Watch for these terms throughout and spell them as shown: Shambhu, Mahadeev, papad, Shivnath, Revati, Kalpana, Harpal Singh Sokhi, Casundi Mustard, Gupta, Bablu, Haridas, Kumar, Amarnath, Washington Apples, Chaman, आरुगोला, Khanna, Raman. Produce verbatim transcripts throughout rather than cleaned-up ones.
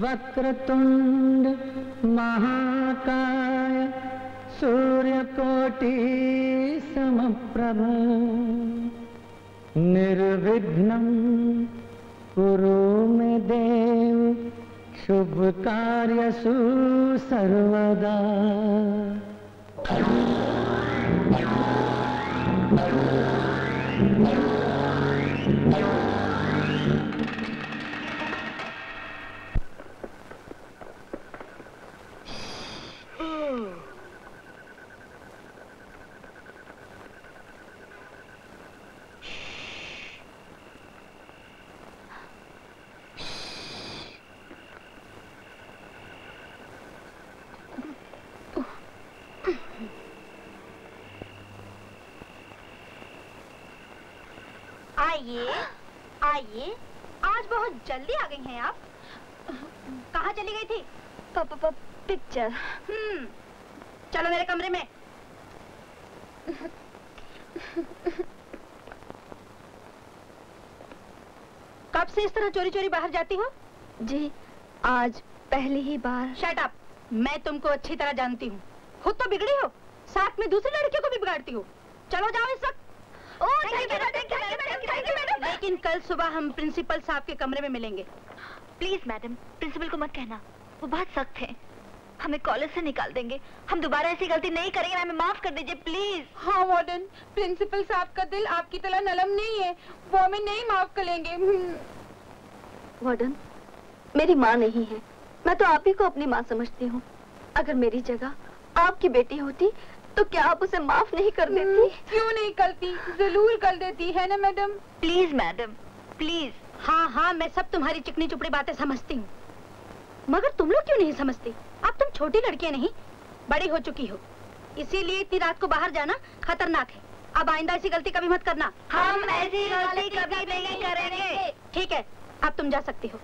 वक्रतुंड महाकाय सूर्यकोटि समप्रभु निर्विघ्नं कुरु मे देव शुभ कार्यसु सर्वदा। आइए आइए, आज बहुत जल्दी आ गई हैं आप। कहाँ चली गई थी? पापा पापा पिक्चर। हम्म, चलो मेरे कमरे में। कब से इस तरह चोरी चोरी बाहर जाती हो? जी आज पहली ही बार। शट अप, मैं तुमको अच्छी तरह जानती हूँ। खुद तो बिगड़ी हो, साथ में दूसरी लड़कियों को भी बिगाड़ती हो। चलो जाओ इस वक्त। लेकिन कल सुबह हम प्रिंसिपल साहब के कमरे में मिलेंगे। प्लीज मैडम, प्रिंसिपल को मत कहना, वो बहुत सख्त हैं, हमें कॉलेज से निकाल देंगे। हम दोबारा ऐसी गलती नहीं करेंगे, हमें माफ कर दीजिए प्लीज। हाँ वार्डन, प्रिंसिपल साहब का दिल आपकी तरह नरम नहीं है, वो हमें नहीं माफ करेंगे। वार्डन, मेरी माँ नहीं है, मैं तो आप ही को अपनी माँ समझती हूँ। अगर मेरी जगह आपकी बेटी होती तो क्या आप उसे माफ नहीं कर देती? क्यों नहीं करती, जरूर कर देती है ना मैडम। Please madam please. हाँ हाँ, मैं सब तुम्हारी चिकनी चुपड़ी बातें समझती हूँ, मगर तुम लोग क्यों नहीं समझती? अब तुम छोटी लड़कियाँ नहीं, बड़ी हो चुकी हो, इसीलिए इतनी रात को बाहर जाना खतरनाक है। अब आइंदा ऐसी गलती कभी मत करना। हम ऐसी गलती कभी नहीं करेंगे। ठीक है, अब तुम जा सकती हो।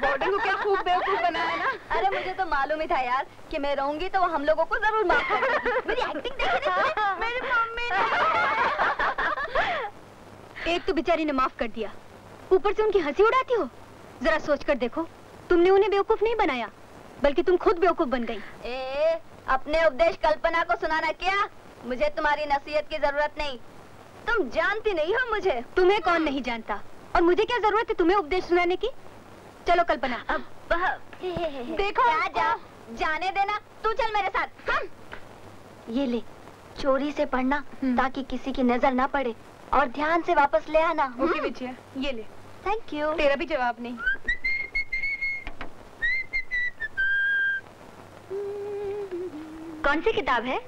बोर्डिंग को क्या खूब बेवकूफ बनाया ना। अरे मुझे तो मालूम ही था यार कि मैं रहूंगी तो वो हम लोगों को जरूर माफ करेगी। मेरी एक्टिंग देखने से मेरी मम्मी ने एक तो बेचारी ने माफ कर दिया, ऊपर से उनकी हंसी उड़ाती हो। जरा सोच कर देखो, तुमने उन्हें बेवकूफ नहीं बनाया बल्कि तुम खुद बेवकूफ बन गई। ए, अपने उपदेश कल्पना को सुनाना क्या? मुझे तुम्हारी नसीहत की जरूरत नहीं, तुम जानती नहीं हो मुझे। तुम्हें कौन नहीं जानता, और मुझे क्या जरूरत है तुम्हें उपदेश सुनाने की? चलो कल्पना, अब देखो। जा, जा, जाने देना, तू चल मेरे साथ। हाँ। ये ले, चोरी से पढ़ना ताकि किसी की नजर ना पड़े, और ध्यान से वापस ले आना। ओके बिटिया, ये ले। Thank you. तेरा भी जवाब नहीं। कौन सी किताब है?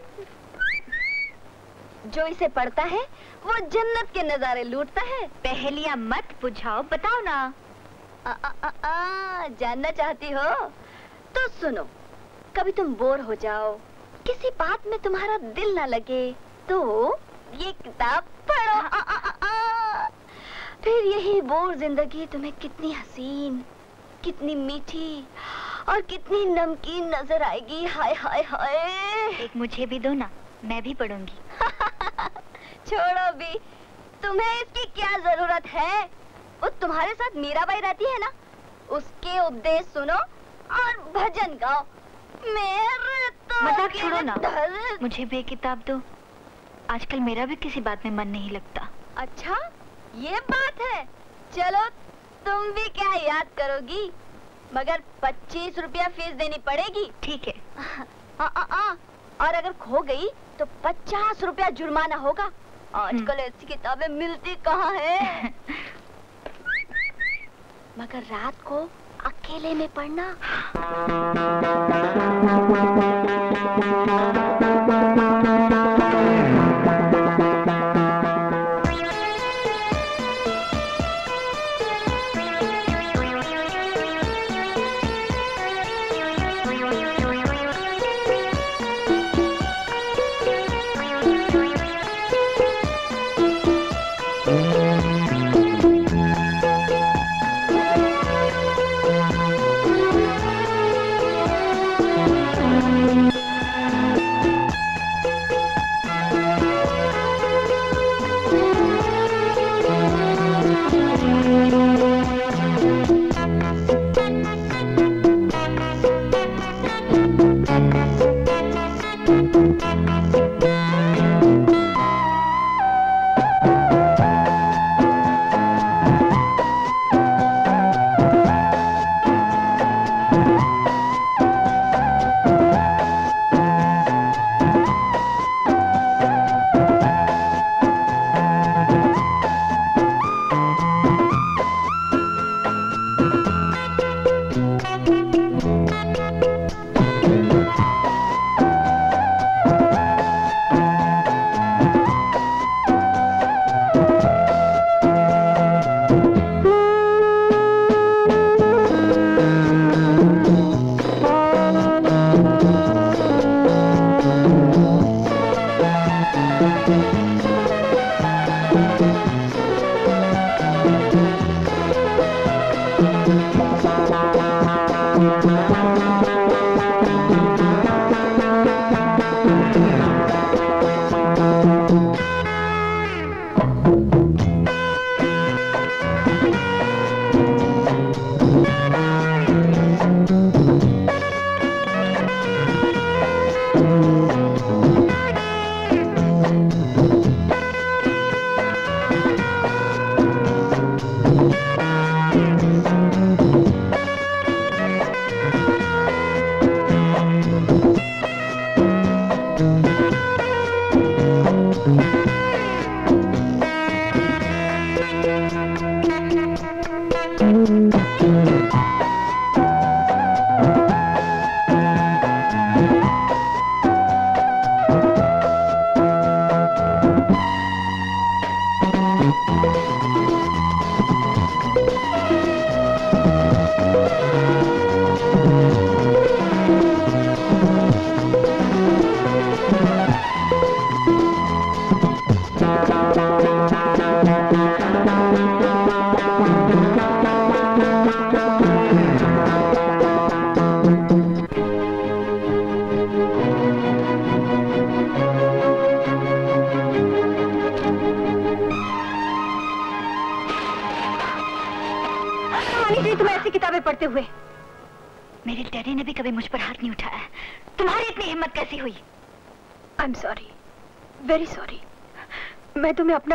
जो इसे पढ़ता है वो जन्नत के नजारे लूटता है। पहेलियां मत बुझाओ, बताओ ना। आ, आ, आ, आ, जानना चाहती हो तो सुनो। कभी तुम बोर हो जाओ, किसी बात में तुम्हारा दिल ना लगे, तो ये किताब पढ़ो। आ, आ, आ, आ, फिर यही बोर जिंदगी तुम्हें कितनी हसीन, कितनी मीठी और कितनी नमकीन नजर आएगी। हाय हाय हाय। एक मुझे भी दो ना, मैं भी पढ़ूंगी। छोड़ो भी, तुम्हें इसकी क्या जरूरत है? वो तुम्हारे साथ मीराबाई रहती है ना, उसके उपदेश सुनो और भजन गाओ। मेरे तो मजाक छोड़ो ना, मुझे भी किताब दो। आजकल मेरा भी किसी बात में मन नहीं लगता। अच्छा, ये बात है। चलो, तुम भी क्या याद करोगी, मगर पच्चीस रुपया फीस देनी पड़ेगी। ठीक है। आ, आ, आ, और अगर खो गई तो पचास रुपया जुर्माना होगा। आजकल ऐसी किताबें मिलती कहाँ है। मगर रात को अकेले में पढ़ना।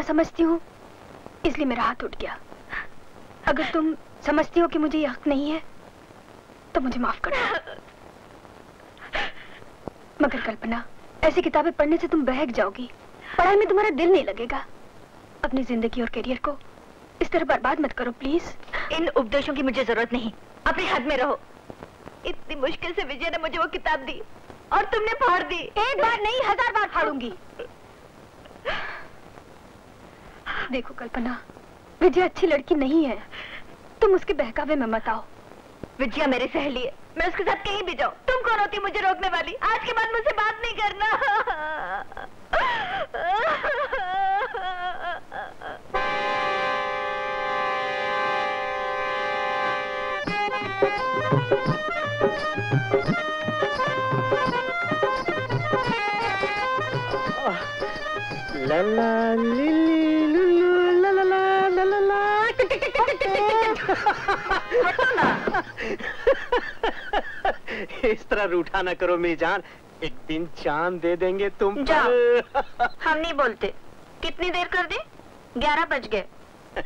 समझती हूँ इसलिए मेरा हाथ उठ गया। अगर तुम समझती हो कि मुझे ये हक नहीं है तो मुझे माफ कर दो। मगर कल्पना, ऐसी किताबें पढ़ने से तुम बहक जाओगी, पढ़ाई में तुम्हारा दिल नहीं लगेगा। अपनी जिंदगी और करियर को इस तरह बर्बाद मत करो प्लीज। इन उपदेशों की मुझे जरूरत नहीं, अपने हद में रहो। इतनी मुश्किल से विजय ने मुझे वो किताब दी और तुमने फाड़ दी। एक बार नहीं, हजार बार फाड़ूंगी। देखो कल्पना, विजया अच्छी लड़की नहीं है, तुम उसके बहकावे में मत आओ। विजया मेरी सहेली है, मैं उसके साथ कहीं भी जाऊँ। तुम कौन होती मुझे रोकने वाली? आज के बाद मुझसे बात नहीं करना। ला ला लिली इस तरह रूठा ना करो मेरी जान, एक दिन चांद दे देंगे तुम पर। हम नहीं बोलते। कितनी देर कर दी? ग्यारह बज गए।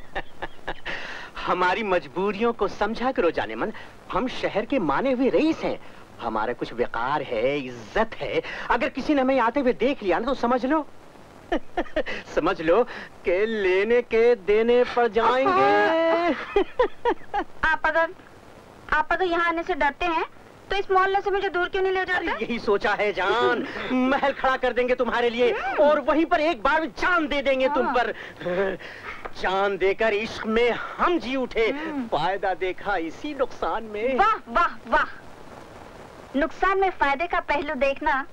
हमारी मजबूरियों को समझा करो जाने मन। हम शहर के माने हुए रईस हैं, हमारा कुछ वकार है, इज्जत है। अगर किसी ने हमें आते हुए देख लिया ना तो समझ लो समझ लो के लेने के देने पर जाएंगे। आप अगर आप अगर यहाँ आने से डरते हैं तो इस मोहल्ले से मुझे दूर क्यों नहीं ले जाते? यही सोचा है जान, महल खड़ा कर देंगे तुम्हारे लिए और वहीं पर एक बार जान दे देंगे तुम पर। जान देकर इश्क में हम जी उठे, फायदा देखा इसी नुकसान में। वाह वाह वाह, नुकसान में फायदे का पहलू देखना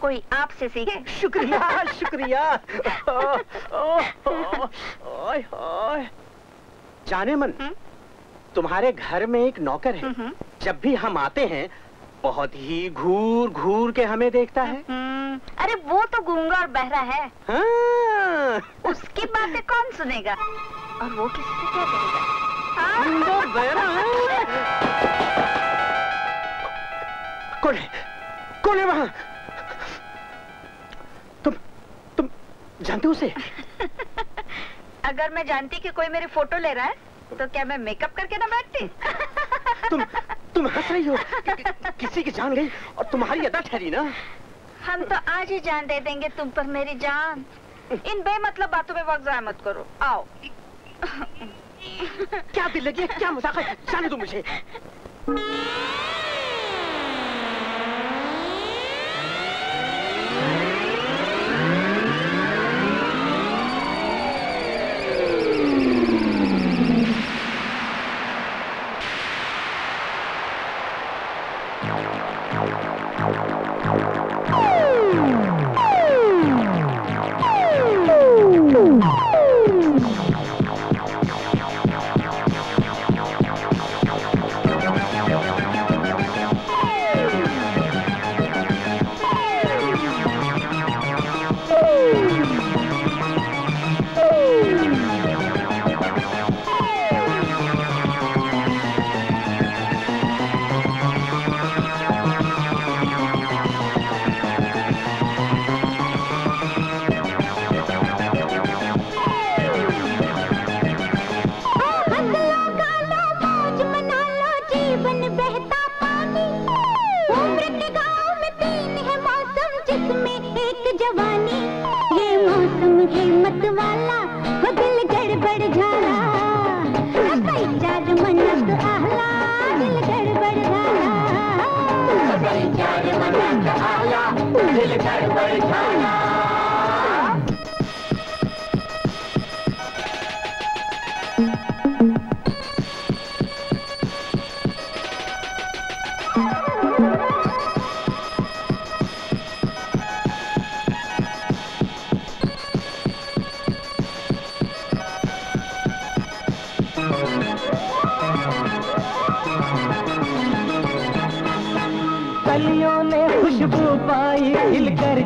कोई आपसे सीखे। शुक्रिया शुक्रिया। ओ, ओ, ओ, ओ, ओ। जाने मन, तुम्हारे घर में एक नौकर है, जब भी हम आते हैं बहुत ही घूर घूर के हमें देखता है। अरे वो तो गूंगा और बहरा है। हाँ। उसकी बातें कौन सुनेगा और वो किससे क्या करेगा? गूंगा और बहरा है। कौन है? कौन है वहाँ? जानते हो उसे? अगर मैं जानती कि कोई मेरी फोटो ले रहा है तो क्या मैं मेकअप करके ना बैठती? तुम तुम हंस रही हो। कि, कि, किसी की जान गई और तुम्हारी अदा ठहरी ना। हम तो आज ही जान दे देंगे तुम पर मेरी जान। इन बेमतलब बातों में वक्त जाया मत करो, आओ। क्या दिल लगी है, क्या मजाक है, जाने दो मुझे।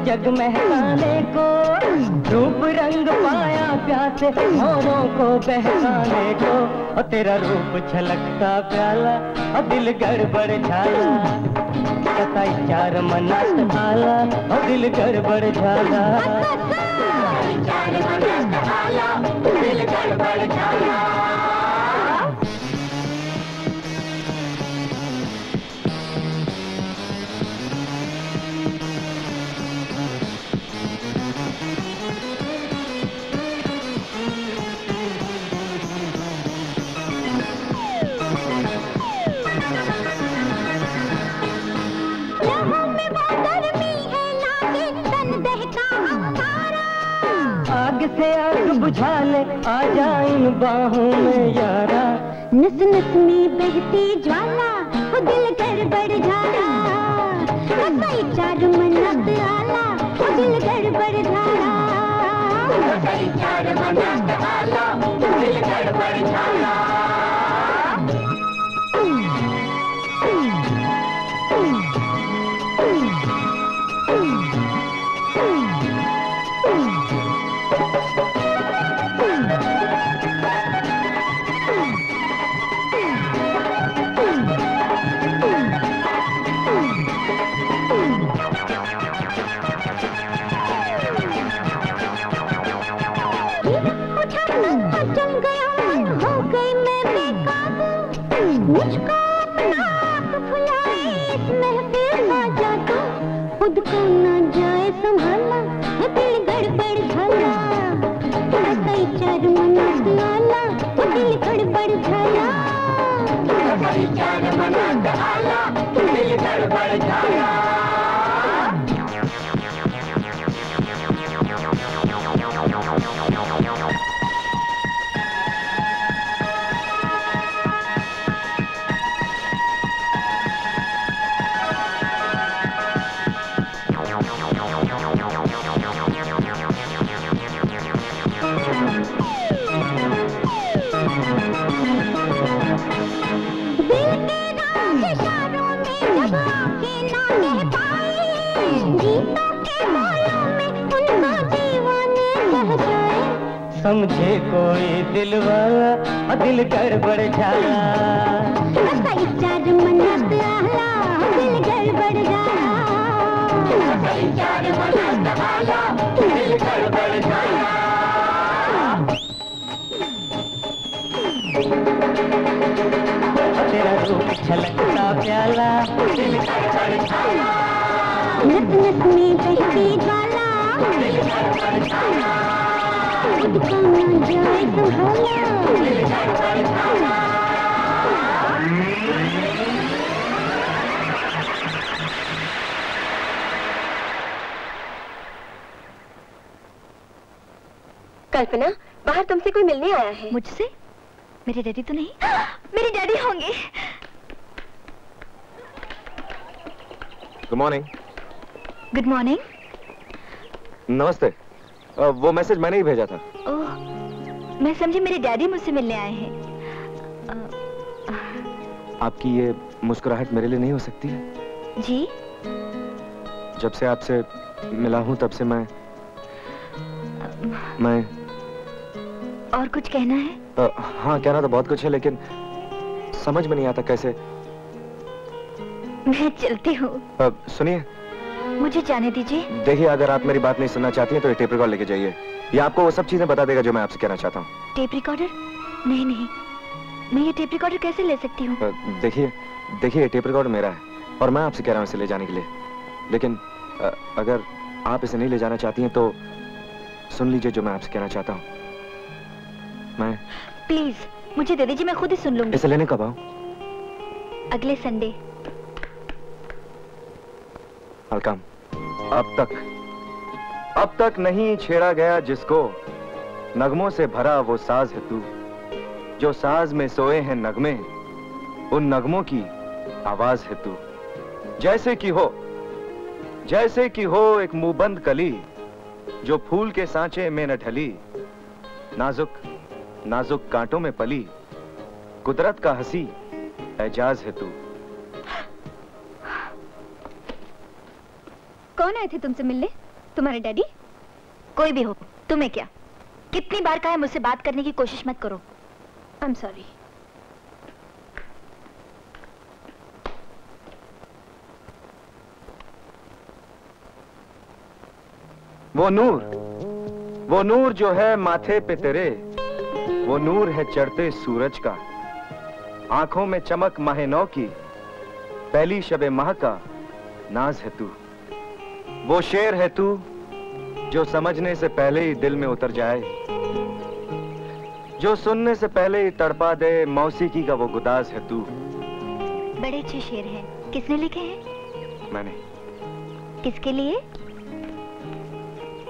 जग महकाने को रूप रंग पाया प्यासे मोरों को बहकाने को और तेरा रूप छलकता प्याला और दिल गड़बड़ झाला सताई चार मनात आला और दिल गड़बड़ झाला दिल गड़बड़ झाला से आग बुझा ले आ जाए बाहों में यारा नस नस में बहती ज्वाला वो दिल गड़बड़ झाला सताई चार मनात आला वो दिल गड़बड़ झाला सताई चार मनात आला वो दिल गड़बड़ झाला समझे कोई दिल वाला और दिल गड़बड़ झाला सताई चार मनात आला दिल गड़बड़ झाला सताई चार मनात आला दिल गड़बड़ झाला तेरा रूप छलकता प्याला दिल गड़बड़ झाला नस नस में बहती ज्वाला दिल गड़बड़ झाला Come on, joy, come on. कल्पना, बाहर तुमसे कोई मिलने आया है। मुझसे? मेरे डैडी तो नहीं? मेरे डैडी होंगे। Good morning. Good morning. नमस्ते। वो मैसेज मैंने ही भेजा था। ओह, मैं समझी मेरे डैडी मुझसे मिलने आए हैं। आपकी ये मुस्कुराहट मेरे लिए नहीं हो सकती है? जी। जब से आपसे मिला हूँ तब से मैं मैं और कुछ कहना है? हाँ, कहना तो बहुत कुछ है लेकिन समझ में नहीं आता कैसे। मैं चलती हूँ। सुनिए, मुझे जाने दीजिए। देखिए, अगर आप मेरी बात नहीं सुनना चाहती हैं तो ये टेप रिकॉर्डर लेके जाइए। ये आपको वो सब चीजें बता देगा जो मैं आपसे कहना चाहता हूँ। Tape recorder? नहीं नहीं, मैं ये टेप रिकॉर्डर कैसे ले सकती हूँ? देखिए देखिए, ये टेप रिकॉर्डर मेरा है और मैं आपसे कह रहा हूँ इसे ले जाने के लिए, लेकिन अ, अगर आप इसे नहीं ले जाना चाहती हैं तो सुन लीजिए जो मैं आपसे कहना चाहता हूँ। मैं प्लीज मुझे दे दीजिए, मैं खुद ही सुन लूंगी। इसे लेने कब आऊँ? अगले संडे। I'll come. अब तक अब तक नहीं छेड़ा गया जिसको, नगमों से भरा वो साज है तू। जो साज में सोए हैं नगमे, उन नगमों की आवाज है तू। जैसे कि हो जैसे कि हो एक मुंहबंद कली, जो फूल के सांचे में न ढली, नाजुक नाजुक कांटों में पली, कुदरत का हंसी एजाज है तू। कौन आए थे तुमसे मिलने? तुम्हारे डैडी? कोई भी हो, तुम्हें क्या? कितनी बार कहा है मुझसे बात करने की कोशिश मत करो। I am sorry. वो नूर, वो नूर जो है माथे पे तेरे, वो नूर है चढ़ते सूरज का, आंखों में चमक माहे नौ की, पहली शबे माह का नाज है तू। वो शेर है तू, जो समझने से पहले ही दिल में उतर जाए, जो सुनने से पहले ही तड़पा दे मौसीकी का वो गुदाज है तू। बड़े अच्छे शेर हैं। किसने लिखे हैं? मैंने। किसके लिए?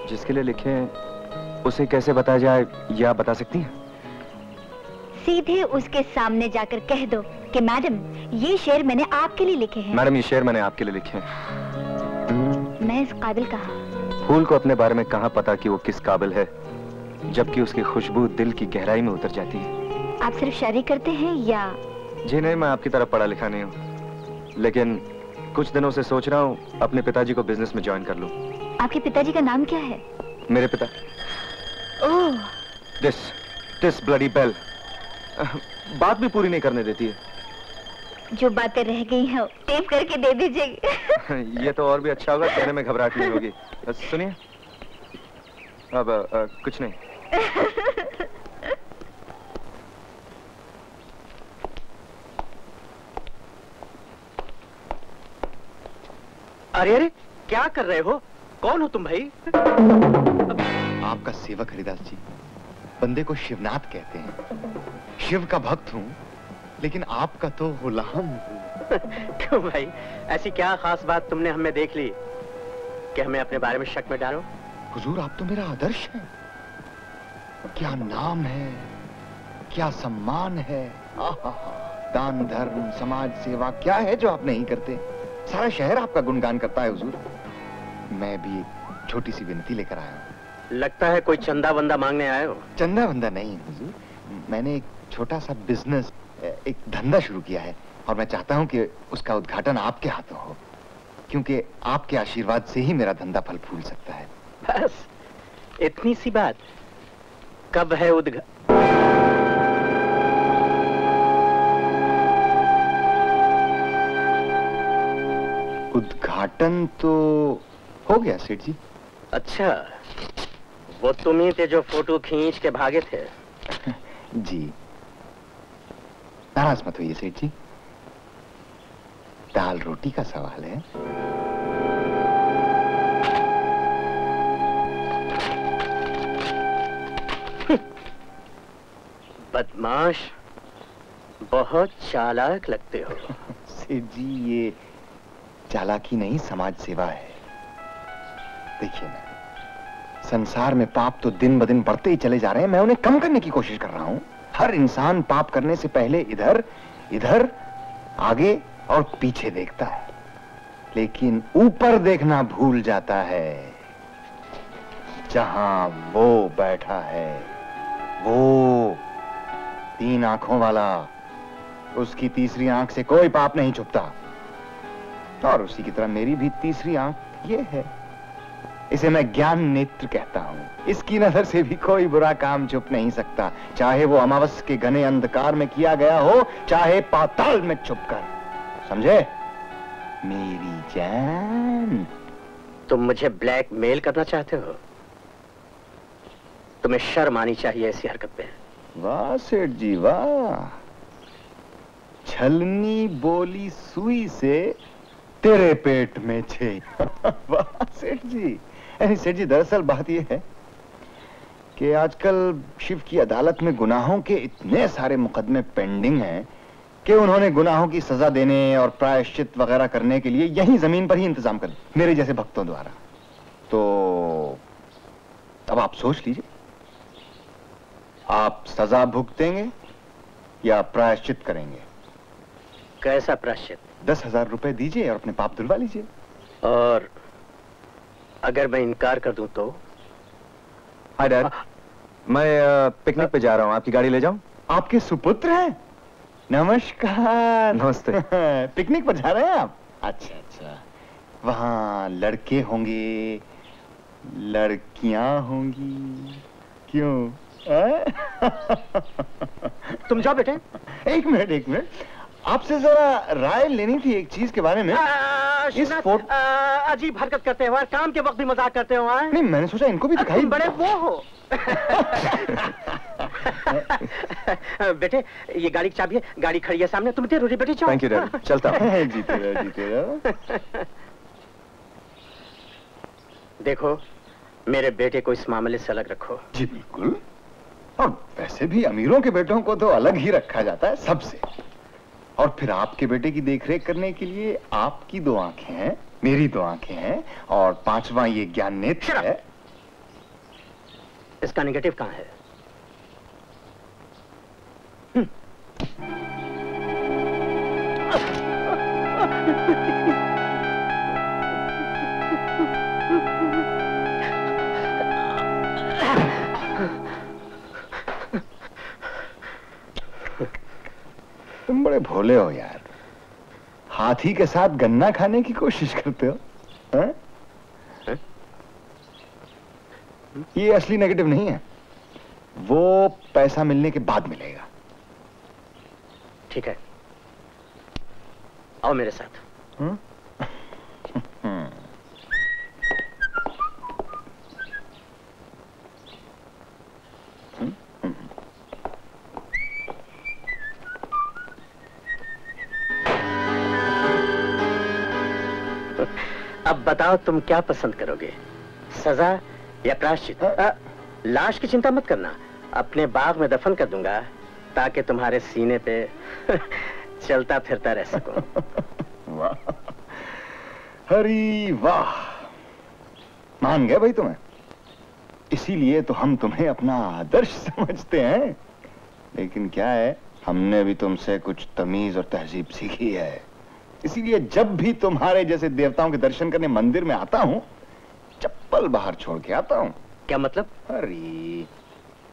जिसके लिए लिखे हैं उसे कैसे बताया जाए, या बता सकती हैं? सीधे उसके सामने जाकर कह दो कि मैडम ये शेर मैंने आपके लिए लिखे हैं। मैडम ये शेर मैंने आपके लिए लिखे हैं। मैं इस काबिल कहा? फूल को अपने बारे में कहां पता कि वो किस काबिल है, जबकि उसकी खुशबू दिल की गहराई में उतर जाती है। आप सिर्फ शायरी करते हैं या? जी नहीं, मैं आपकी तरह पढ़ा लिखा नहीं हूँ, लेकिन कुछ दिनों से सोच रहा हूँ अपने पिताजी को बिजनेस में ज्वाइन कर लूँ। आपके पिताजी का नाम क्या है? मेरे पिता oh this this bloody bell बात भी पूरी नहीं करने देती है। जो बातें रह गई हैं टेप करके दे दीजिए। ये तो और भी अच्छा होगा, कहने में घबराहट नहीं होगी। सुनिए अब आ, आ, कुछ नहीं। अरे अरे क्या कर रहे हो? कौन हो तुम भाई? आपका सेवक हरिदास जी, बंदे को शिवनाथ कहते हैं। शिव का भक्त हूँ, लेकिन आपका तो गुलाम। क्यों भाई, ऐसी क्या खास बात तुमने हमें देख ली कि हमें अपने बारे में शक में डालो? हुजूर, आप तो मेरा आदर्श हैं। क्या नाम है, क्या सम्मान है। आहा, दान धर्म समाज सेवा क्या है जो आप नहीं करते? सारा शहर आपका गुणगान करता है हुजूर। मैं भी छोटी सी विनती लेकर आया हूँ। लगता है कोई चंदा बंदा मांगने आए हो। चंदा बंदा नहीं हुजूर, मैंने एक छोटा सा बिजनेस, एक धंधा शुरू किया है और मैं चाहता हूं कि उसका उद्घाटन आपके हाथों हो, क्योंकि आपके आशीर्वाद से ही मेरा धंधा फल फूल सकता है। बस इतनी सी बात। कब है उद्घाटन? उद्घाटन तो हो गया सेठ जी। अच्छा, वो तुम ही थे जो फोटो खींच के भागे थे? जी, नाराज मत होइए सेठ जी, दाल रोटी का सवाल है। बदमाश, बहुत चालाक लगते हो। सेठ जी, ये चालाकी नहीं, समाज सेवा है। देखिए ना, संसार में पाप तो दिन ब दिन बढ़ते ही चले जा रहे हैं। मैं उन्हें कम करने की कोशिश कर रहा हूं। हर इंसान पाप करने से पहले इधर इधर आगे और पीछे देखता है, लेकिन ऊपर देखना भूल जाता है। जहां वो बैठा है, वो तीन आंखों वाला, उसकी तीसरी आंख से कोई पाप नहीं छुपता। और उसी की तरह मेरी भी तीसरी आंख ये है, इसे मैं ज्ञान नेत्र कहता हूँ। इसकी नजर से भी कोई बुरा काम छुप नहीं सकता, चाहे वो अमावस के घने अंधकार में किया गया हो, चाहे पाताल में छुपकर। समझे मेरी जान? तुम मुझे ब्लैकमेल करना चाहते हो? तुम्हें शर्म आनी चाहिए ऐसी हरकत पे। वाह सेठ जी वाह, छलनी बोली सुई से तेरे पेट में छेद। वाह सेठ जी। सेठ जी, दरअसल बात यह है कि आजकल शिव की अदालत में गुनाहों के इतने सारे मुकदमे पेंडिंग हैं कि उन्होंने गुनाहों की सजा देने और प्रायश्चित वगैरह करने के लिए यहीं जमीन पर ही इंतजाम कर, मेरे जैसे भक्तों द्वारा। तो अब आप सोच लीजिए, आप सजा भुगतेंगे या प्रायश्चित करेंगे। कैसा प्रायश्चित? दस हजार रुपए दीजिए और अपने पाप धुलवा लीजिए। और अगर मैं इनकार कर दूं तो? हाय डैड, मैं पिकनिक पे जा रहा हूँ, आपकी गाड़ी ले जाऊं? आपके सुपुत्र हैं? नमस्कार। नमस्ते। पिकनिक पर जा रहे हैं आप? अच्छा अच्छा, वहाँ लड़के होंगे लड़कियाँ होंगी, क्यों? तुम जाओ बेटे। एक मिनट एक मिनट, आपसे जरा राय लेनी थी एक चीज के बारे में। आ, इस फोट... आ, अजीब हरकत करते हो, काम के वक्त भी मजाक करते हो। नहीं, मैंने सोचा इनको भी दिखाई। बड़े वो हो। बेटे ये गाड़ी की चाबी है, गाड़ी खड़ी है सामने, तुम जरूरी बेटे जाओ। थैंक यू डैड, चलता हूं। जीते रहो, जीते रहो। देखो मेरे बेटे को इस मामले से अलग रखो। जी बिल्कुल, और वैसे भी अमीरों के बेटों को तो अलग ही रखा जाता है सबसे। और फिर आपके बेटे की देखरेख करने के लिए आपकी दो आंखें हैं, मेरी दो आंखें हैं, और पांचवा ये ज्ञान नेत्र है। इसका नेगेटिव कहाँ है? तुम बड़े भोले हो यार, हाथी के साथ गन्ना खाने की कोशिश करते हो। है? है? ये असली नेगेटिव नहीं है, वो पैसा मिलने के बाद मिलेगा। ठीक है, आओ मेरे साथ। हुँ? हुँ। अब बताओ तुम क्या पसंद करोगे, सजा या प्रायश्चित? लाश की चिंता मत करना, अपने बाग में दफन कर दूंगा ताकि तुम्हारे सीने पे चलता फिरता रह सको। वाह हरी वाह, मान गए भाई तुम्हें। इसीलिए तो हम तुम्हें अपना आदर्श समझते हैं। लेकिन क्या है, हमने भी तुमसे कुछ तमीज और तहजीब सीखी है। इसीलिए जब भी तुम्हारे जैसे देवताओं के दर्शन करने मंदिर में आता हूँ, चप्पल बाहर छोड़ के आता हूँ। क्या मतलब? अरे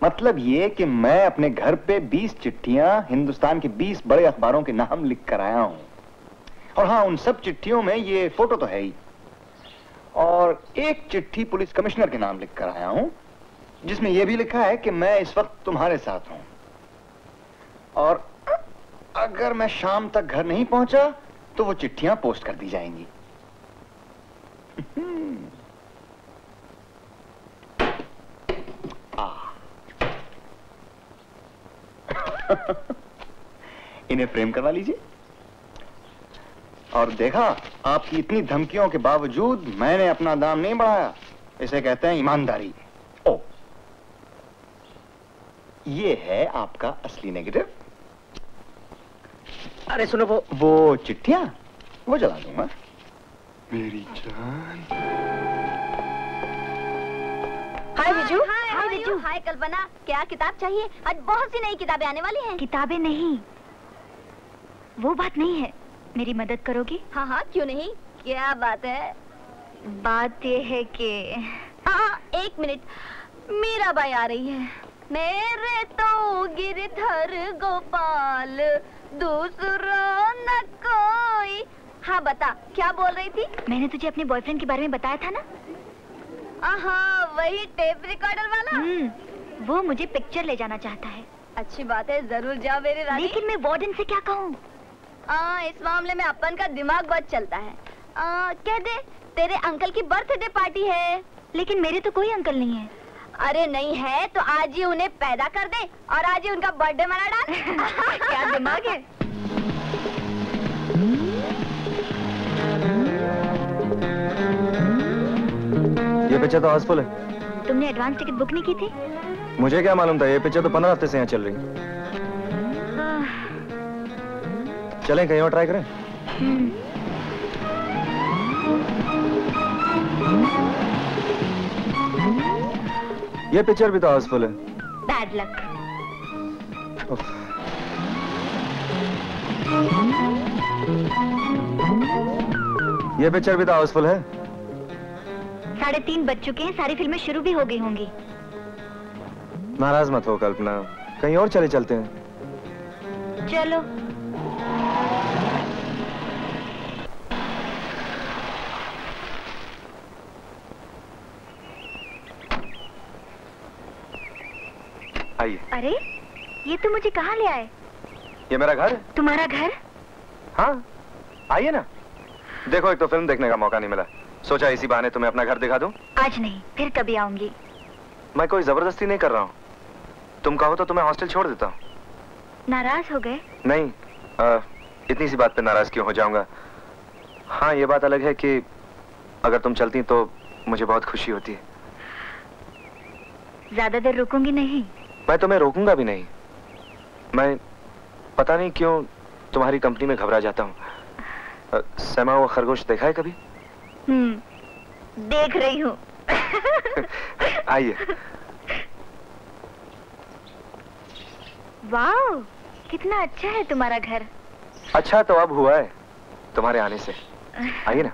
मतलब ये कि मैं अपने घर पे बीस चिट्ठियां हिंदुस्तान के बीस बड़े अखबारों के नाम लिख कर आया हूँ। और हाँ, उन सब चिट्ठियों में ये फोटो तो है ही, और एक चिट्ठी पुलिस कमिश्नर के नाम लिख कर आया हूँ जिसमें यह भी लिखा है कि मैं इस वक्त तुम्हारे साथ हूँ, और अगर मैं शाम तक घर नहीं पहुंचा तो वो चिट्ठियां पोस्ट कर दी जाएंगी। आ। इन्हें फ्रेम करवा लीजिए। और देखा, आपकी इतनी धमकियों के बावजूद मैंने अपना दाम नहीं बढ़ाया। इसे कहते हैं ईमानदारी। ओ, ये है आपका असली नेगेटिव। अरे सुनो, वो वो चिट्ठियां वो जला दूंगा। मेरी जान। हाय विजू। हाय विजू। हाय कल्पना, क्या किताब चाहिए? आज बहुत सी नई किताबें आने वाली हैं। किताबें नहीं, वो बात नहीं है, मेरी मदद करोगी? हाँ हाँ क्यों नहीं, क्या बात है? बात ये है कि हाँ, एक मिनट, मेरा बाई आ रही है। मेरे तो गिरधर गोपाल दूसरा न कोई। हाँ बता, क्या बोल रही थी? मैंने तुझे अपने बॉयफ्रेंड के बारे में बताया था ना। हाँ वही टेप रिकॉर्डर वाला। हम्म, वो मुझे पिक्चर ले जाना चाहता है। अच्छी बात है, जरूर जाओ मेरी रानी। लेकिन मैं वार्डन से क्या कहूँ? इस मामले में अपन का दिमाग बहुत चलता है। आ, कह दे तेरे अंकल की बर्थडे पार्टी है। लेकिन मेरे तो कोई अंकल नहीं है। अरे नहीं है तो आज ही उन्हें पैदा कर दे और आज ही उनका बर्थडे मना डाल। क्या दिमाग है। ये पिक्चर तो हाउसफुल है। तुमने एडवांस टिकट बुक नहीं की थी? मुझे क्या मालूम था, ये पिक्चर तो पंद्रह हफ्ते से यहाँ चल रही है। चलें कहीं और ट्राई करें। ये पिक्चर भी तो हाउसफुल है। Bad luck. ये पिक्चर भी तो हाउसफुल है। साढ़े तीन बज चुके हैं, सारी फिल्में शुरू भी हो गई होंगी। नाराज मत हो कल्पना, कहीं और चले चलते हैं। चलो। अरे ये तो मुझे कहाँ ले आए? ये मेरा घर। तुम्हारा घर? हाँ आइए ना। देखो एक तो फिल्म देखने का मौका नहीं मिला, सोचा इसी बहाने तुम्हें अपना घर दिखा दूं। आज नहीं, फिर कभी आऊंगी। मैं कोई जबरदस्ती नहीं कर रहा हूँ, तुम कहो तो तुम्हें हॉस्टल छोड़ देता हूँ। नाराज हो गए? नहीं आ, इतनी सी बात पे नाराज क्यों हो जाऊंगा। हाँ ये बात अलग है कि अगर तुम चलती तो मुझे बहुत खुशी होती है। ज्यादा देर रुकूंगी नहीं। मैं तुम्हें रोकूंगा भी नहीं। मैं पता नहीं क्यों तुम्हारी कंपनी में घबरा जाता हूँ। सैमा वो खरगोश देखा है कभी? हम्म, देख रही हूँ। आइए। वाह, कितना अच्छा है तुम्हारा घर। अच्छा तो अब हुआ है तुम्हारे आने से। आइए ना,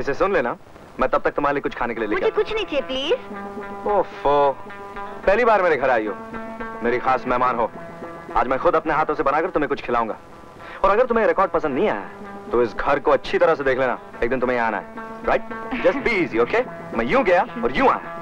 इसे सुन लेना। मैं तब तक तुम्हारे लिए कुछ खाने के लिए लेकर। मुझे कुछ नहीं चाहिए प्लीज। ओफो, पहली बार मेरे घर आई हो, मेरी खास मेहमान हो। आज मैं खुद अपने हाथों से बनाकर तुम्हें कुछ खिलाऊंगा। और अगर तुम्हें रिकॉर्ड पसंद नहीं आया तो इस घर को अच्छी तरह से देख लेना। एक दिन तुम्हें यहाँ आना है, right? Just be easy, okay? मैं यूं गया और यूं आया।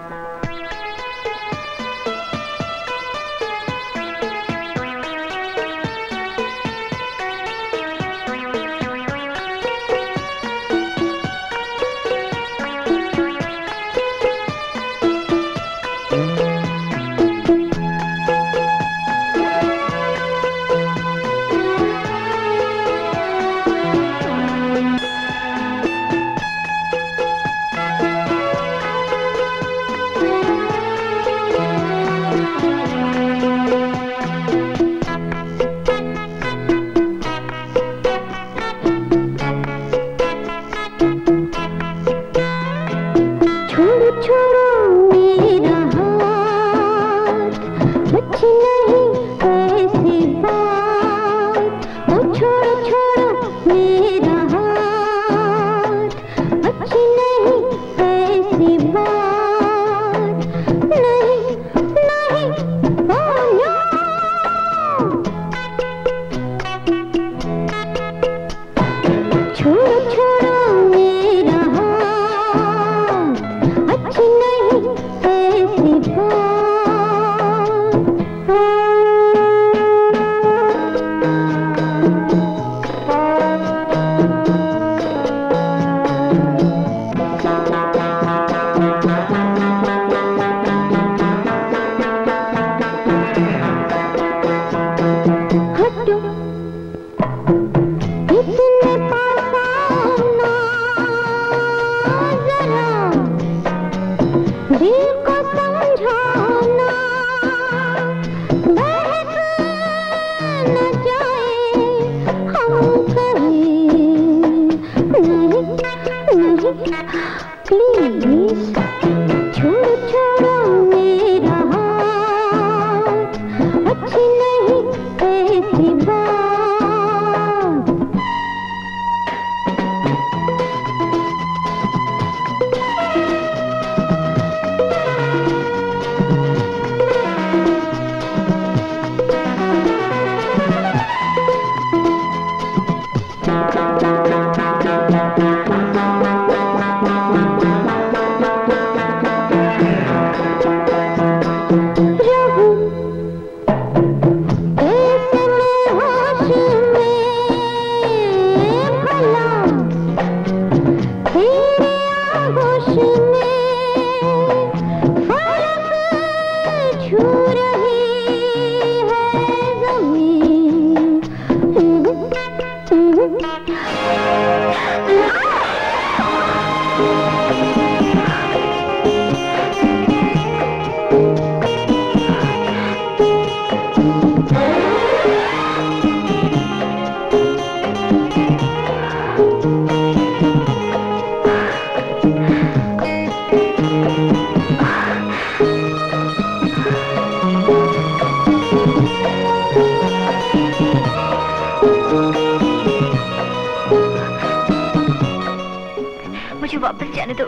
वापस जाने दो,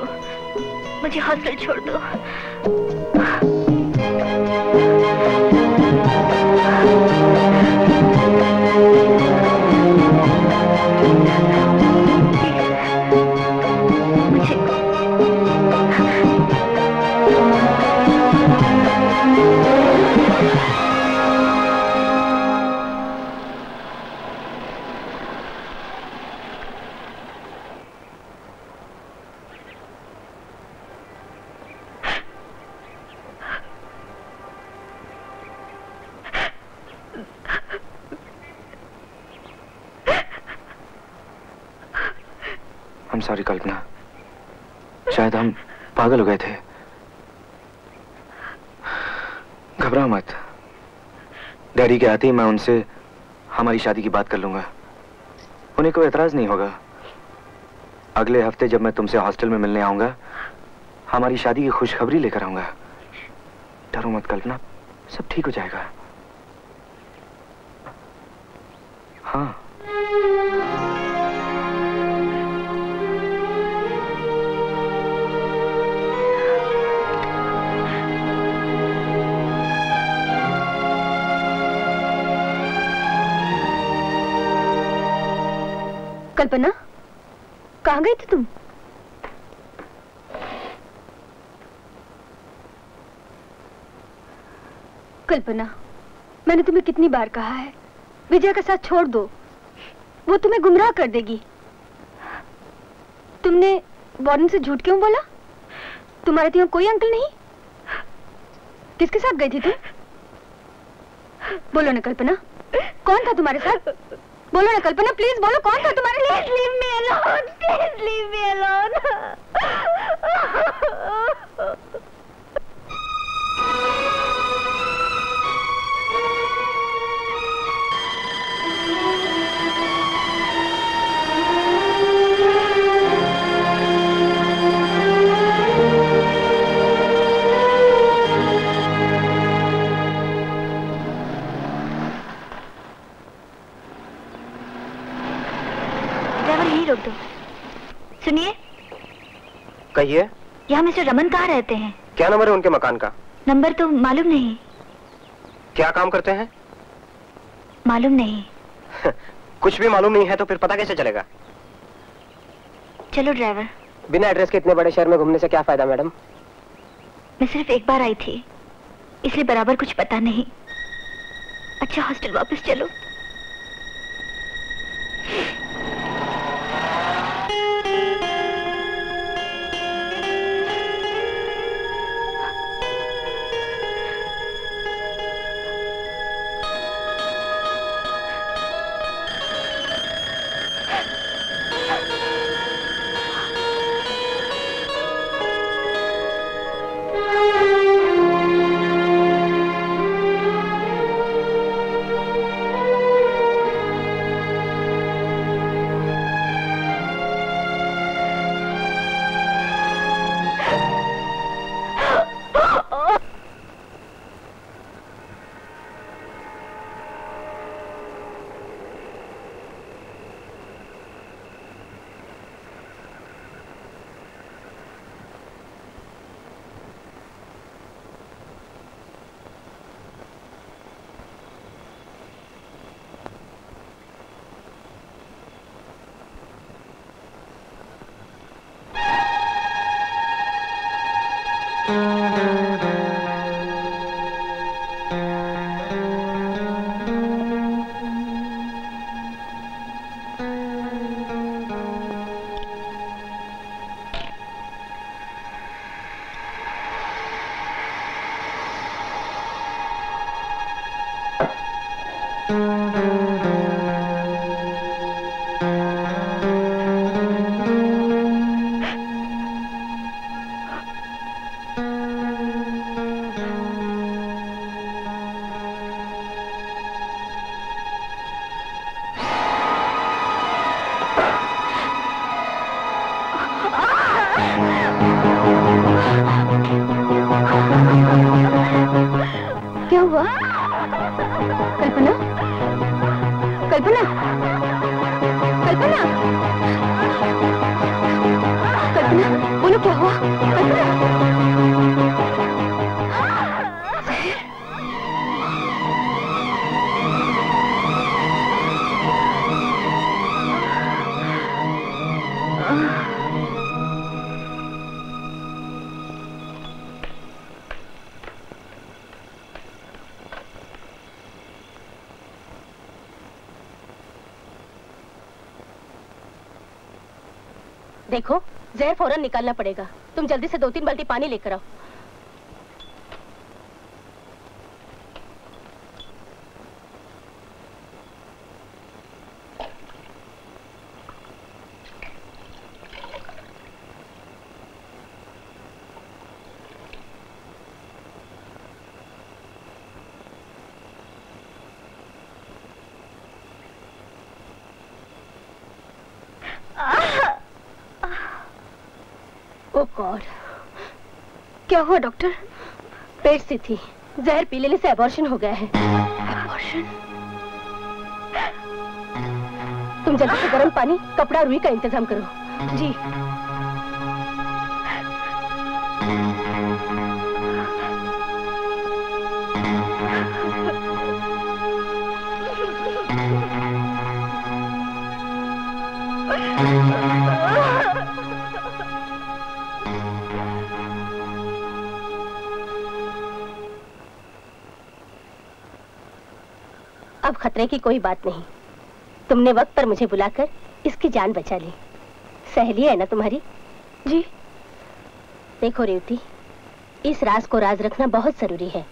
मुझे हॉस्टल छोड़ दो। सॉरी कल्पना, शायद हम पागल हो गए थे। घबरा मत, डैडी के आते ही मैं उनसे हमारी शादी की बात कर लूंगा, उन्हें कोई एतराज नहीं होगा। अगले हफ्ते जब मैं तुमसे हॉस्टल में मिलने आऊंगा, हमारी शादी की खुशखबरी लेकर आऊंगा। डरो मत कल्पना, सब ठीक हो जाएगा। हाँ कल्पना, कहाँ गई थी तुम? कल्पना, मैंने तुम्हें कितनी बार कहा है, विजय का साथ छोड़ दो, वो तुम्हें गुमराह कर देगी। तुमने वार्डन से झूठ क्यों बोला? तुम्हारे तो यहाँ कोई अंकल नहीं। किसके साथ गई थी तुम? बोलो ना कल्पना, कौन था तुम्हारे साथ? बोलो ना कल्पना, प्लीज बोलो, कौन था तुम्हारे लिए? Leave me alone, please leave me दो। सुनिए, कहिए। यहाँ मिस्टर रमन कहाँ रहते हैं? क्या नंबर है उनके मकान का? नंबर तो मालूम नहीं। क्या काम करते हैं? मालूम नहीं। कुछ भी मालूम नहीं है तो फिर पता कैसे चलेगा? चलो ड्राइवर। बिना एड्रेस के इतने बड़े शहर में घूमने से क्या फायदा मैडम? मैं सिर्फ एक बार आई थी, इसलिए बराबर कुछ पता नहीं। अच्छा हॉस्टल वापस चलो। कल्पना, कल्पना, कल्पना, देखो, जहर फौरन निकालना पड़ेगा। तुम जल्दी से दो तीन बाल्टी पानी लेकर आओ। क्या हुआ डॉक्टर? पेट से थी, जहर पी लेने से एबॉर्शन हो गया है। एबॉर्शन? तुम जल्दी से गर्म पानी, कपड़ा, रुई का इंतजाम करो। जी। अब खतरे की कोई बात नहीं। तुमने वक्त पर मुझे बुलाकर इसकी जान बचा ली। सहेली है ना तुम्हारी? जी। देखो रेवती, इस राज को राज रखना बहुत जरूरी है,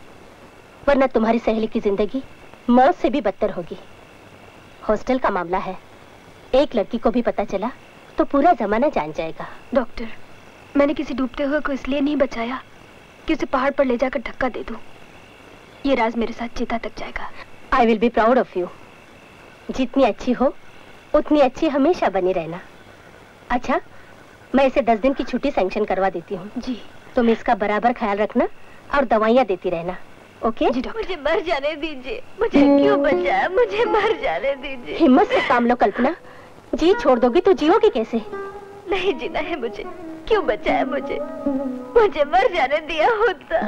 वरना तुम्हारी सहेली की जिंदगी मौत से भी बदतर होगी। हॉस्टल का मामला है, एक लड़की को भी पता चला तो पूरा जमाना जान जाएगा। डॉक्टर, मैंने किसी डूबते हुए को इसलिए नहीं बचाया कि उसे पहाड़ पर ले जाकर धक्का दे दूं। ये राज मेरे साथ चिता तक जाएगा। I will be proud of you. जितनी अच्छी हो उतनी अच्छी हमेशा बनी रहना। अच्छा, मैं इसे दस दिन की छुट्टी सैंक्शन करवा देती हूँ। जी। तुम इसका बराबर ख्याल रखना और दवाइयाँ देती रहना। ओके? जी डॉक्टर। मुझे मर जाने दीजिए। मुझे क्यों बचाया? मुझे मर जाने दीजिए। हिम्मत से काम लो कल्पना। जी छोड़ दोगी तो जियोगी कैसे? नहीं जीना है मुझे। क्यों बचाया मुझे? मुझे मर जाने दिया होता।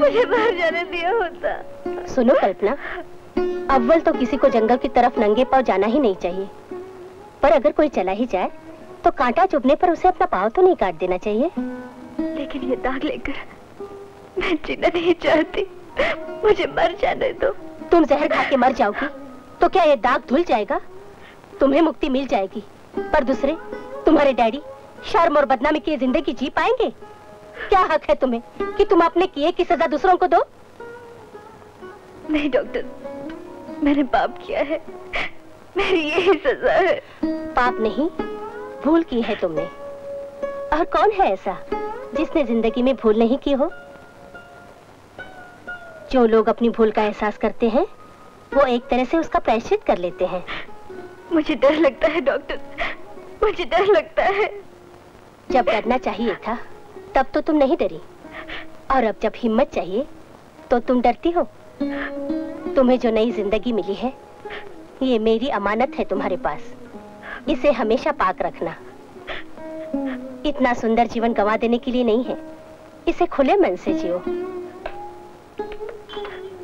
मुझे मर जाने दिया होता। सुनो कल्पना, अव्वल तो किसी को जंगल की तरफ नंगे पांव जाना ही नहीं चाहिए, पर अगर कोई चला ही जाए तो कांटा चुभने पर उसे अपना पांव तो नहीं काट देना चाहिए। लेकिन ये दाग लेकर मैं जीना नहीं चाहती। मुझे मर जाने दो। तुम जहर खा के मर जाओगी तो क्या ये दाग धुल जाएगा? तुम्हें मुक्ति मिल जाएगी, पर दूसरे तुम्हारे डैडी शर्म और बदनामी की जिंदगी जी पाएंगे? क्या हक है तुम्हें कि तुम अपने किए की सजा दूसरों को दो? नहीं डॉक्टर, मैंने पाप किया है, मेरी यही सजा है। पाप नहीं, भूल की है तुमने। और कौन है ऐसा जिसने जिंदगी में भूल नहीं की हो? जो लोग अपनी भूल का एहसास करते हैं वो एक तरह से उसका प्रायश्चित कर लेते हैं। मुझे डर लगता है डॉक्टर, मुझे डर लगता है। जब डरना चाहिए था तब तो तुम नहीं डरी, और अब जब हिम्मत चाहिए तो तुम डरती हो। तुम्हें जो नई जिंदगी मिली है ये मेरी अमानत है तुम्हारे पास, इसे हमेशा पाक रखना। इतना सुंदर जीवन गंवा देने के लिए नहीं है, इसे खुले मन से जियो।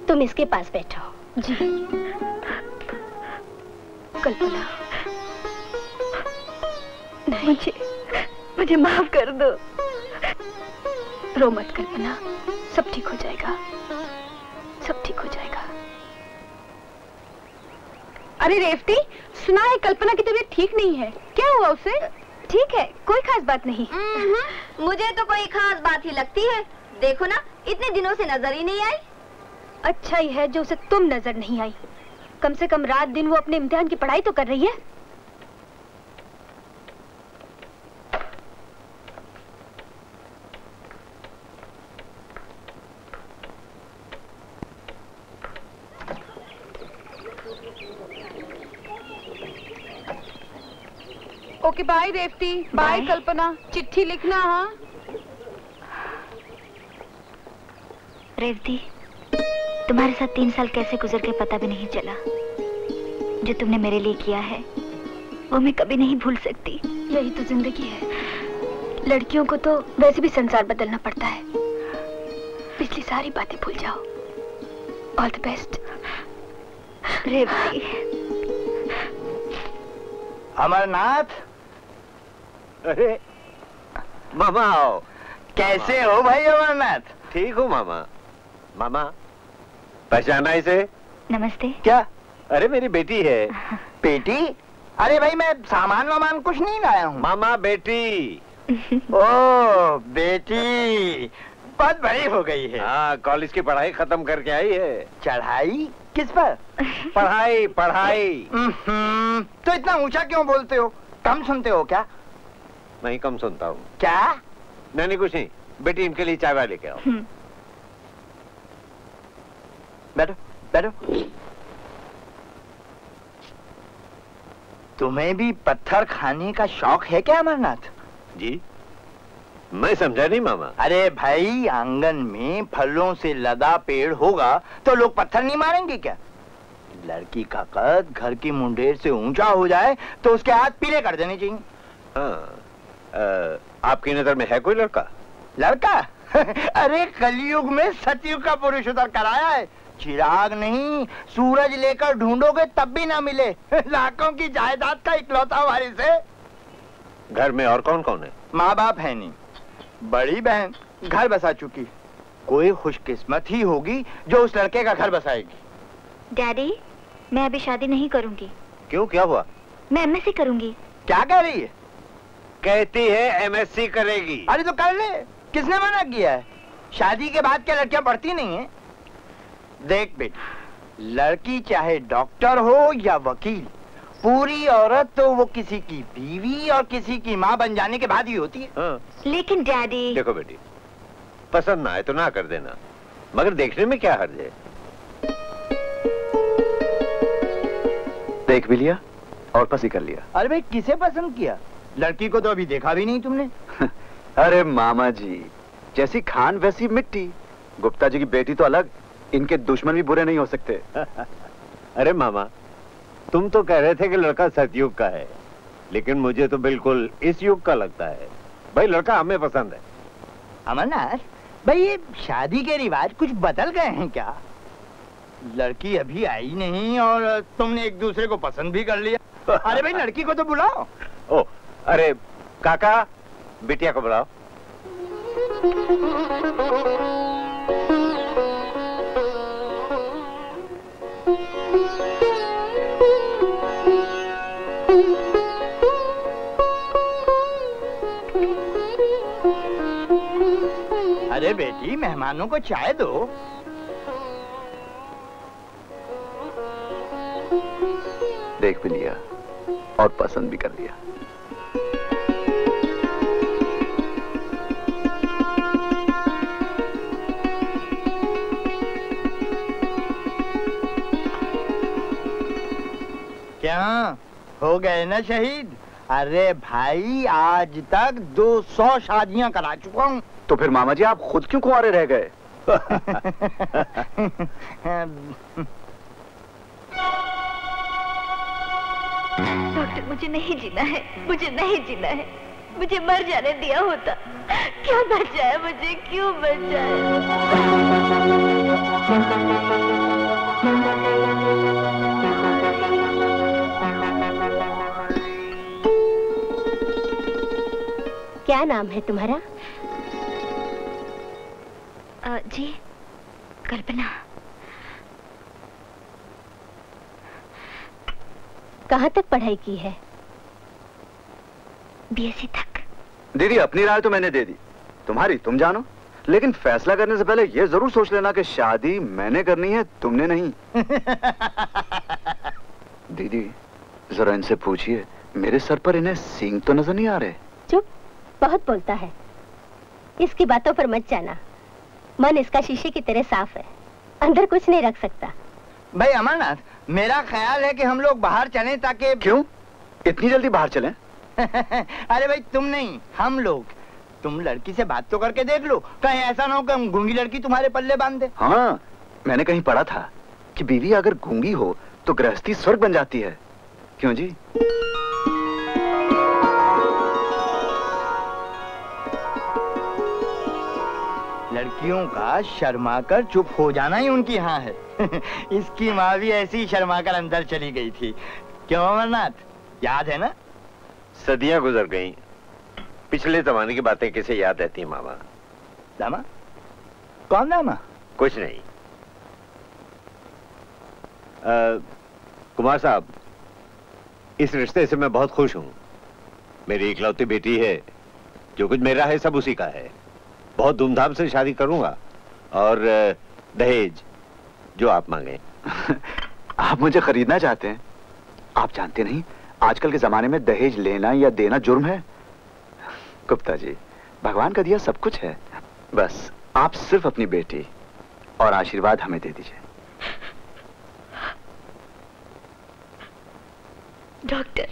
तुम इसके पास बैठो। जी। कल्पना, मुझे मुझे माफ कर दो। रो मत कल्पना, सब ठीक हो जाएगा, सब ठीक हो जाएगा। अरे रेवती, सुना है कल्पना की तबीयत ठीक नहीं है। क्या हुआ उसे? ठीक है, कोई खास बात नहीं। मुझे तो कोई खास बात ही लगती है। देखो ना, इतने दिनों से नजर ही नहीं आई। अच्छा ही है जो उसे तुम नजर नहीं आई। कम से कम रात दिन वो अपने इम्तिहान की पढ़ाई तो कर रही है। Okay bye Revati, bye Kalpana. चिट्ठी लिखना। हाँ रेवती, तुम्हारे साथ तीन साल कैसे गुजर के पता भी नहीं चला। जो तुमने मेरे लिए किया है वो मैं कभी नहीं भूल सकती। यही तो जिंदगी है। लड़कियों को तो वैसे भी संसार बदलना पड़ता है। पिछली सारी बातें भूल जाओ। All the best Revati. Amarnath, अरे मामा आओ। कैसे हो भाई अमरनाथ? ठीक हो मामा? मामा पहचाना इसे? नमस्ते। क्या? अरे मेरी बेटी है। बेटी? अरे भाई मैं सामान वामान कुछ नहीं लाया हूँ। मामा बेटी। ओ बेटी बहुत बड़ी हो गई है। हाँ कॉलेज की पढ़ाई खत्म करके आई है। चढ़ाई? किस पर? पढ़ाई पढ़ाई। तो इतना ऊंचा क्यों बोलते हो? कम सुनते हो क्या? नहीं कम सुनता हूँ। क्या? नहीं नहीं कुछ नहीं। बेटी इनके लिए चाय वाय लेके आओ। बैठो बैठो। तुम्हें भी पत्थर खाने का शौक है क्या अमरनाथ जी? मैं समझा नहीं मामा। अरे भाई आंगन में फलों से लदा पेड़ होगा तो लोग पत्थर नहीं मारेंगे क्या? लड़की का कद घर की मुंडेर से ऊंचा हो जाए तो उसके हाथ पीले कर देने चाहिए। हाँ, आपकी नजर में है कोई लड़का? लड़का? अरे कलयुग में सतयुग का पुरुष उतर कर आया है। चिराग नहीं सूरज लेकर ढूंढोगे तब भी ना मिले। लाखों की जायदाद का इकलौता वारिस है। घर में और कौन कौन है? माँ बाप है नहीं, बड़ी बहन घर बसा चुकी। कोई खुशकिस्मत ही होगी जो उस लड़के का घर बसाएगी। डैडी मैं अभी शादी नहीं करूँगी। क्यों क्या हुआ? मैं एमएससी करूँगी। क्या कह रही है? कहती है एमएससी करेगी। अरे तो कर ले, किसने मना किया है? शादी के बाद क्या लड़कियाँ पढ़ती नहीं है? देख बेटी लड़की चाहे डॉक्टर हो या वकील, पूरी औरत तो वो किसी की बीवी और किसी की माँ बन जाने के बाद ही होती है। हाँ। लेकिन डैडी। देखो बेटी पसंद ना आए तो ना कर देना, मगर देखने में क्या हर्ज है। देख भी लिया और पसंद ही कर लिया। अरे भाई किसे पसंद किया? लड़की को तो अभी देखा भी नहीं तुमने। अरे मामा जी जैसी खान वैसी मिट्टी। गुप्ता जी की बेटी तो अलग, इनके दुश्मन भी बुरे नहीं हो सकते। अरे मामा तुम तो कह रहे थे कि लड़का सतयुग का है, लेकिन मुझे तो बिल्कुल इस युग का लगता है। भाई लड़का हमें पसंद है। अमरनाथ भाई ये शादी के रिवाज कुछ बदल गए हैं क्या? लड़की अभी आई नहीं और तुमने एक दूसरे को पसंद भी कर लिया। अरे भाई लड़की को तो बुलाओ। ओ अरे काका बिटिया को बुलाओ। अरे बेटी मेहमानों को चाय दो। देख भी लिया और पसंद भी कर लिया। क्या हो गए ना शहीद? अरे भाई आज तक दो सौ शादियां करा चुका हूँ। तो फिर मामा जी आप खुद क्यों कुंवारे रह गए? डॉक्टर मुझे नहीं जीना है, मुझे नहीं जीना है। मुझे मर जाने दिया होता। क्यों बचाया मुझे, क्यों बचाया? क्या नाम है तुम्हारा? आ, जी कल्पना। कहाँ तक पढ़ाई की है? बीएससी तक। दीदी अपनी राय तो मैंने दे दी, तुम्हारी तुम जानो, लेकिन फैसला करने से पहले यह जरूर सोच लेना कि शादी मैंने करनी है तुमने नहीं। दीदी जरा इनसे पूछिए, मेरे सर पर इन्हें सींग तो नजर नहीं आ रहे। चुप, बहुत बोलता है, इसकी बातों पर मत जाना। मन इसका शीशे की तरह साफ है, अंदर कुछ नहीं रख सकता। भाई अमरनाथ मेरा ख्याल है कि हम लोग बाहर चलें ताकि। क्यों इतनी जल्दी बाहर चलें? अरे भाई तुम नहीं हम लोग। तुम लड़की से बात तो करके देख लो, कहीं ऐसा ना हो कि हम गूंगी लड़की तुम्हारे पल्ले बांध दे। हाँ मैंने कहीं पढ़ा था कि बीवी अगर गूंगी हो तो गृहस्थी स्वर्ग बन जाती है। क्यों जी? लड़कियों का शर्मा कर चुप हो जाना ही उनकी हाँ है। इसकी माँ भी ऐसी शर्मा कर अंदर चली गई थी। क्यों अमरनाथ, याद है ना? सदियां गुजर गईं, पिछले जमाने की बातें किसे याद रहती हैं मामा। दामा? कौन दामा? कुछ नहीं। आ, कुमार साहब, इस रिश्ते से मैं बहुत खुश हूँ। मेरी इकलौती बेटी है, जो कुछ मेरा है सब उसी का है। बहुत धूमधाम से शादी करूंगा और दहेज जो आप मांगे। आप मुझे खरीदना चाहते हैं? आप जानते नहीं आजकल के जमाने में दहेज लेना या देना जुर्म है। गुप्ता जी, भगवान का दिया सब कुछ है, बस आप सिर्फ अपनी बेटी और आशीर्वाद हमें दे दीजिए। डॉक्टर,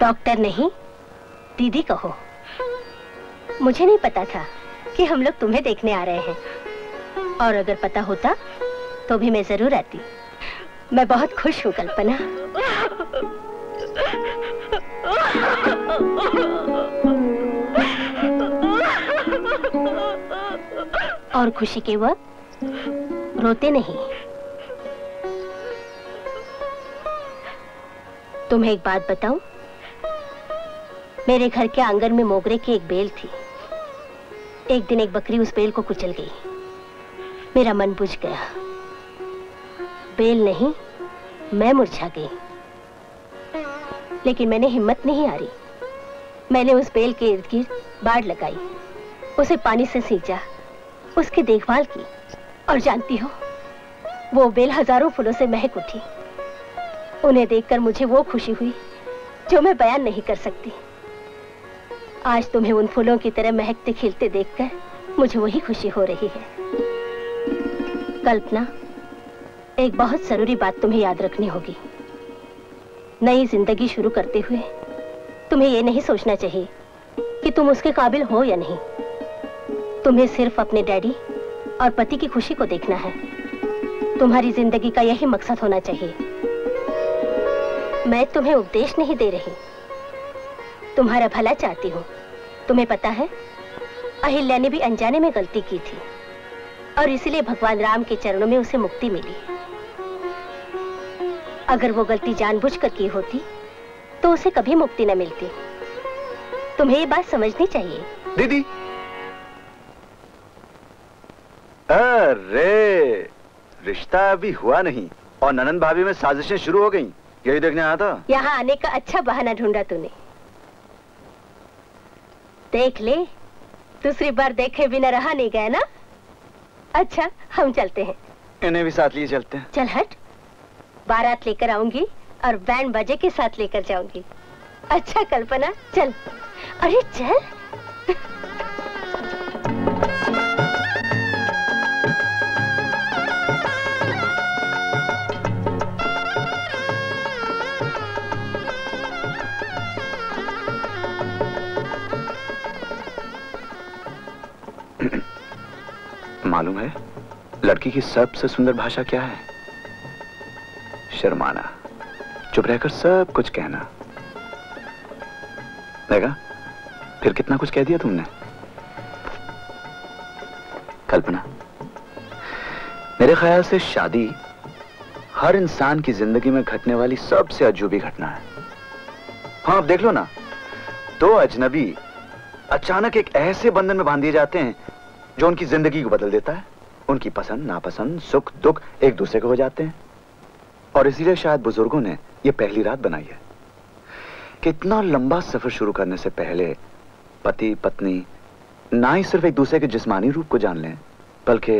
डॉक्टर नहीं दीदी कहो। मुझे नहीं पता था कि हम लोग तुम्हें देखने आ रहे हैं, और अगर पता होता तो भी मैं जरूर आती। मैं बहुत खुश हूँ कल्पना। और खुशी के वक्त रोते नहीं। तुम्हें एक बात बताऊं, मेरे घर के आंगन में मोगरे की एक बेल थी। एक दिन एक बकरी उस बेल को कुचल गई। मेरा मन बुझ गया, बेल नहीं मैं मुरझा गई। लेकिन मैंने हिम्मत नहीं हारी। मैंने उस बेल के इर्द गिर्द बाड़ लगाई, उसे पानी से सींचा, उसकी देखभाल की, और जानती हो वो बेल हजारों फूलों से महक उठी। उन्हें देखकर मुझे वो खुशी हुई जो मैं बयान नहीं कर सकती। आज तुम्हें उन फूलों की तरह महकते खिलते देखकर मुझे वही खुशी हो रही है। कल्पना, एक बहुत जरूरी बात तुम्हें याद रखनी होगी। नई जिंदगी शुरू करते हुए तुम्हें ये नहीं सोचना चाहिए कि तुम उसके काबिल हो या नहीं। तुम्हें सिर्फ अपने डैडी और पति की खुशी को देखना है। तुम्हारी जिंदगी का यही मकसद होना चाहिए। मैं तुम्हें उपदेश नहीं दे रही, तुम्हारा भला चाहती हूँ। तुम्हें पता है, अहिल्या ने भी अनजाने में गलती की थी और इसलिए भगवान राम के चरणों में उसे मुक्ति मिली। अगर वो गलती जानबूझकर की होती तो उसे कभी मुक्ति न मिलती। तुम्हें ये बात समझनी चाहिए। दीदी, अरे रिश्ता अभी हुआ नहीं और ननंद भाभी में साजिशें शुरू हो गईं। यही देखने आया था। यहाँ आने का अच्छा बहाना ढूंढा तूने। देख ले, दूसरी बार देखे बिना रहा नहीं गया ना। अच्छा, हम चलते हैं। इन्हें भी साथ लिए चलते हैं। चल हट, बारात लेकर आऊंगी और बैंड बाजे के साथ लेकर जाऊंगी। अच्छा कल्पना, चल। अरे चल। मालूम है लड़की की सबसे सुंदर भाषा क्या है? शर्माना, चुप रहकर सब कुछ कहना। देखा फिर कितना कुछ कह दिया तुमने। कल्पना, मेरे ख्याल से शादी हर इंसान की जिंदगी में घटने वाली सबसे अजूबी घटना है। हाँ, आप देख लो ना, दो अजनबी अचानक एक ऐसे बंधन में बांध दिए जाते हैं जो उनकी जिंदगी को बदल देता है। उनकी पसंद नापसंद, सुख दुख एक दूसरे को हो जाते हैं। और इसीलिए शायद बुजुर्गों ने यह पहली रात बनाई है कि इतना लंबा सफर शुरू करने से पहले पति पत्नी ना ही सिर्फ एक दूसरे के जिस्मानी रूप को जान लें, बल्कि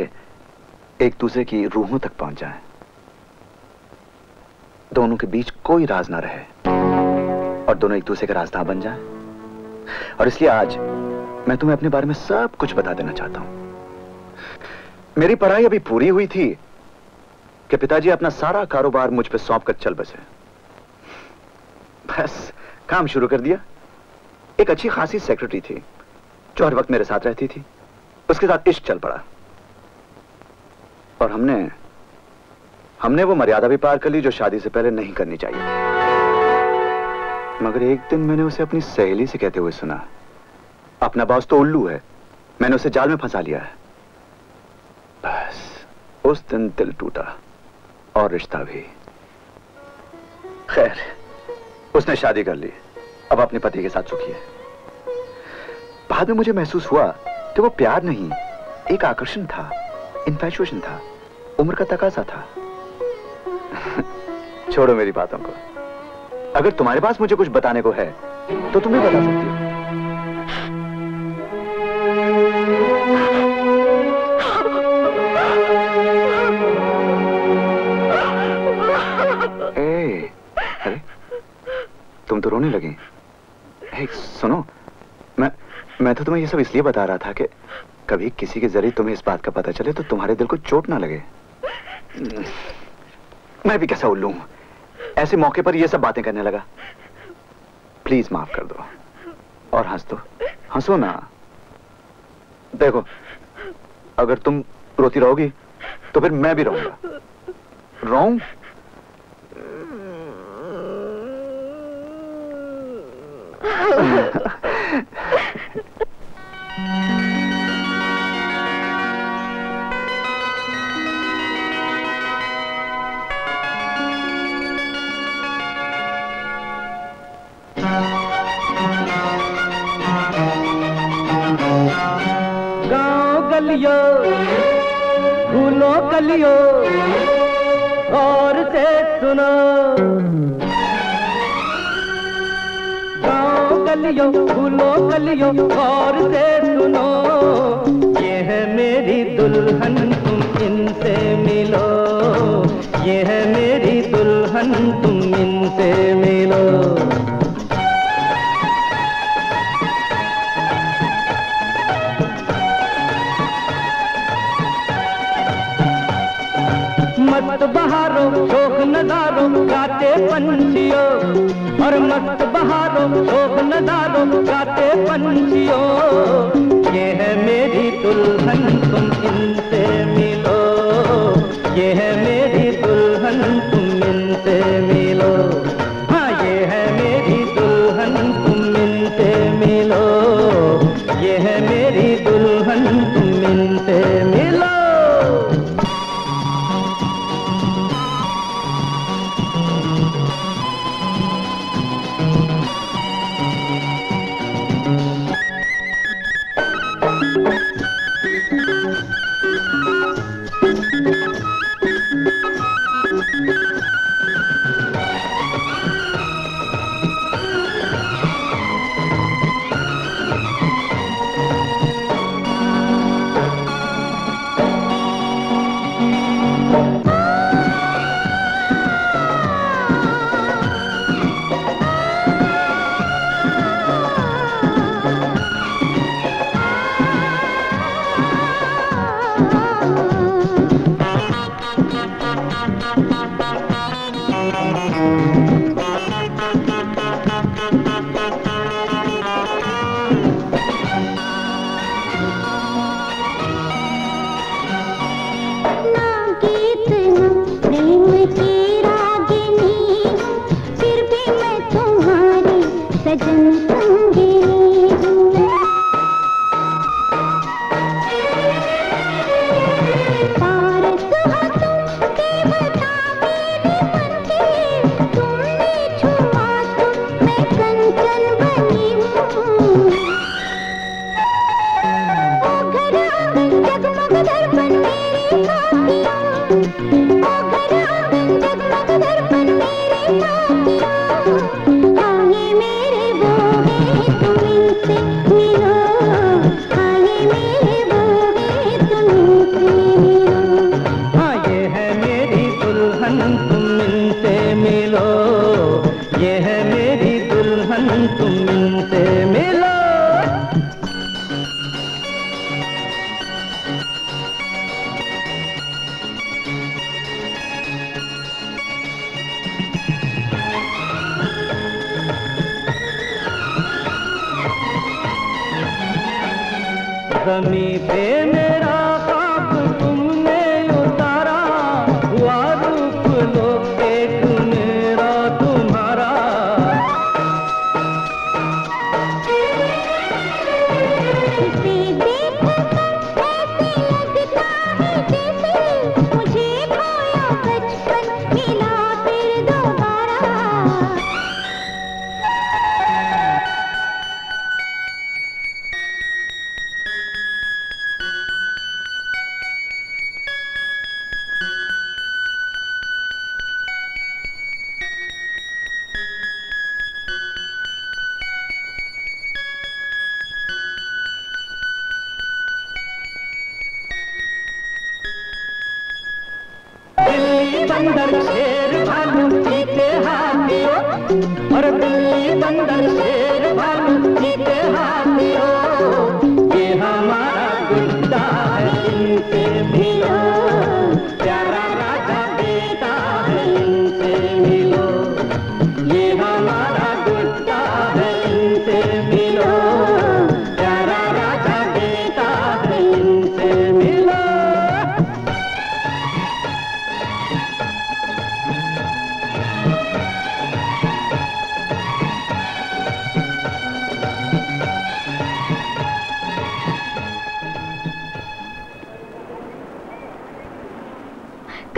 एक दूसरे की रूहों तक पहुंच जाएं। दोनों के बीच कोई राज ना रहे और दोनों एक दूसरे का रास्ता बन जाएं। और इसलिए आज मैं तुम्हें अपने बारे में सब कुछ बता देना चाहता हूं। मेरी पढ़ाई अभी पूरी हुई थी कि पिताजी अपना सारा कारोबार मुझ पे सौंप कर चल बसे। बस काम शुरू कर दिया। एक अच्छी खासी सेक्रेटरी थी जो हर वक्त मेरे साथ रहती थी। उसके साथ इश्क चल पड़ा और हमने हमने वो मर्यादा भी पार कर ली जो शादी से पहले नहीं करनी चाहिए। मगर एक दिन मैंने उसे अपनी सहेली से कहते हुए सुना अपना बॉस तो उल्लू है, मैंने उसे जाल में फंसा लिया है। बस उस दिन दिल टूटा और रिश्ता भी। खैर उसने शादी कर ली, अब अपने पति के साथ सुखी है। बाद में मुझे महसूस हुआ कि वो प्यार नहीं, एक आकर्षण था, इन्फैचुएशन था, उम्र का तकाजा था। छोड़ो मेरी बातों को, अगर तुम्हारे पास मुझे कुछ बताने को है तो तुम भी बता सकती हो। तुम तो रोने लगे। एक सुनो, मैं मैं तो तुम्हें ये सब इसलिए बता रहा था कि कभी किसी के जरिए तुम्हें इस बात का पता चले तो तुम्हारे दिल को चोट ना लगे। मैं भी कैसा उल्लू हूं, ऐसे मौके पर ये सब बातें करने लगा। प्लीज माफ कर दो और हंस दो, हंसो ना। देखो अगर तुम रोती रहोगी तो फिर मैं भी रहूंगा। रोऊं? गाँव गलियों फूलों गलियों और से सुनो। गलियों फूलों गलियों और से सुनो, ये है मेरी दुल्हन तुम इनसे मिलो, ये है मेरी दुल्हन तुम इनसे मिलो। मत बहारों शोक नजारों गाते पंछियों, और मत बहारों शोक नजारों गाते पंछियों, ये है मेरी दुल्हन तुम इनसे मिलो, ये है मेरी दुल्हन तुम इनसे मिलो। हाँ ये है मेरी दुल्हन तुम इनसे मिलो, ये है मेरी दुल्हन तुम इनसे मिलो। बंदर शेर भालू जीते हाथियो, और दिल्ली बंदर शेर भालू जीते हाथियो, ये हमारा गुप्ता है इनसे मिलो, प्यारा राजा बेटा है इनसे मिलो, ये हमारा गुप्ता है इनसे मिलो, प्यारा राजा बेटा है इनसे मिलो।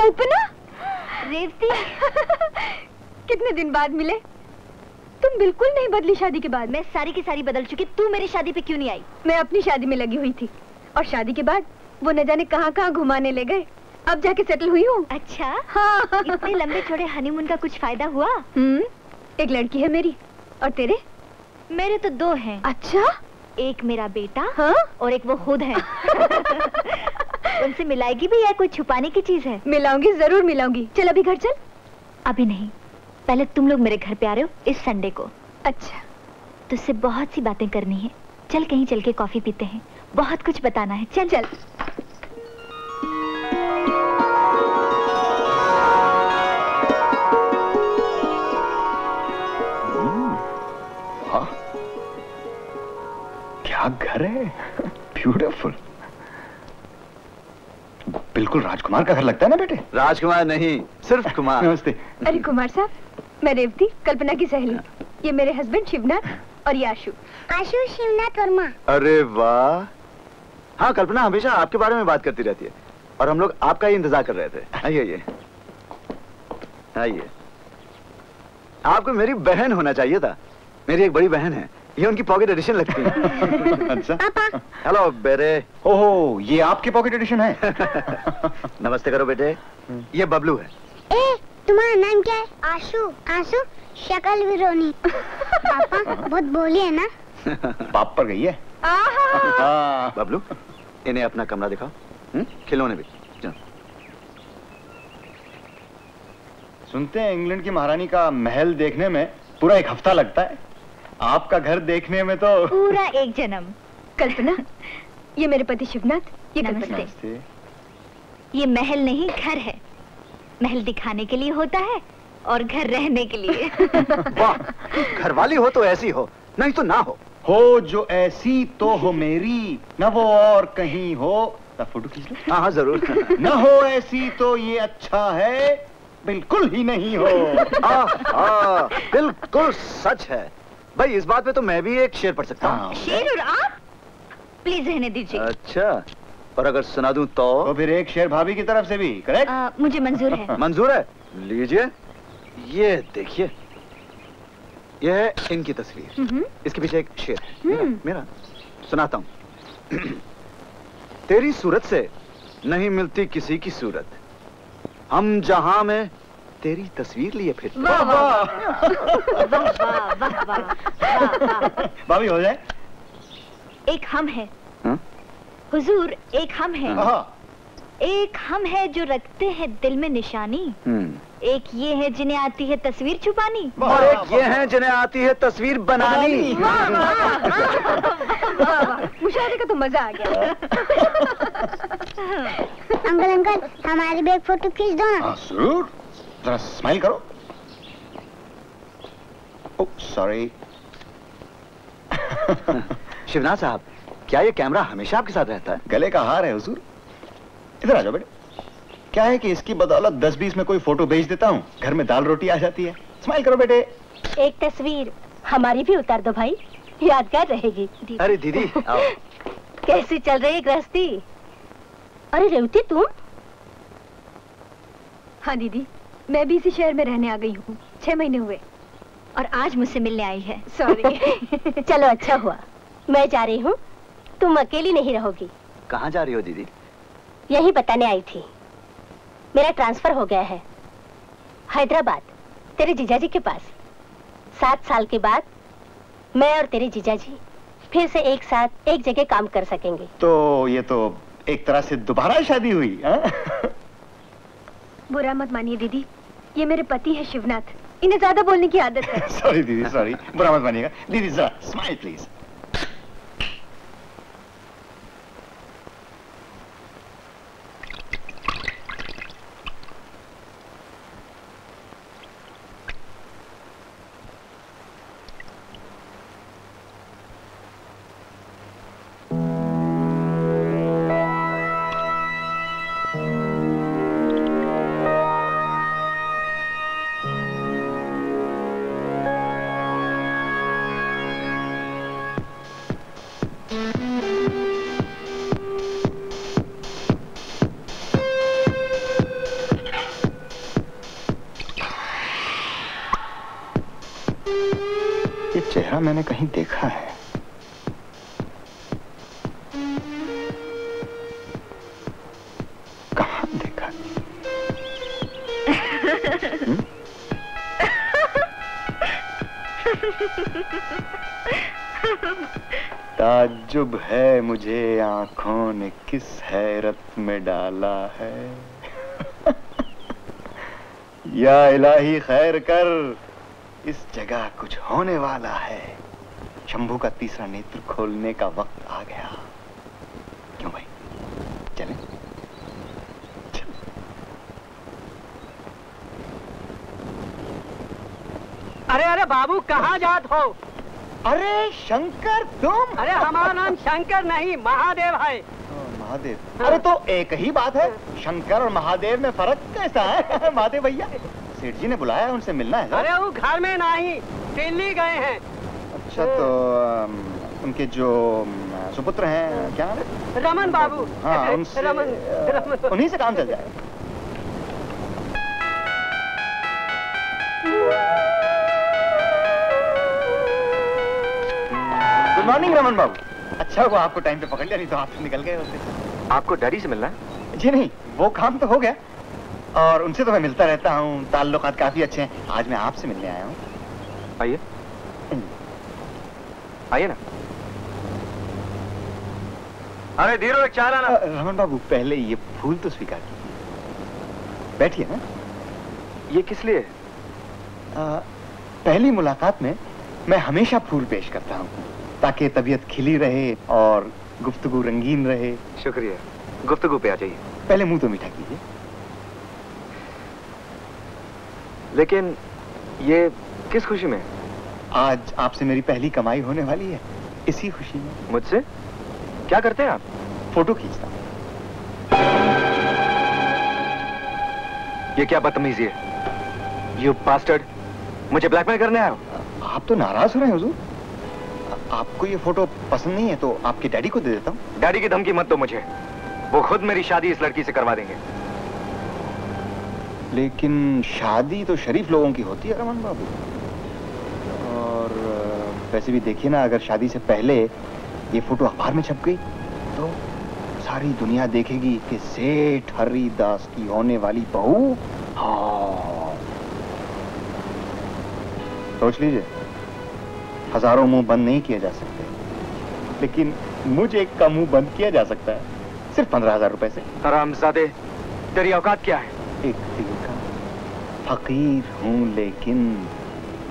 कल्पना, रेवती कितने दिन बाद मिले? तुम बिल्कुल नहीं बदली शादी के बाद। मैं सारी की सारी बदल चुकी, तू मेरी शादी पे क्यों नहीं आई? मैं अपनी शादी में लगी हुई थी और शादी के बाद वो न जाने कहाँ कहाँ घुमाने ले गए। अब जाके सेटल हुई हूँ। अच्छा हाँ। इतने लंबे छोड़े हनीमून का कुछ फायदा हुआ? हम्म, एक लड़की है मेरी। और तेरे? मेरे तो दो हैं। अच्छा, एक मेरा बेटा हाँ? और एक वो खुद है। उनसे मिलाएगी भी या कोई छुपाने की चीज है? मिलाऊंगी, जरूर मिलाऊंगी। चल अभी घर चल। अभी नहीं, पहले तुम लोग मेरे घर पे आ रहे हो इस संडे को। अच्छा, तुझसे बहुत सी बातें करनी है। चल कहीं चल के कॉफी पीते हैं, बहुत कुछ बताना है। चल चल। क्या घर है, ब्यूटीफुल। बिल्कुल राजकुमार का घर लगता है ना बेटे? राजकुमार नहीं, सिर्फ कुमार। नमस्ते। अरे कुमार साहब, मैं रेवती, कल्पना की सहेली। ये मेरे हस्बैंड शिवनाथ और ये आशु। आशु, शिवनाथ और माँ। अरे वाह। हाँ, कल्पना हमेशा आपके बारे में बात करती रहती है और हम लोग आपका ही इंतजार कर रहे थे। आइए आइए आइए। आपको मेरी बहन होना चाहिए था। मेरी एक बड़ी बहन है, ये उनकी पॉकेट एडिशन लगती है। अच्छा पापा। हेलो बेटे। ओह, ये आपकी पॉकेट एडिशन है। नमस्ते करो बेटे। ये बबलू है। ए, तुम्हारा नाम क्या है? आशु। आशु, शक्ल भी रोनी। पापा बहुत बोली है ना। बाप पर गई है। आहा। बबलू, इन्हें अपना कमरा दिखाओ, खिलौने भी। सुनते हैं इंग्लैंड की महारानी का महल देखने में पूरा एक हफ्ता लगता है, आपका घर देखने में तो पूरा एक जन्म। कल्पना, ये मेरे पति शिवनाथ। ये नमस्ते। ये महल नहीं घर है। महल दिखाने के लिए होता है और घर रहने के लिए। वाह, घरवाली हो तो ऐसी हो, नहीं तो ना हो। हो जो ऐसी तो हो मेरी, ना वो और कहीं हो। फोटो खींच लो। हाँ हाँ जरूर। ना हो ऐसी तो ये अच्छा है, बिल्कुल ही नहीं हो। आ, आ, बिल्कुल सच है भाई। इस बात पे तो मैं भी एक शेर पढ़ सकता हूँ। शेर? और आप? प्लीज रहने दीजिए। अच्छा, और अगर सुना दूं तो? तो फिर एक शेर भाभी की तरफ से भी। करेक्ट? आ, मुझे मंजूर है। मंजूर है, लीजिए। ये देखिए, यह है इनकी तस्वीर, इसके पीछे एक शेर है मेरा, मेरा। सुनाता हूँ। तेरी सूरत से नहीं मिलती किसी की सूरत, हम जहां में तेरी तस्वीर लिए फिर। वाह वाह। भाभी हो जाए। एक हम है हुजूर, एक हम है। एक हम है जो रखते हैं दिल में निशानी, एक ये है जिन्हें आती है तस्वीर छुपानी, और एक ये है जिन्हें आती है तस्वीर बनानी। मुशायरे का तो मजा आ गया। अंकल अंकल हमारी भी एक फोटो खींच दो ना। जरूर, जरा स्माइल करो। Oh sorry. शिवनाथ साहब, क्या ये कैमरा हमेशा आपके साथ रहता है? गले का हार है हुजूर। इधर आ जाओ बेटे। क्या है कि इसकी बदौलत दस बीस में कोई फोटो भेज देता हूँ, घर में दाल रोटी आ जाती है। स्माइल करो बेटे। एक तस्वीर हमारी भी उतार दो भाई, यादगार रहेगी। अरे दीदी आओ। कैसी चल रही है गृहस्थी? अरे रेवती तुम? हाँ दीदी, मैं भी इसी शहर में रहने आ गई हूँ, छह महीने हुए, और आज मुझसे मिलने आई है। सॉरी। चलो अच्छा हुआ। मैं जा रही हूँ, तुम अकेली नहीं रहोगी। कहाँ जा रही हो दीदी? यही बताने आई थी, मेरा ट्रांसफर हो गया है हैदराबाद, तेरे जीजाजी के पास। सात साल के बाद मैं और तेरे जीजाजी फिर से एक साथ एक जगह काम कर सकेंगे। तो ये तो एक तरह से दोबारा शादी हुई। बुरा मत मानिए दीदी, ये मेरे पति हैं शिवनाथ, इन्हें ज्यादा बोलने की आदत है। सॉरी दीदी, सॉरी, बुरा मत मानिएगा दीदी। जरा स्माइल प्लीज। मैंने कहीं देखा है। कहाँ देखा? ताज्जुब है मुझे, आंखों ने किस हैरत में डाला है। या इलाही खैर कर, इस जगह कुछ होने वाला है। शंभू का तीसरा नेत्र खोलने का वक्त आ गया। क्यों भाई, चलें? चल। अरे अरे बाबू, कहाँ जात हो? अरे शंकर तुम? अरे हमारा नाम शंकर नहीं महादेव है। महादेव? हाँ। अरे तो एक ही बात है, शंकर और महादेव में फर्क कैसा है? महादेव भैया, सेठ जी ने बुलाया है, उनसे मिलना है। अरे वो घर में नहीं, दिल्ली गए हैं। अच्छा, तो उनके जो सुपुत्र हैं, क्या है? रमन बाबू। हाँ, उनसे, रमन, रमन। उन्हीं से काम चल जाए। गुड मॉर्निंग रमन बाबू। अच्छा हुआ आपको टाइम पे पकड़ लिया, नहीं तो आप निकल गए होते। आपको डैडी से मिलना है? जी नहीं, वो काम तो हो गया, और उनसे तो मैं मिलता रहता हूँ, ताल्लुकात काफी अच्छे हैं। आज मैं आपसे मिलने आया हूँ। आइए आइए ना। अरे धीरो, एक चाय लाना। रमन बाबू, पहले ये फूल तो स्वीकार कीजिए। बैठिए ना। ये किस लिए? आ, पहली मुलाकात में मैं हमेशा फूल पेश करता हूँ ताकि तबीयत खिली रहे और गुफ्तगू रंगीन रहे। शुक्रिया, गुफ्तगू पे आ जाइए। पहले मुंह तो मीठा कीजिए। लेकिन ये किस खुशी में? आज आपसे मेरी पहली कमाई होने वाली है, इसी खुशी में। मुझसे? क्या करते हैं आप? फोटो खींचता हूँ। ये क्या बदतमीजी है? यू बास्टर्ड, मुझे ब्लैकमेल करने आए हो? आप तो नाराज हो रहे हैं हुजूर। आपको ये फोटो पसंद नहीं है तो आपके डैडी को दे देता हूँ। डैडी की धमकी मत दो मुझे, वो खुद मेरी शादी इस लड़की से करवा देंगे। लेकिन शादी तो शरीफ लोगों की होती है रमन बाबू, और वैसे भी देखिए ना, अगर शादी से पहले ये फोटो अखबार में छप गई तो सारी दुनिया देखेगी कि सेठ हरिदास की होने वाली बहू। हाँ, सोच लीजिए, हजारों मुंह बंद नहीं किए जा सकते, लेकिन मुझे एक का मुंह बंद किया जा सकता है, सिर्फ पंद्रह हजार रुपए से। हरामजादे, तेरी औकात क्या है? एक दिल का फकीर हूँ, लेकिन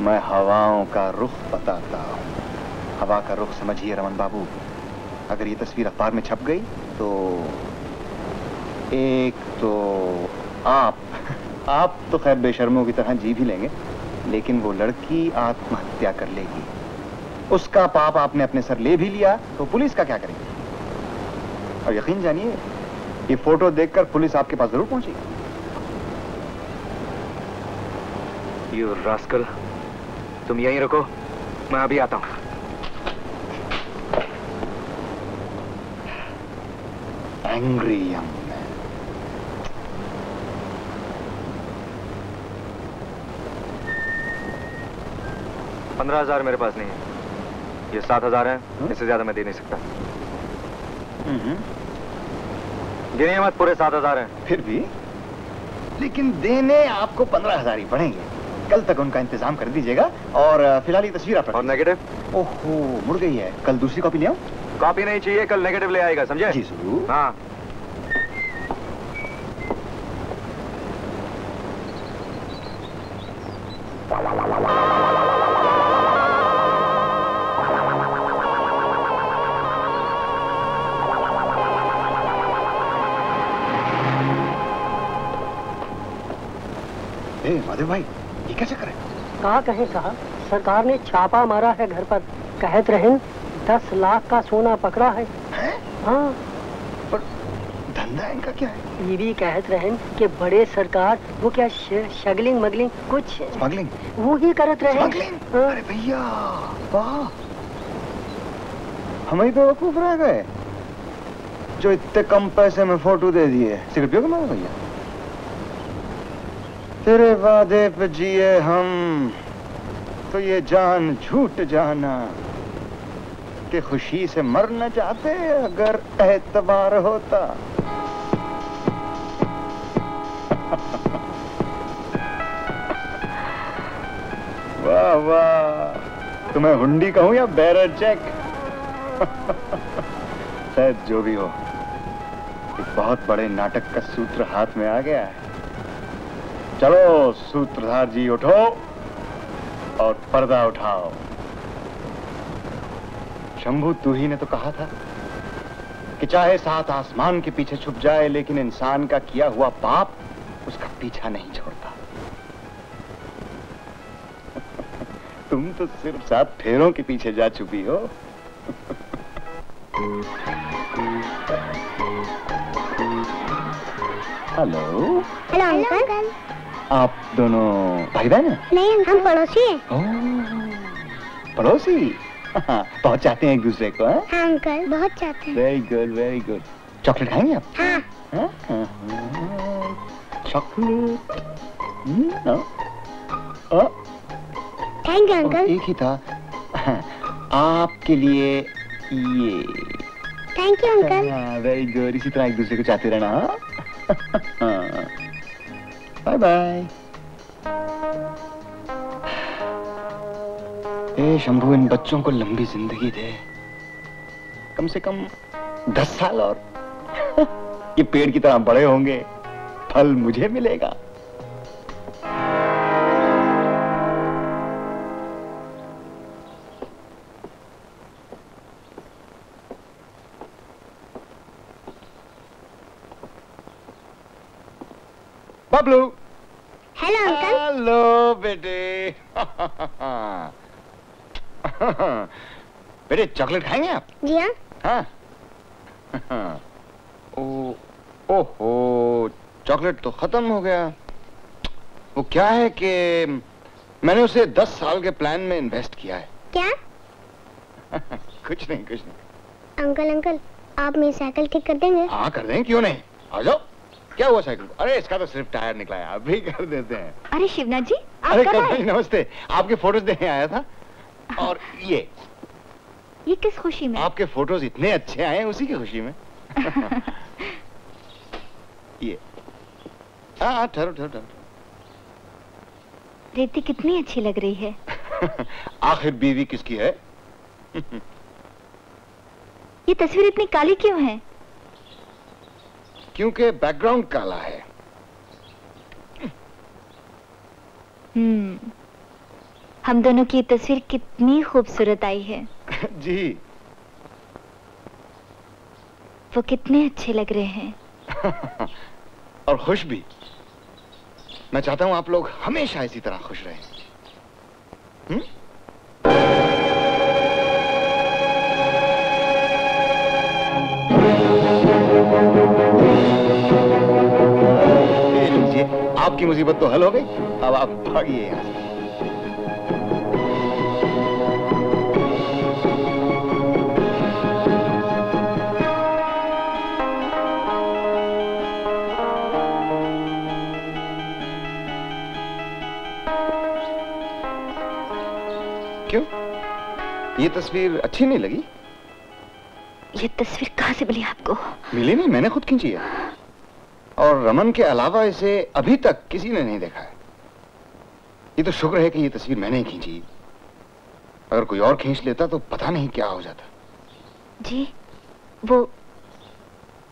मैं हवाओं का रुख बताता हूँ। हवा का रुख समझिए रमन बाबू। अगर ये तस्वीर अखबार में छप गई तो एक तो आप आप तो खैर बेशर्मों की तरह जी भी लेंगे, लेकिन वो लड़की आत्महत्या कर लेगी। उसका पाप आपने अपने सर ले भी लिया तो पुलिस का क्या करेंगे? और यकीन जानिए, ये फोटो देखकर पुलिस आपके पास जरूर पहुंचेगी। यू रास्कल, तुम यहीं रुको, मैं अभी आता हूँ। Angry young man. पंद्रह हजार मेरे पास नहीं है, ये सात हजार है, इससे ज्यादा मैं दे नहीं सकता। गिनिए मत, पूरे सात हजार है। फिर भी लेकिन देने आपको पंद्रह हजार ही पड़ेंगे। कल तक उनका इंतजाम कर दीजिएगा, और फिलहाल ये तस्वीर आप। और नेगेटिव? ओहो, मुड़ गई है। कल दूसरी कॉपी ले आऊं? कॉपी नहीं चाहिए, कल नेगेटिव ले आएगा, समझे? जी जरूर। हाँ। ए, माधव भाई ये कैसे करें? कहा कहे साहब, सरकार ने छापा मारा है घर पर, कहत रहन दस लाख का सोना पकड़ा है। हाँ, पर धंधा इनका क्या है? ये भी कहत रहन कि बड़े सरकार वो क्या शगलिंग मगलिंग कुछ स्मगलिंग वो ही करत रहे। अरे भैया वाह, हम ही बेवकूफ रह गए जो इतने कम पैसे में फोटो दे दिए। सिगरेट पियोगे माधव भैया? तेरे वादे पे जिए हम तो ये जान झूठ जाना कि खुशी से मर न जाते अगर एतबार होता। वाह वाह, तुम्हें हुंडी कहूं या बैरर चेक? शायद जो भी हो, एक बहुत बड़े नाटक का सूत्र हाथ में आ गया है। चलो सूत्रधार जी उठो और पर्दा उठाओ। शंभू, तू ही ने तो कहा था कि चाहे सात आसमान के पीछे छुप जाए लेकिन इंसान का किया हुआ पाप उसका पीछा नहीं छोड़ता। तुम तो सिर्फ सात फेरों के पीछे जा चुकी हो। हेलो हेलो अंकल, आप दोनों भाई बहन हैं? नहीं, हम पड़ोसी हैं। पड़ोसी? हाँ, बहुत चाहते हैं एक दूसरे को। हाँ अंकल, बहुत चाहते हैं। Very good very good. Chocolate खाएंगे आप? हाँ। हाँ, हाँ। चॉकलेट? Thank you uncle. एक ही था आपके लिए ये। Thank you uncle. Very good, इसी तरह एक दूसरे को चाहते रहना। हाँ। Bye bye. ए शंभू, इन बच्चों को लंबी जिंदगी दे, कम से कम दस साल और। ये पेड़ की तरह बड़े होंगे, फल मुझे मिलेगा। बबलू। Hello uncle. हेलो बेटे। बेटे चॉकलेट खाएंगे आप? जी हाँ। हाँ। ओ, ओहो, चॉकलेट तो खत्म हो गया। वो क्या है कि मैंने उसे दस साल के प्लान में इन्वेस्ट किया है। क्या? कुछ नहीं कुछ नहीं। अंकल अंकल, आप मेरी साइकिल ठीक कर देंगे? हाँ कर देंगे, क्यों नहीं, आ जाओ। क्या हुआ साइकिल? अरे इसका तो सिर्फ टायर निकला है, आप भी कर देते हैं। अरे शिवनाथ जी आप, अरे कब आए? नमस्ते, आपके फोटोज देखने आया था। और ये ये किस खुशी में? आपके फोटोज इतने अच्छे आए हैं उसी की खुशी में। ये हाँ, ठहरो ठहरो ठहरो। रेवती कितनी अच्छी लग रही है। आखिर बीवी किसकी है? ये तस्वीर इतनी काली क्यों है? क्योंकि बैकग्राउंड काला है। हम्म, हम दोनों की तस्वीर कितनी खूबसूरत आई है। जी, वो कितने अच्छे लग रहे हैं। और खुश भी। मैं चाहता हूं आप लोग हमेशा इसी तरह खुश रहें। हम्म? आपकी मुसीबत तो हल हो गई, अब आप भागिए यहाँ से। क्यों, ये तस्वीर अच्छी नहीं लगी? ये तस्वीर कहाँ से मिली आपको? मिली नहीं, मैंने खुद खींची है, और रमन के अलावा इसे अभी तक किसी ने नहीं देखा है। ये तो शुक्र है कि ये तस्वीर मैंने ही खींची, अगर कोई और खींच लेता तो पता नहीं क्या हो जाता। जी, वो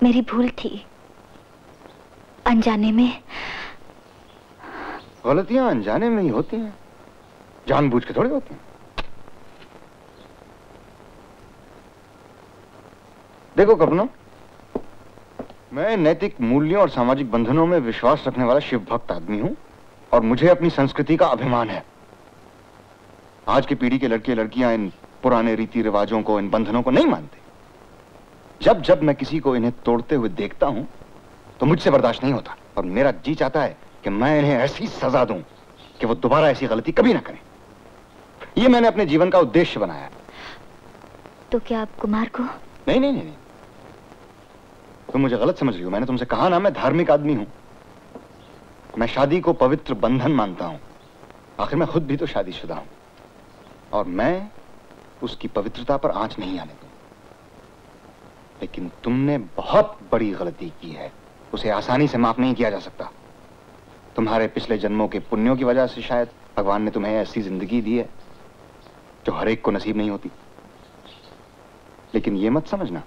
मेरी भूल थी, अनजाने में। गलतियां अनजाने में ही होती हैं, जानबूझ के थोड़ी होती हैं। देखो कल्पना, मैं नैतिक मूल्यों और सामाजिक बंधनों में विश्वास रखने वाला शिव भक्त आदमी हूं, और मुझे अपनी संस्कृति का अभिमान है। आज की पीढ़ी के लड़के लड़कियां इन पुराने रीति रिवाजों को, इन बंधनों को नहीं मानते। जब जब मैं किसी को इन्हें तोड़ते हुए देखता हूं तो मुझसे बर्दाश्त नहीं होता और मेरा जी चाहता है कि मैं इन्हें ऐसी सजा दूं कि वो दोबारा ऐसी गलती कभी ना करें। ये मैंने अपने जीवन का उद्देश्य बनाया। तो क्या आप कुमार को? नहीं नहीं नहीं, नहीं। तुम मुझे गलत समझ रही हो। मैंने तुमसे कहा ना मैं धार्मिक आदमी हूं। मैं शादी को पवित्र बंधन मानता हूं। आखिर मैं खुद भी तो शादीशुदा हूं और मैं उसकी पवित्रता पर आंच नहीं आने दूं। लेकिन तुमने बहुत बड़ी गलती की है, उसे आसानी से माफ नहीं किया जा सकता। तुम्हारे पिछले जन्मों के पुण्यों की वजह से शायद भगवान ने तुम्हें ऐसी जिंदगी दी है जो हर एक को नसीब नहीं होती। लेकिन यह मत समझना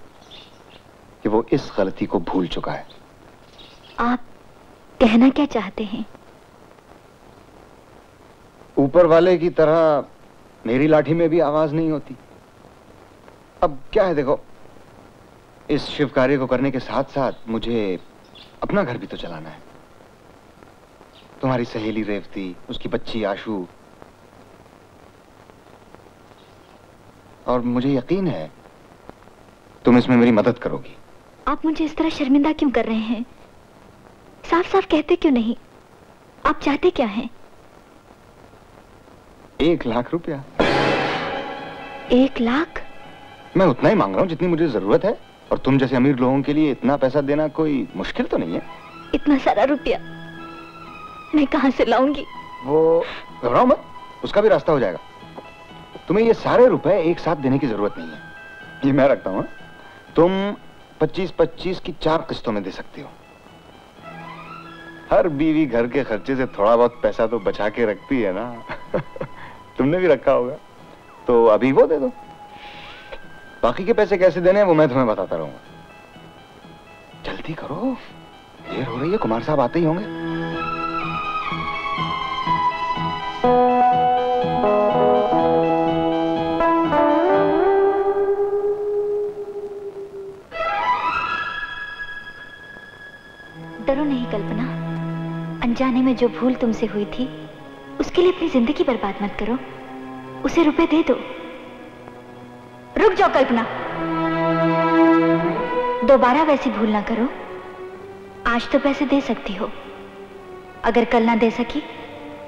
कि वो इस गलती को भूल चुका है। आप कहना क्या चाहते हैं? ऊपर वाले की तरह मेरी लाठी में भी आवाज नहीं होती। अब क्या है, देखो, इस शिव कार्य को करने के साथ साथ मुझे अपना घर भी तो चलाना है। तुम्हारी सहेली रेवती, उसकी बच्ची आशू, और मुझे यकीन है तुम इसमें मेरी मदद करोगी। आप मुझे इस तरह शर्मिंदा क्यों कर रहे हैं? साफ साफ कहते क्यों नहीं? आप चाहते क्या हैं? एक लाख रुपया। एक लाख? मैं उतना ही मांग रहा हूँ जितनी मुझे जरूरत है। और तुम जैसे अमीर लोगों के लिए इतना पैसा देना कोई मुश्किल तो नहीं है। इतना सारा रुपया मैं कहाँ से लाऊंगी? वो घबराओ मत, उसका भी रास्ता हो जाएगा। तुम्हें ये सारे रुपए एक साथ देने की जरूरत नहीं है, ये मैं रखता हूँ। तुम पच्चीस पच्चीस की चार किस्तों में दे सकती हो। हर बीवी घर के खर्चे से थोड़ा बहुत पैसा तो बचा के रखती है ना। तुमने भी रखा होगा, तो अभी वो दे दो। बाकी के पैसे कैसे देने हैं वो मैं तुम्हें बताता रहूंगा। जल्दी करो, देर हो रही है, कुमार साहब आते ही होंगे। डरो नहीं कल्पना, अनजाने में जो भूल तुमसे हुई थी उसके लिए अपनी जिंदगी बर्बाद मत करो। उसे रुपए दे दो। रुक जाओ कल्पना, दोबारा वैसी भूल ना करो। आज तो पैसे दे सकती हो, अगर कल ना दे सकी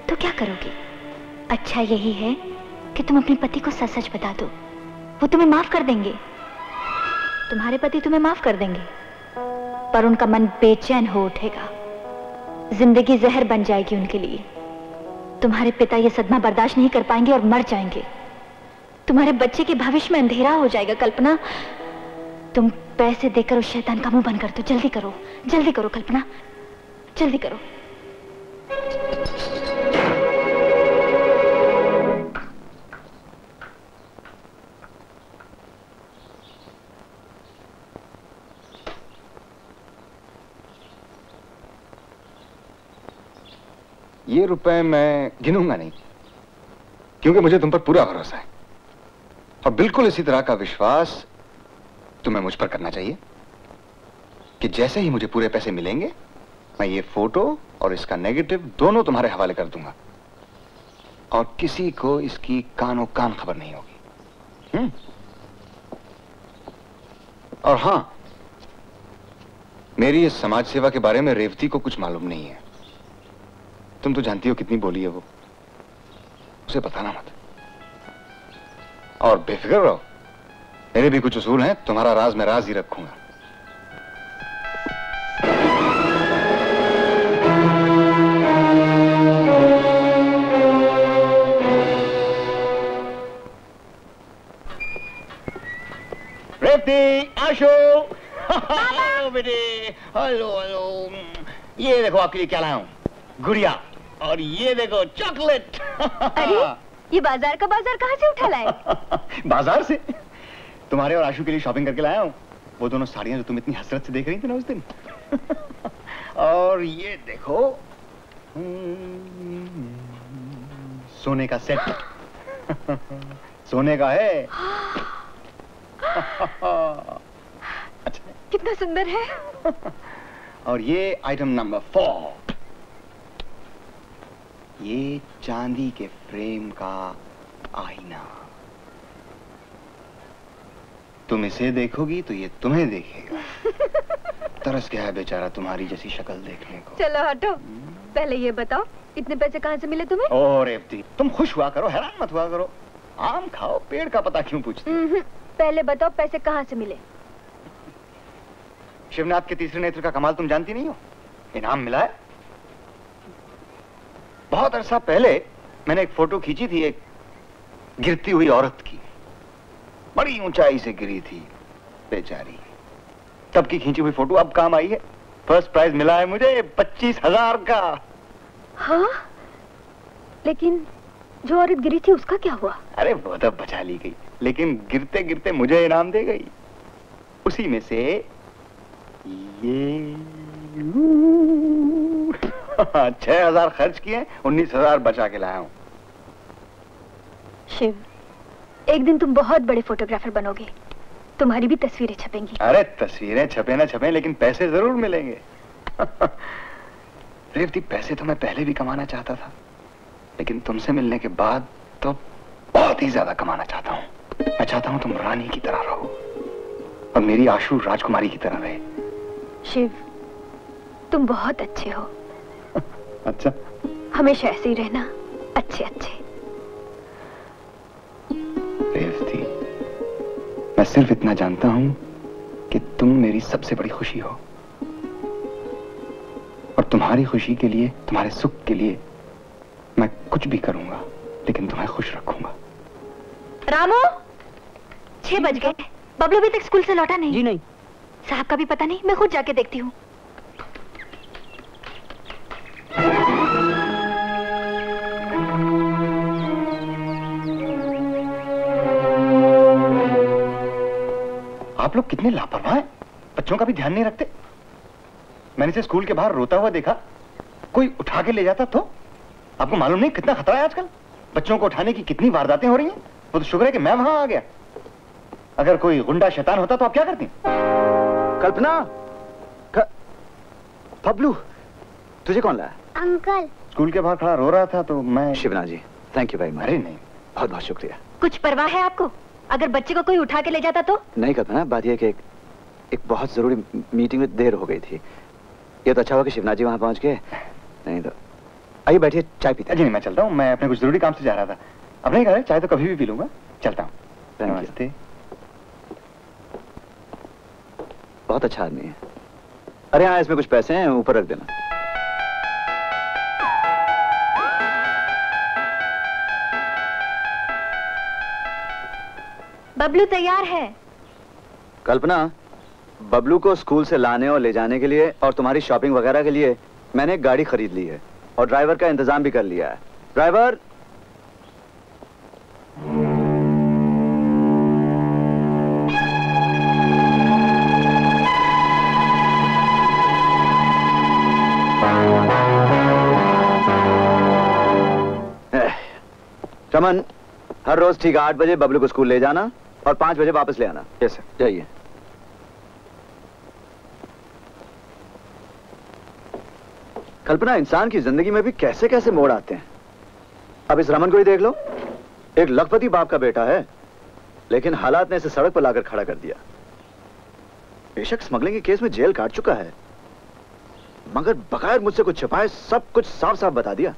तो क्या करोगी? अच्छा यही है कि तुम अपने पति को सच सच बता दो। वो तुम्हें माफ कर देंगे, तुम्हारे पति तुम्हें माफ कर देंगे, पर उनका मन बेचैन हो उठेगा। जिंदगी जहर बन जाएगी उनके लिए। तुम्हारे पिता यह सदमा बर्दाश्त नहीं कर पाएंगे और मर जाएंगे। तुम्हारे बच्चे के भविष्य में अंधेरा हो जाएगा। कल्पना, तुम पैसे देकर उस शैतान का मुंह बंद कर दो। जल्दी करो, जल्दी करो कल्पना, जल्दी करो। ये रुपए मैं गिनूंगा नहीं, क्योंकि मुझे तुम पर पूरा भरोसा है और बिल्कुल इसी तरह का विश्वास तुम्हें मुझ पर करना चाहिए कि जैसे ही मुझे पूरे पैसे मिलेंगे मैं ये फोटो और इसका नेगेटिव दोनों तुम्हारे हवाले कर दूंगा और किसी को इसकी कानों कान खबर नहीं होगी। हम्म। और हां, मेरी इस समाज सेवा के बारे में रेवती को कुछ मालूम नहीं है। तुम तो जानती हो कितनी बोली है वो, उसे बताना मत। और बेफिक्र रहो, मेरे भी कुछ उसूल हैं। तुम्हारा राज मैं राज ही रखूंगा। रेवती, आशो, बेटे, हेलो हेलो, ये देखो आपके लिए क्या लाया हूं, गुड़िया, और ये देखो चॉकलेट। अरे ये बाजार का बाजार कहाँ से उठा लाए? बाजार से तुम्हारे और आशु के लिए शॉपिंग करके लाया हूँ। वो दोनों साड़ियाँ जो तुम इतनी हसरत से देख रही थी ना उस दिन। और ये देखो सोने का सेट। सोने का है। अच्छा, कितना सुंदर है। और ये आइटम नंबर फोर। ये चांदी के प्रेम का आईना, तुम इसे देखोगी तो ये तुम्हें देखेगा। तरस गया है बेचारा तुम्हारी जैसी शक्ल देखने को। चलो हटो, पहले ये बताओ इतने पैसे कहाँ से मिले तुम्हें? ओ रेवती, तुम खुश हुआ करो, हैरान मत हुआ करो। आम खाओ, पेड़ का पता क्यों पूछती? पहले बताओ पैसे कहाँ से मिले? शिवनाथ के तीसरे नेत्र का कमाल तुम जानती नहीं हो? इनाम मिला है। बहुत अरसा पहले मैंने एक फोटो खींची थी एक गिरती हुई औरत की, बड़ी ऊंचाई से गिरी थी बेचारी, तब की खींची हुई फोटो अब काम आई है। फर्स्ट प्राइज मिला है मुझे पच्चीस हजार का। हाँ, लेकिन जो औरत गिरी थी उसका क्या हुआ? अरे वो तो बचा ली गई, लेकिन गिरते गिरते मुझे इनाम दे गई। उसी में से ये छह हजार खर्च किए, उन्नीस हजार बचा के लाया हूँ। शिव, एक दिन तुम बहुत बड़े फोटोग्राफर बनोगे, तुम्हारी भी तस्वीरें छपेंगी। अरे तस्वीरें छपे ना छपे, लेकिन पैसे जरूर मिलेंगे। रेवती, पैसे तो मैं पहले भी कमाना चाहता था, लेकिन तुमसे मिलने के बाद तो बहुत ही ज्यादा कमाना चाहता हूँ। मैं चाहता हूँ तुम रानी की तरह रहो और मेरी आशु राजकुमारी की तरह रहे। शिव, तुम बहुत अच्छे हो। अच्छा, हमेशा ऐसे ही रहना, अच्छे अच्छे। रेवती, मैं सिर्फ इतना जानता हूँ कि तुम मेरी सबसे बड़ी खुशी हो, और तुम्हारी खुशी के लिए, तुम्हारे सुख के लिए मैं कुछ भी करूंगा, लेकिन तुम्हें खुश रखूंगा। रामू, छह बज गए, बबलू अभी तक स्कूल से लौटा नहीं। जी नहीं। साहब का भी पता नहीं, मैं खुद जाके देखती हूँ। आप लोग कितने लापरवाह हैं, बच्चों का भी ध्यान नहीं रखते। मैंने इसे स्कूल के बाहर रोता हुआ देखा, कोई उठा के ले जाता तो। आपको मालूम नहीं कितना खतरा है आजकल, बच्चों को उठाने की कितनी वारदातें हो रही हैं। वो तो शुक्र है कि मैं वहां आ गया, अगर कोई गुंडा शैतान होता तो आप क्या करती? कल्पना, बबलू, तुझे कौन लाया? अंकल। स्कूल के बाहर खड़ा रो रहा था तो मैं। शिवनाथ जी, थैंक यू भाई। अरे नहीं, बहुत बहुत शुक्रिया। कुछ परवाह है आपको? अगर बच्चे को कोई उठा के ले जाता तो? नहीं कल्पना, बात यह कि एक, एक बहुत जरूरी मीटिंग में देर हो गई थी। ये तो अच्छा हुआ कि शिवनाथ जी वहां पहुंच गए, नहीं तो। आइए बैठिए, चाय पीते हैं। जी नहीं, मैं चलता हूँ, मैं अपने कुछ जरूरी काम से जा रहा था। अब नहीं कह रहे, चाय तो कभी भी पी लूंगा, चलता हूँ। नमस्ते। बहुत अच्छा आदमी है। अरे हाँ, इसमें कुछ पैसे हैं, ऊपर रख देना। बबलू तैयार है। कल्पना, बबलू को स्कूल से लाने और ले जाने के लिए और तुम्हारी शॉपिंग वगैरह के लिए मैंने एक गाड़ी खरीद ली है और ड्राइवर का इंतजाम भी कर लिया है। ड्राइवर, चमन, हर रोज ठीक आठ बजे बबलू को स्कूल ले जाना और पांच बजे वापस ले आना। Yes sir. जाइए। कल्पना, इंसान की जिंदगी में भी कैसे कैसे मोड़ आते हैं। अब इस रमन को ही देख लो, एक लखपति बाप का बेटा है, लेकिन हालात ने इसे सड़क पर लाकर खड़ा कर दिया। बेशक स्मगलिंग के केस में जेल काट चुका है, मगर बगैर मुझसे कुछ छिपाए सब कुछ साफ साफ बता दिया।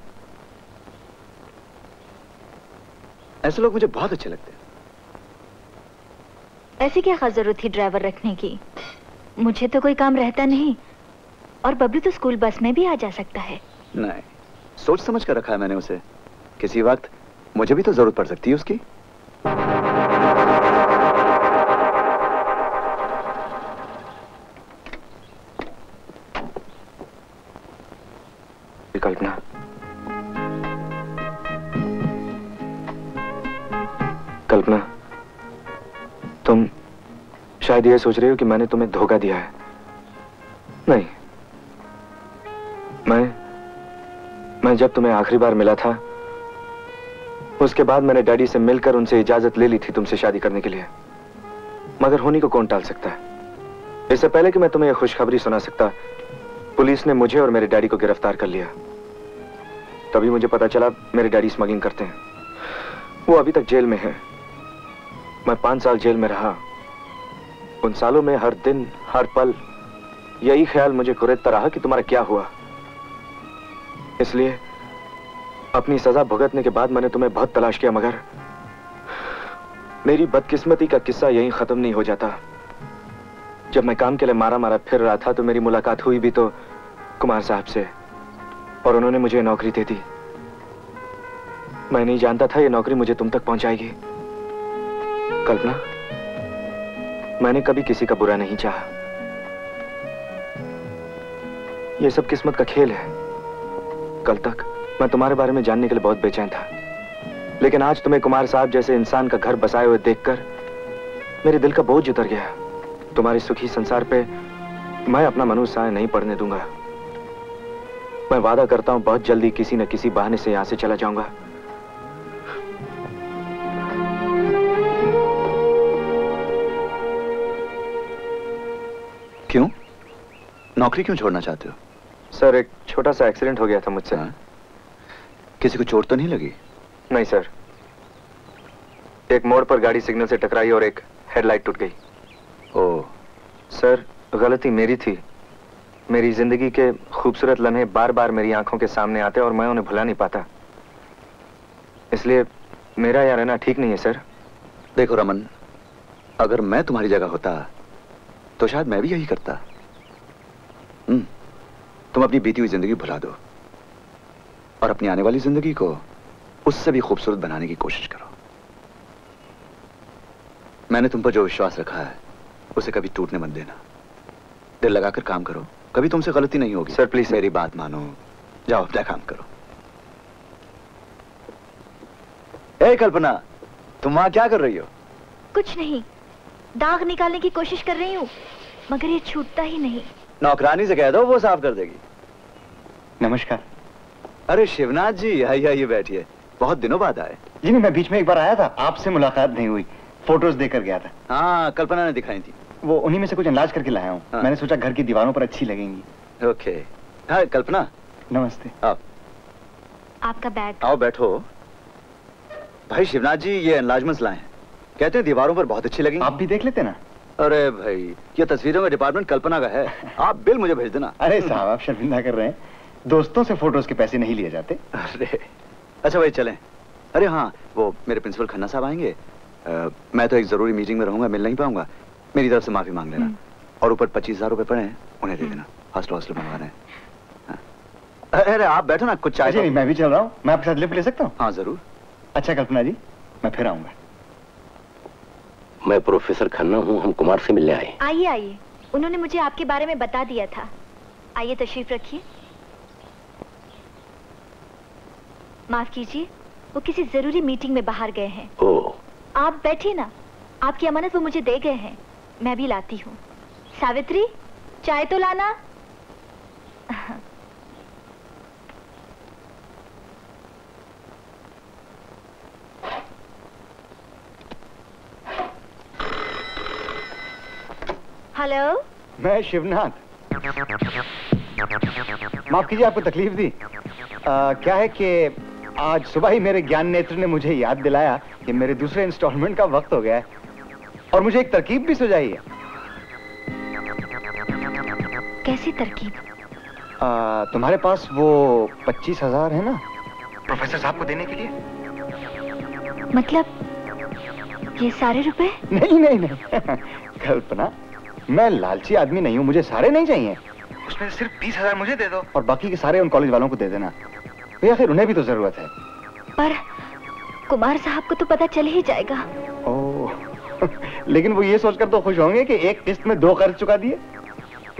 ऐसे लोग मुझे बहुत अच्छे लगते हैं। ऐसी क्या खास जरूरत थी ड्राइवर रखने की? मुझे तो कोई काम रहता नहीं, और बबलू तो स्कूल बस में भी आ जा सकता है। नहीं, सोच समझ कर रखा है मैंने उसे, किसी वक्त मुझे भी तो जरूरत पड़ सकती है उसकी। कल्पना, कल्पना, तुम शायद यह सोच रहे हो कि मैंने तुम्हें धोखा दिया है। नहीं, मैं मैं जब तुम्हें आखिरी बार मिला था, उसके बाद मैंने डैडी से मिलकर उनसे इजाजत ले ली थी तुमसे शादी करने के लिए, मगर होनी को कौन टाल सकता है। इससे पहले कि मैं तुम्हें यह खुशखबरी सुना सकता, पुलिस ने मुझे और मेरे डैडी को गिरफ्तार कर लिया। तभी मुझे पता चला मेरे डैडी स्मगलिंग करते हैं। वो अभी तक जेल में है। मैं पांच साल जेल में रहा। उन सालों में हर दिन हर पल यही ख्याल मुझे कुरेदता रहा कि तुम्हारा क्या हुआ। इसलिए अपनी सजा भुगतने के बाद मैंने तुम्हें बहुत तलाश किया, मगर मेरी बदकिस्मती का किस्सा यहीं खत्म नहीं हो जाता। जब मैं काम के लिए मारा मारा फिर रहा था तो मेरी मुलाकात हुई भी तो कुमार साहब से, और उन्होंने मुझे नौकरी दे दी। मैं नहीं जानता था ये नौकरी मुझे तुम तक पहुंचाएगी। कल्पना, मैंने कभी किसी का बुरा नहीं चाहा। ये सब किस्मत का खेल है। कल तक मैं तुम्हारे बारे में जानने के लिए बहुत बेचैन था, लेकिन आज तुम्हें कुमार साहब जैसे इंसान का घर बसाए हुए देखकर मेरे दिल का बोझ उतर गया। तुम्हारे सुखी संसार पे मैं अपना मनोसाय नहीं पड़ने दूंगा। मैं वादा करता हूं बहुत जल्दी किसी न किसी बहाने से यहां से चला जाऊंगा। क्यों? नौकरी क्यों छोड़ना चाहते हो? सर, एक छोटा सा एक्सीडेंट हो गया था मुझसे। हाँ। किसी को चोट तो नहीं लगी? नहीं सर, एक मोड़ पर गाड़ी सिग्नल से टकराई और एक हेडलाइट टूट गई। ओह। सर, गलती मेरी थी। मेरी जिंदगी के खूबसूरत लम्हे बार बार मेरी आंखों के सामने आते और मैं उन्हें भुला नहीं पाता। इसलिए मेरा यहाँ रहना ठीक नहीं है सर। देखो रमन, अगर मैं तुम्हारी जगह होता तो शायद मैं भी यही करता। तुम अपनी बीती हुई जिंदगी भुला दो और अपनी आने वाली जिंदगी को उससे भी खूबसूरत बनाने की कोशिश करो। मैंने तुम पर जो विश्वास रखा है उसे कभी टूटने मत देना। दिल लगाकर काम करो, कभी तुमसे गलती नहीं होगी। सर प्लीज, मेरी बात मानो, जाओ अपना काम करो। ए कल्पना, तुम वहां क्या कर रही हो? कुछ नहीं, दाग निकालने की कोशिश कर रही हूँ मगर ये छूटता ही नहीं। नौकरानी से कह दो वो साफ कर देगी। नमस्कार। अरे शिवनाथ जी, आइए आइए बैठिए, बहुत दिनों बाद आए। जी नहीं, मैं बीच में एक बार आया था, आपसे मुलाकात नहीं हुई। फोटोज देकर गया था। हाँ, कल्पना ने दिखाई थी। वो उन्हीं में से कुछ अंदाज करके लाया हूँ। हाँ। मैंने सोचा घर की दीवारों पर अच्छी लगेंगी। ओके। हाँ कल्पना, नमस्ते। आप। आपका बैग। आओ बैठो। भाई शिवनाथ जी ये एनलार्जमेंट्स लाए हैं, कहते हैं दीवारों पर बहुत अच्छी लगेंगी। आप भी देख लेते ना। अरे भाई, ये तस्वीरों में डिपार्टमेंट कल्पना का है, आप बिल मुझे भेज देना। अरे साहब, आप शर्मिंदा कर रहे हैं, दोस्तों से फोटोज के पैसे नहीं लिए जाते। अरे अच्छा भाई चलें। अरे हाँ, वो मेरे प्रिंसिपल खन्ना साहब आएंगे। आ, मैं तो एक जरूरी मीटिंग में रहूंगा, मिल नहीं पाऊंगा। मेरी तरफ से माफी मांग लेना, और ऊपर पच्चीस हजार रुपए पड़े हैं उन्हें दे देना। हॉस्टल हॉस्टल बनवाना है। अरे आप बैठो ना, कुछ चाहिए। मैं भी चल रहा हूँ, मैं आपके साथ लिफ्ट ले सकता हूँ? हाँ जरूर। अच्छा कल्पना जी, मैं फिर आऊंगा। मैं प्रोफेसर खन्ना हूँ, हम कुमार से मिलने आए। आइए आइए, उन्होंने मुझे आपके बारे में बता दिया था। आइए तशरीफ रखिए। माफ कीजिए, वो किसी जरूरी मीटिंग में बाहर गए हैं। ओ। आप बैठिए ना, आपकी अमानत वो मुझे दे गए हैं, मैं भी लाती हूँ। सावित्री, चाय तो लाना। हेलो, मैं शिवनाथ। माफ कीजिए आपको तकलीफ दी। आ, क्या है कि आज सुबह ही मेरे ज्ञान नेत्र ने मुझे याद दिलाया कि मेरे दूसरे इंस्टॉलमेंट का वक्त हो गया है, और मुझे एक तरकीब भी सुझाई है। कैसी तरकीब? आ, तुम्हारे पास वो पच्चीस हजार है ना प्रोफेसर साहब को देने के लिए? मतलब ये सारे रुपए? नहीं नहीं नहीं कल्पना, मैं लालची आदमी नहीं हूँ, मुझे सारे नहीं चाहिए। उसमें सिर्फ बीस हजार मुझे दे दो और बाकी के सारे उन कॉलेज वालों को दे देना। तो आखिर उन्हें भी तो जरूरत है। पर कुमार साहब को तो पता चल ही जाएगा। ओह, लेकिन वो ये सोचकर तो खुश होंगे कि एक किस्त में दो कर्ज चुका दिए।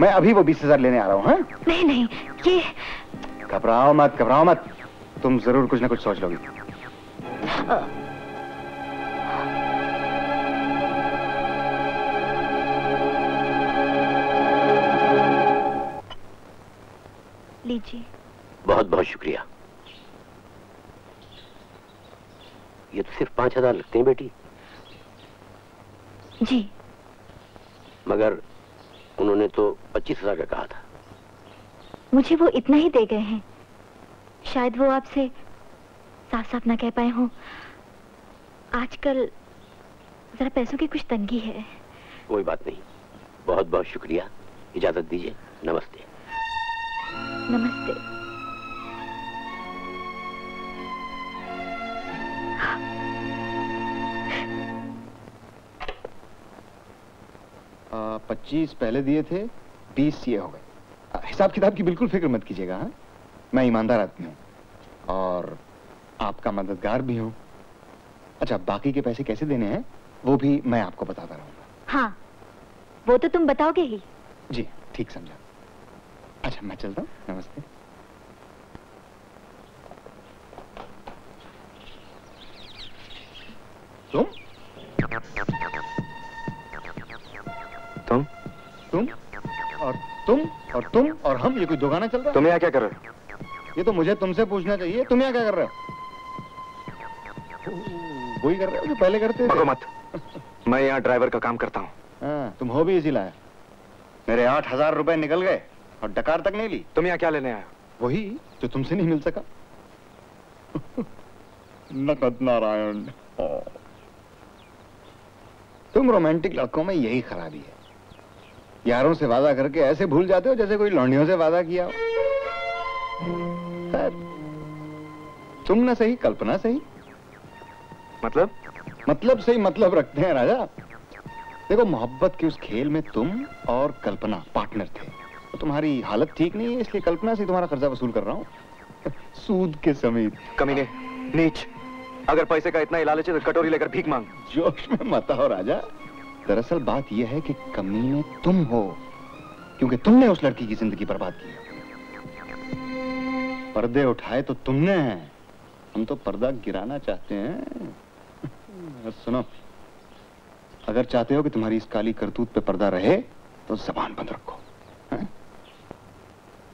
मैं अभी वो बीस हजार लेने आ रहा हूँ। नहीं नहीं, ये घबराओ मत, घबराओ मत, तुम जरूर कुछ ना कुछ सोच लोगी। आ... लीजिए। बहुत बहुत शुक्रिया। ये तो सिर्फ पांच हजार लगते हैं बेटी। जी। मगर उन्होंने तो पच्चीस हजार का कहा था। मुझे वो इतना ही दे गए हैं, शायद वो आपसे साफ साफ ना कह पाए हों। आजकल जरा पैसों की कुछ तंगी है। कोई बात नहीं, बहुत बहुत शुक्रिया, इजाजत दीजिए, नमस्ते। नमस्ते। आ, पच्चीस पहले दिए थे, बीस ये हो गए। हिसाब किताब की बिल्कुल फिक्र मत कीजिएगा। हाँ, मैं ईमानदार आदमी हूँ और आपका मददगार भी हूँ। अच्छा, बाकी के पैसे कैसे देने हैं वो भी मैं आपको बताता रहूंगा। हाँ, वो तो तुम बताओगे ही। जी ठीक समझा। अच्छा मैं चलता हूँ, नमस्ते। तुम तुम तुम और तुम और तुम और हम, ये कोई दोगाना चल रहा है? तुम यहाँ क्या कर रहे हो? ये तो मुझे तुमसे पूछना चाहिए, तुम यहाँ क्या कर रहे हो? वही कर रहे हो जो पहले करते थे। मत, मैं यहाँ ड्राइवर का काम करता हूँ। तुम हो भी इसी लायक। मेरे आठ हजार रुपए निकल गए और डकार तक नहीं ली। तुम यहाँ क्या लेने आए? वही जो तुमसे नहीं मिल सका। नकद नारायण, तुम रोमांटिक लड़कों में यही खराबी है, यारों से वादा करके ऐसे भूल जाते हो जैसे कोई लौंडियों से वादा किया हो। खैर, तुम ना सही कल्पना सही। मतलब मतलब सही मतलब रखते हैं राजा। देखो, मोहब्बत के उस खेल में तुम और कल्पना पार्टनर थे। तो तुम्हारी हालत ठीक नहीं है, इसलिए कल्पना से तुम्हारा कर्जा वसूल कर रहा हूँ, सूद के समेत। कमीने, नीच, अगर पैसे का इतना लालच है तो कटोरी लेकर भीख मांग। जोश में मत आओ राजा। दरअसल बात यह है कि कमीने तुम हो, क्योंकि तुमने उस लड़की की जिंदगी बर्बाद की। पर्दे उठाए तो तुमने हैं, हम तो पर्दा गिराना चाहते हैं। सुनो, अगर चाहते हो कि तुम्हारी इस काली करतूत पे पर्दा रहे तो जबान बंद रखो, है?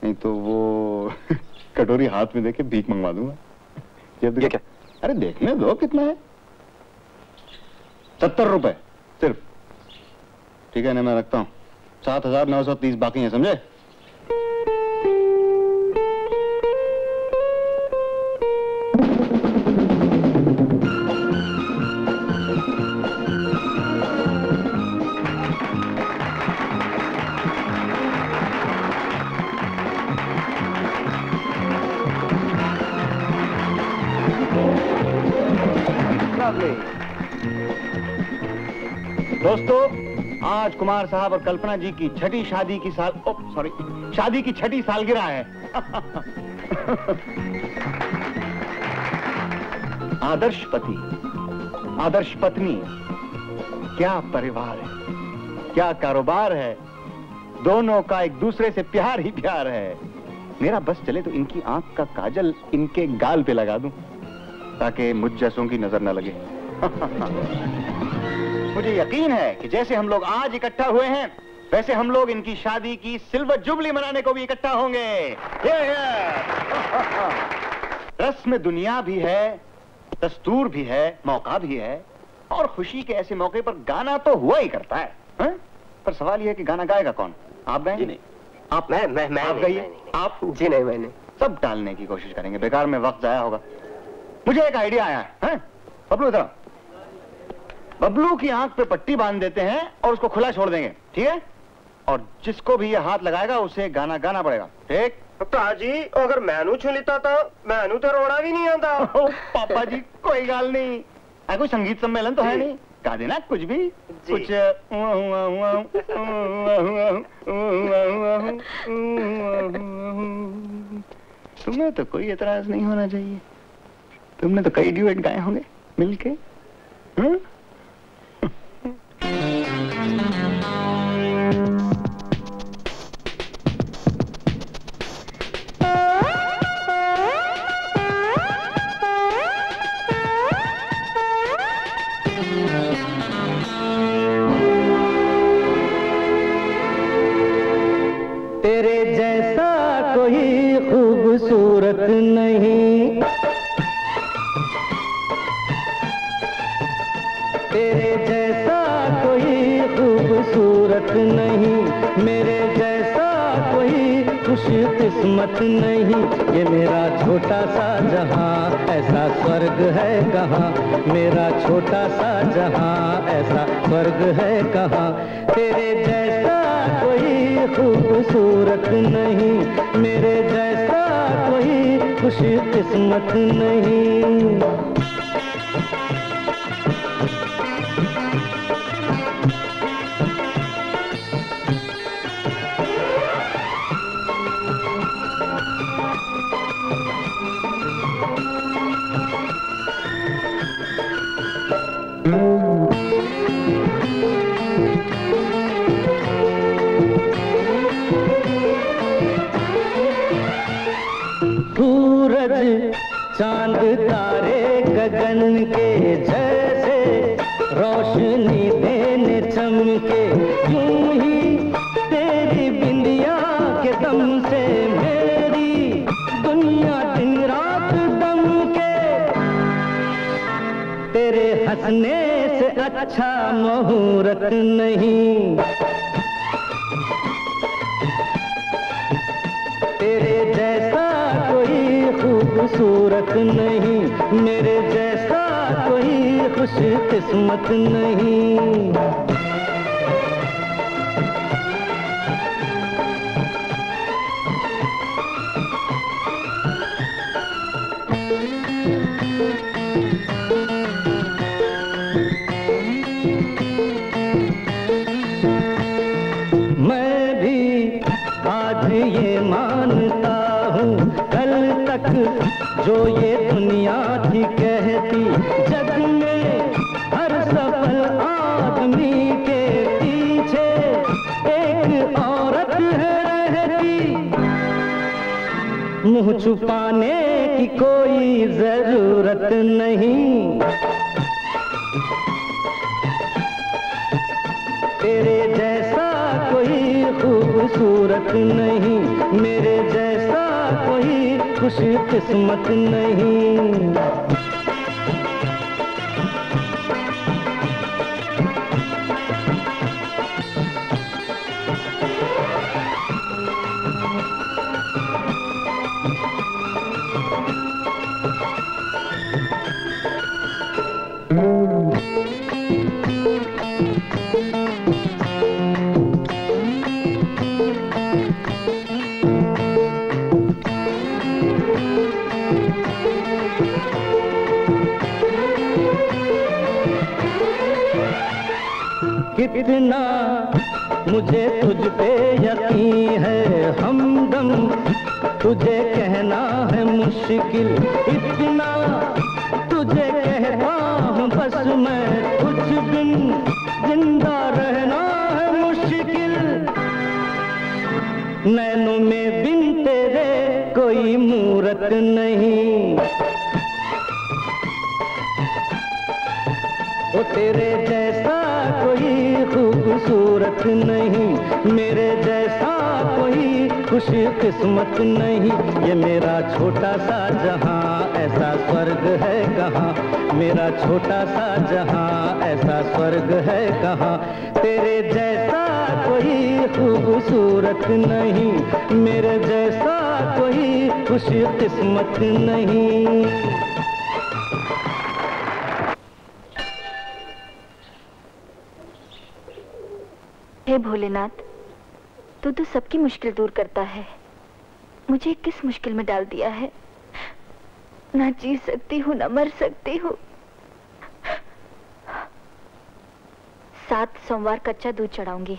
नहीं तो वो कटोरी हाथ में देके भीख मंगवा दूंगा। ये क्या? अरे देखने दो कितना है। सत्तर रुपए सिर्फ। ठीक है ना, मैं रखता हूँ। सात हजार नौ सौ तीस बाकी है, समझे? दोस्तों, आज कुमार साहब और कल्पना जी की छठी शादी की साल ओ, सॉरी शादी की छठी सालगिरह है। आदर्श पति, आदर्श पत्नी, क्या परिवार है, क्या कारोबार है। दोनों का एक दूसरे से प्यार ही प्यार है। मेरा बस चले तो इनकी आंख का काजल इनके गाल पे लगा दूं ताकि मुझ जैसों की नजर ना लगे। मुझे यकीन है कि जैसे हम लोग आज इकट्ठा हुए हैं, वैसे हम लोग इनकी शादी की सिल्वर जुबली मनाने को भी इकट्ठा होंगे। ये है रस्म दुनिया भी है, दस्तूर भी है, मौका भी है। और खुशी के ऐसे मौके पर गाना तो हुआ ही करता है, है? पर सवाल यह है कि गाना गाएगा कौन? आप गाएंगे? नहीं, आप मैं मैं मैं आप गाइए। आप जी नहीं, मैंने सब टालने की कोशिश करेंगे, बेकार में वक्त जाया होगा। मुझे एक आइडिया आया है। बबलू, इधर। बबलू की आंख पे पट्टी बांध देते हैं और उसको खुला छोड़ देंगे, ठीक है? और जिसको भी ये हाथ लगाएगा उसे गाना गाना पड़ेगा, ठीक? पापा जी, अगर मैनू छू लेता तो मैनू तो रोड़ा भी नहीं आता। पापा जी कोई गाल नहीं। आ, कोई संगीत सम्मेलन तो है नहीं? गा देना कुछ भी, कुछ तुम्हें तो कोई एतराज नहीं होना चाहिए। तुमने तो कई ड्यूएट गाए होंगे मिलके। हाँ? तेरे जैसा कोई खूबसूरत नहीं, तेरे जैसा कोई खूबसूरत नहीं, मेरे जैसा कोई खुश किस्मत किस्मत नहीं ये मेरा छोटा सा जहां ऐसा स्वर्ग है कहां, मेरा छोटा सा जहां ऐसा स्वर्ग है कहां। तेरे जैसा कोई खूबसूरत नहीं, मेरे जैसा कोई खुश किस्मत नहीं। चांद तारे गगन के जैसे रोशनी देने चमके, यूं ही तेरी बिंदिया के दम से मेरी दुनिया दिन रात दम के। तेरे हंसने से अच्छा मुहूर्त नहीं, तेरे जैसा खूबसूरत नहीं, मेरे जैसा कोई खुश किस्मत नहीं। जो ये दुनिया थी कहती जग में हर सफल आदमी के पीछे एक औरत है रहती, मुंह छुपाने की कोई जरूरत नहीं। तेरे जैसा कोई खूबसूरत नहीं, मेरे जैसा कोई खुश किस्मत नहीं। कितना मुझे तुझ पे यकीन है हमदम, तुझे कहना है मुश्किल, इतना तुझे कहता हूँ बस मैं कुछ दिन जिंदा रहना है मुश्किल। नैनों में बिन तेरे कोई मूरत नहीं, वो तेरे जैसा कोई खूबसूरत नहीं, मेरे जैसा कोई खुश किस्मत नहीं। ये मेरा छोटा सा जहां ऐसा स्वर्ग है कहां, मेरा छोटा सा जहां ऐसा स्वर्ग है कहां। तेरे जैसा कोई खूबसूरत नहीं, मेरे जैसा कोई खुश किस्मत नहीं। हे भोलेनाथ, तू तो सबकी मुश्किल दूर करता है, मुझे किस मुश्किल में डाल दिया है। ना जी सकती हूँ ना मर सकती हूँ। सात सोमवार कच्चा दूध चढ़ाऊंगी,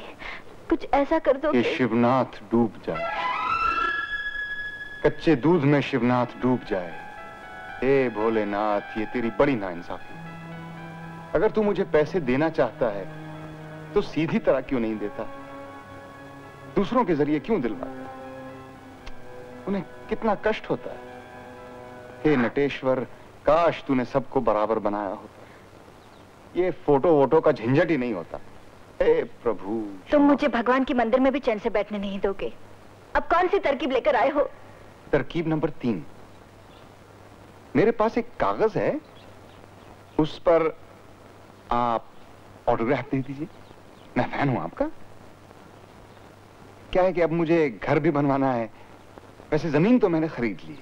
कुछ ऐसा कर दो कि शिवनाथ डूब जाए, कच्चे दूध में शिवनाथ डूब जाए। हे भोलेनाथ, ये तेरी बड़ी नाइंसाफी। अगर तू मुझे पैसे देना चाहता है तो सीधी तरह क्यों नहीं देता, दूसरों के जरिए क्यों दिलवाता, उन्हें कितना कष्ट होता है। हे नटेश्वर, काश तूने सबको बराबर बनाया होता, ये फोटो वोटो का झंझट ही नहीं होता। हे प्रभु, तुम मुझे भगवान के मंदिर में भी चैन से बैठने नहीं दोगे। अब कौन सी तरकीब लेकर आए हो? तरकीब नंबर तीन। मेरे पास एक कागज है, उस पर आप ऑटोग्राफ दे दीजिए, मैं फैन हूं आपका। क्या है कि अब मुझे घर भी बनवाना है, वैसे जमीन तो मैंने खरीद ली।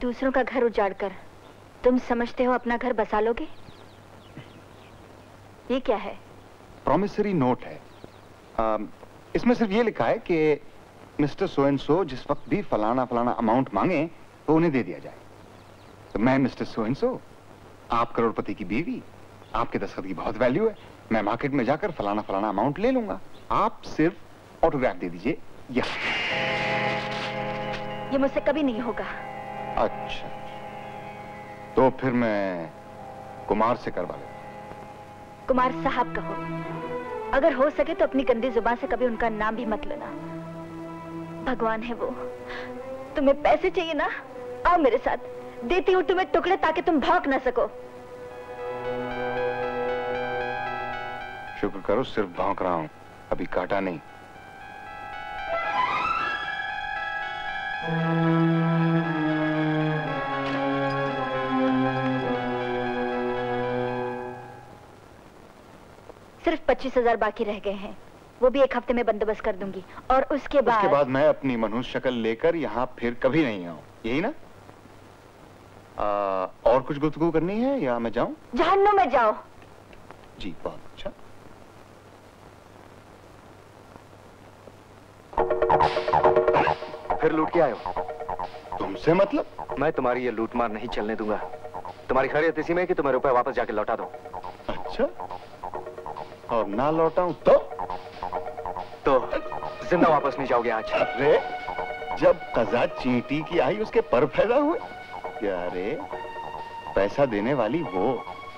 दूसरों का घर उजाड़कर तुम समझते हो अपना घर बसा लोगे? ये क्या है? प्रॉमिसरी नोट है। आ, इसमें सिर्फ ये लिखा है कि मिस्टर सो एंड सो जिस वक्त भी फलाना फलाना अमाउंट मांगे तो उन्हें दे दिया जाए। तो मैं मिस्टर सो एंड सो, आप करोड़पति की बीवी, आपके दस्तखत की बहुत वैल्यू है, मैं मार्केट में जाकर फलाना फलाना अमाउंट ले लूंगा, आप सिर्फ ऑटोग्राफ दे दीजिए। या ये मुझसे कभी नहीं होगा। अच्छा, तो फिर मैं कुमार से करवा लेता। कुमार साहब कहो, अगर हो सके तो अपनी गंदी जुबान से कभी उनका नाम भी मत लेना। भगवान है वो। तुम्हें पैसे चाहिए ना, आओ मेरे साथ, देती हूँ तुम्हें टुकड़े ताकि तुम भाग ना सको। शुक्र करो सिर्फ भौंक रहा हूं, अभी काटा नहीं। सिर्फ पच्चीस हजार बाकी रह गए हैं, वो भी एक हफ्ते में बंदोबस्त कर दूंगी और उसके बाद उसके बाद मैं अपनी मनहूस शक्ल लेकर यहाँ फिर कभी नहीं आऊं, यही ना? आ, और कुछ गुफ्तगू करनी है या मैं जाऊं? जहन्नुम में जाओ। जी बहुत अच्छा। फिर लूट के आए हो? तुमसे मतलब? मैं तुम्हारी ये लूट मार नहीं चलने दूंगा। तुम्हारी खैरियत इसी में है कि तुम्हें रुपए वापस जाके लौटा दो। अच्छा, और ना लौटाऊं तो? तो जिंदा वापस नहीं जाओगे आज। अरे जब कजा चींटी की आई उसके पर फैला हुए। अरे पैसा देने वाली वो,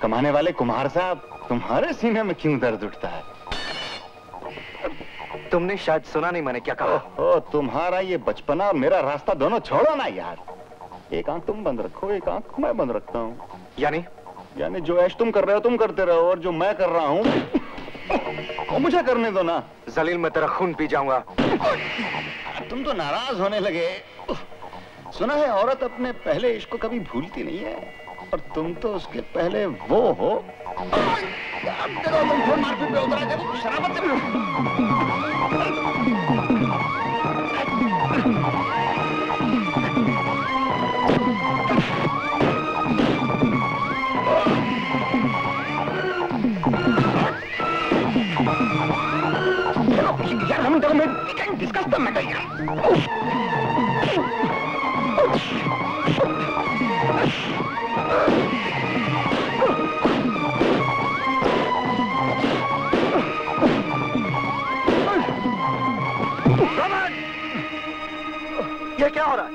कमाने वाले कुमार साहब, तुम्हारे सीने में क्यों दर्द उठता है? तुमने शायद सुना नहीं मैंने क्या कहा। ओ, तुम्हारा ये बचपना और मेरा रास्ता दोनों छोड़ो ना यार। एक आंख तुम बंद रखो, एक आंख मैं बंद रखता हूँ। यानी यानी जो ऐश तुम कर रहे हो तुम करते रहो और जो मैं कर रहा हूँ वो मुझे करने दो ना। जलील में तेरा खून पी जाऊंगा। तुम तो नाराज होने लगे। सुना है औरत अपने पहले इश्क को कभी भूलती नहीं है और तुम तो उसके पहले वो हो। यार हम दोनों में we can discuss the matter यार। ये क्या हो रहा है?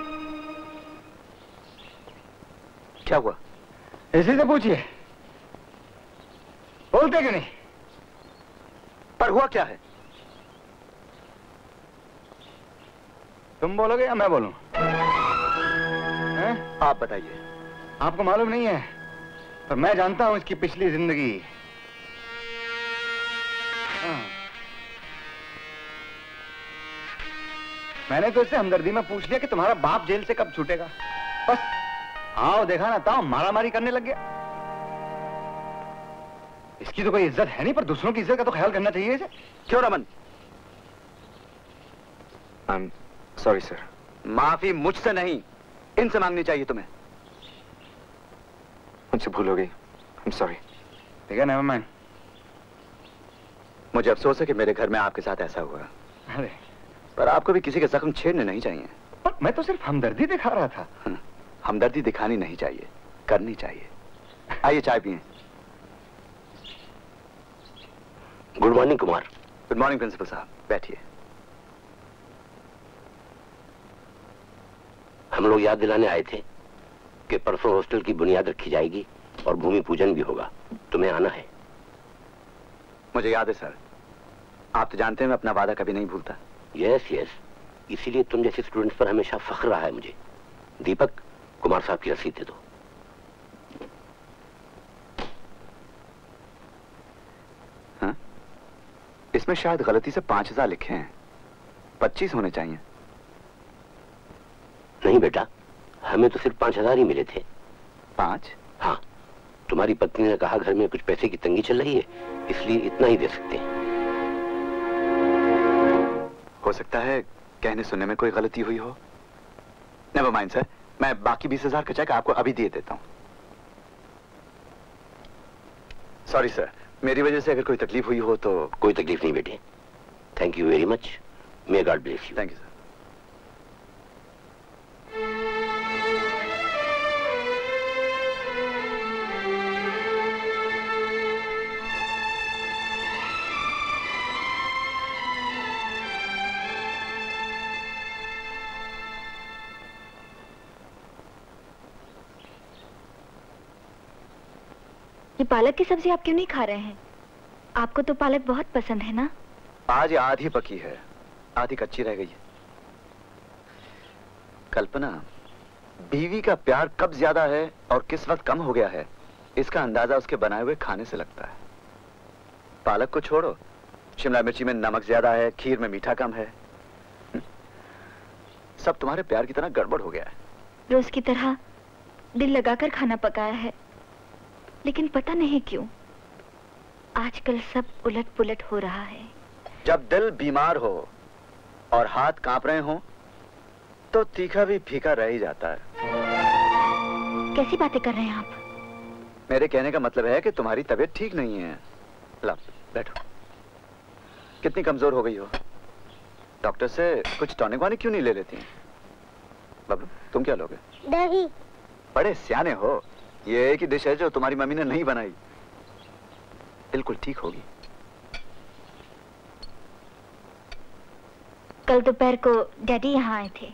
क्या हुआ? इसी से पूछिए, बोलते क्यों नहीं? पर हुआ क्या है? तुम बोलोगे या मैं बोलूं? हैं? आप बताइए। आपको मालूम नहीं है पर मैं जानता हूं इसकी पिछली जिंदगी। मैंने तो इससे हमदर्दी में पूछ लिया कि तुम्हारा बाप जेल से कब छूटेगा। बस आओ देखा ना ताओ मारामारी करने लग गया। इसकी तो कोई इज्जत है नहीं पर दूसरों की इज्जत का तो ख्याल करना चाहिए इसे। क्यों Raman? I am sorry sir. माफी मुझसे नहीं इनसे मांगनी चाहिए तुम्हें। मुझसे भूल हो गई, आई एम सॉरी। ठीक है, नेवर माइंड। मुझे अफसोस है कि मेरे घर में आपके साथ ऐसा हुआ। अरे पर आपको भी किसी के जख्म छेड़ने नहीं चाहिए। पर मैं तो सिर्फ हमदर्दी दिखा रहा था। हमदर्दी दिखानी नहीं चाहिए, करनी चाहिए। आइए चाय पिए। Good morning Kumar. Good morning principal साहब, बैठिए। हम लोग याद दिलाने आए थे कि परसों हॉस्टल की बुनियाद रखी जाएगी और भूमि पूजन भी होगा, तुम्हें आना है। मुझे याद है सर, आप तो जानते हैं मैं अपना वादा कभी नहीं भूलता। यस यस, इसीलिए तुम जैसे स्टूडेंट्स पर हमेशा फख्र रहा है मुझे। दीपक, कुमार साहब की रसीद दे दो। हाँ? इसमें शायद गलती से पांच हजार लिखे हैं, पच्चीस होने चाहिए। नहीं बेटा, हमें तो सिर्फ पांच हजार ही मिले थे। पांच? हाँ, तुम्हारी पत्नी ने कहा घर में कुछ पैसे की तंगी चल रही है इसलिए इतना ही दे सकते हैं। हो सकता है कहने सुनने में कोई गलती हुई हो। नेवर माइंड सर, मैं बाकी बीस हजार का चेक आपको अभी दे देता हूँ। सॉरी सर, मेरी वजह से अगर कोई तकलीफ हुई हो तो। कोई तकलीफ नहीं बेटे, thank you very much, may God bless you. Thank you sir. पालक की सब्जी आप क्यों नहीं खा रहे हैं? आपको तो पालक बहुत पसंद है ना। आज आधी पकी है, आधी कच्ची रह गई है। कल्पना, बीवी का प्यार कब ज्यादा है और किस वक्त कम हो गया है, इसका अंदाजा उसके बनाए हुए खाने से लगता है। पालक को छोड़ो, शिमला मिर्ची में नमक ज्यादा है, खीर में मीठा कम है। सब तुम्हारे प्यार की तरह गड़बड़ हो गया है। रोज की तरह दिल लगाकर खाना पकाया है, लेकिन पता नहीं क्यों आजकल सब उलट पुलट हो रहा है। जब दिल बीमार हो और हाथ कांप रहे हो तो तीखा भी फीका रह ही जाता है। कैसी बातें कर रहे हैं आप? मेरे कहने का मतलब है कि तुम्हारी तबीयत ठीक नहीं है। ला बैठो। कितनी कमजोर हो गई हो, डॉक्टर से कुछ टॉनिक वाने क्यों नहीं ले लेती हैं? बबलू तुम क्या लोगे? दही। बड़े सियाने हो, ये एक ही डिश है जो तुम्हारी मम्मी ने नहीं बनाई। बिल्कुल ठीक होगी। कल दोपहर को डैडी यहाँ आए थे।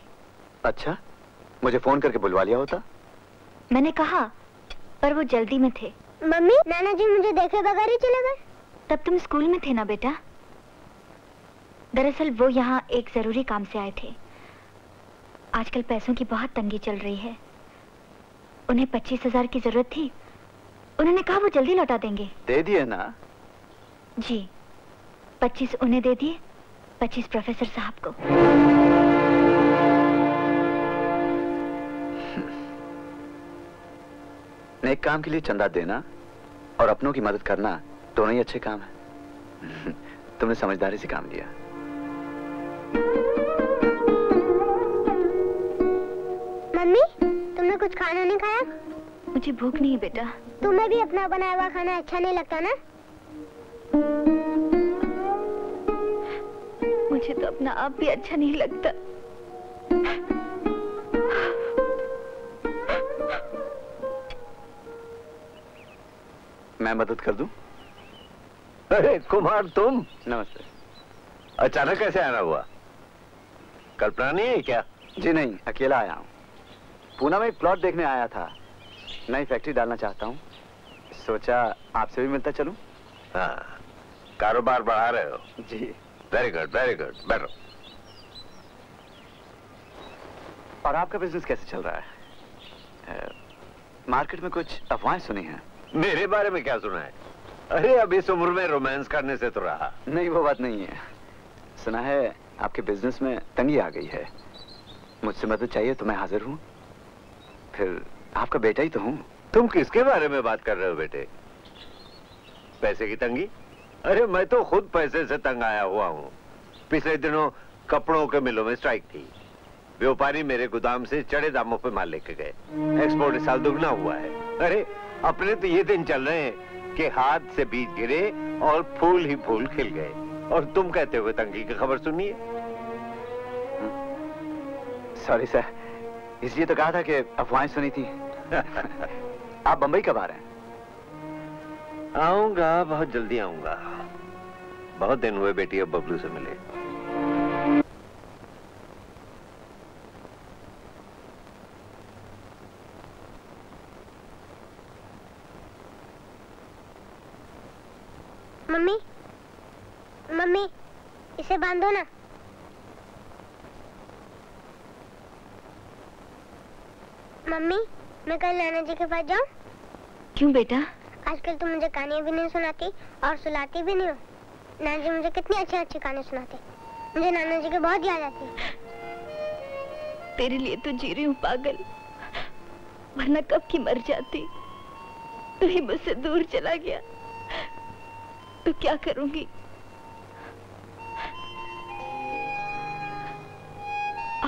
अच्छा, मुझे फोन करके बुलवा लिया होता। मैंने कहा पर वो जल्दी में थे। मम्मी, नाना जी मुझे देखे बगैर ही चले गए। तब तुम स्कूल में थे ना बेटा। दरअसल वो यहाँ एक जरूरी काम से आए थे। आजकल पैसों की बहुत तंगी चल रही है, उन्हें पच्चीस हजार की जरूरत थी। उन्होंने कहा वो जल्दी लौटा देंगे। दे दिए ना? जी, पच्चीस उन्हें दे दिए, पच्चीस प्रोफेसर साहब को। नेक काम के लिए चंदा देना और अपनों की मदद करना दोनों ही अच्छे काम है। तुमने समझदारी से काम लिया। मम्मी, तुमने कुछ खाना नहीं खाया? मुझे भूख नहीं बेटा। तुम्हें भी अपना बनाया हुआ खाना अच्छा नहीं लगता ना? मुझे तो अपना आप भी अच्छा नहीं लगता। मैं मदद कर दूं? अरे कुमार तुम। नमस्ते। अचानक कैसे आना हुआ? कल्पना नहीं है क्या? जी नहीं, अकेला आया हूँ। पूना में एक प्लॉट देखने आया था, नई फैक्ट्री डालना चाहता हूँ, सोचा आपसे भी मिलता चलूं। हाँ, कारोबार बढ़ा रहे हो। जी। वेरी गुड वेरी गुड, बैठो। और आपका बिजनेस कैसे चल रहा है? आ, मार्केट में कुछ अफवाहें सुनी हैं। मेरे बारे में क्या सुना है? अरे अब इस उम्र में रोमांस करने से तो रहा नहीं। वो बात नहीं है, सुना है आपके बिजनेस में तंगी आ गई है, मुझसे मदद चाहिए तो मैं हाजिर हूँ। फिर आपका बेटा ही तो हूँ। तुम किसके बारे में बात कर रहे हो बेटे? पैसे की तंगी? अरे मैं तो खुद पैसे से तंग आया हुआ हूँ। पिछले दिनों कपड़ों के मिलों में स्ट्राइक थी, व्यापारी मेरे गोदाम से चढ़े दामों पे माल लेके गए। एक्सपोर्ट इस साल दुगना हुआ है। अरे अपने तो ये दिन चल रहे हैं कि हाथ से बीज गिरे और फूल ही फूल खिल गए, और तुम कहते हुए तंगी की खबर सुनिए। सॉरी सर, इसलिए तो कहा था कि अफवाहें सुनी थी। आप बंबई कब आ रहे हैं? आऊंगा, बहुत जल्दी आऊंगा। बहुत दिन हुए बेटी अब बबलू से मिले। मम्मी मम्मी इसे बांधो ना। मम्मी, मैं कल नाना जी के पास जाऊँ? क्यों बेटा? आजकल तुम मुझे कहानियाँ भी नहीं सुनाती और सुलाती भी नहीं हो। नाना जी मुझे कितनी अच्छी अच्छी कहानियाँ सुनाते, मुझे नाना जी की बहुत याद आती है। तेरे लिए तो जी रही हूँ पागल, वरना कब की मर जाती। तू ही मुझसे दूर चला गया तो क्या करूँगी।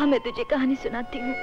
आ मैं तुझे कहानी सुनाती हूँ।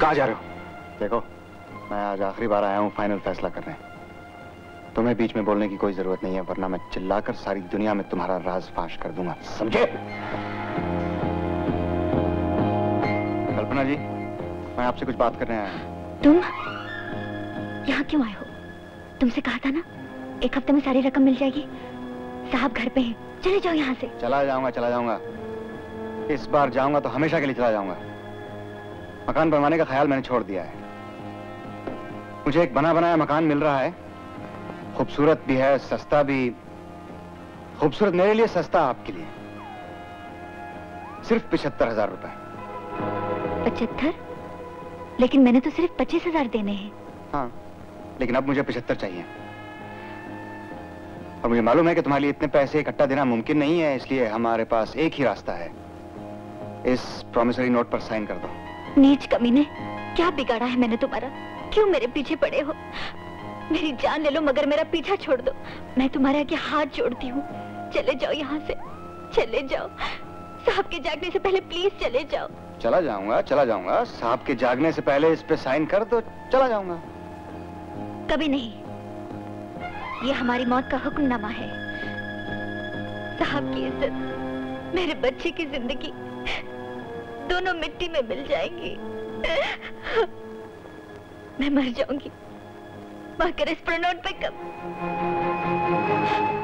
कहाँ जा रहे हो? देखो, मैं आज आखिरी बार आया हूँ फाइनल फैसला करने। तुम्हें बीच में बोलने की कोई जरूरत नहीं है, वरना मैं चिल्लाकर सारी दुनिया में तुम्हारा राज फाश कर दूंगा, समझे? कल्पना जी, मैं आपसे कुछ बात करने आया हूँ। तुम यहाँ क्यों आए हो? तुमसे कहा था ना, एक हफ्ते में सारी रकम मिल जाएगी। साहब घर पे हैं, चले जाओ यहाँ से। चला जाऊंगा, चला जाऊंगा। इस बार जाऊंगा तो हमेशा के लिए चला जाऊंगा। मकान बनवाने का ख्याल मैंने छोड़ दिया है। मुझे एक बना बनाया मकान मिल रहा है, खूबसूरत भी है, सस्ता भी। खूबसूरत मेरे लिए, सस्ता आपके लिए। सिर्फ पिछहत्तर हजार रुपए। पचहत्तर? लेकिन मैंने तो सिर्फ पच्चीस हजार देने हैं। हाँ, लेकिन अब मुझे पचहत्तर चाहिए। और मुझे मालूम है कि तुम्हारे लिए इतने पैसे इकट्ठा देना मुमकिन नहीं है, इसलिए हमारे पास एक ही रास्ता है। इस प्रॉमिसरी नोट पर साइन कर दो। नीच कमीने, क्या बिगाड़ा है मैंने तुम्हारा? क्यों मेरे पीछे पड़े हो? मेरी जान ले लो मगर मेरा पीछा छोड़ दो। मैं तुम्हारे आगे हाथ जोड़ती हूँ, चले जाओ यहाँ से, चले जाओ। साहब के जागने से पहले प्लीज चले जाओ। चला जाऊंगा, चला जाऊंगा। साहब के जागने से पहले इस पे साइन कर दो, चला जाऊंगा। कभी नहीं, ये हमारी मौत का हुक्मनामा है। साहब की इज्जत, मेरे बच्चे की जिंदगी, दोनों मिट्टी में मिल जाएंगी। मैं मर जाऊंगी मगर इस प्रणोट पे कब।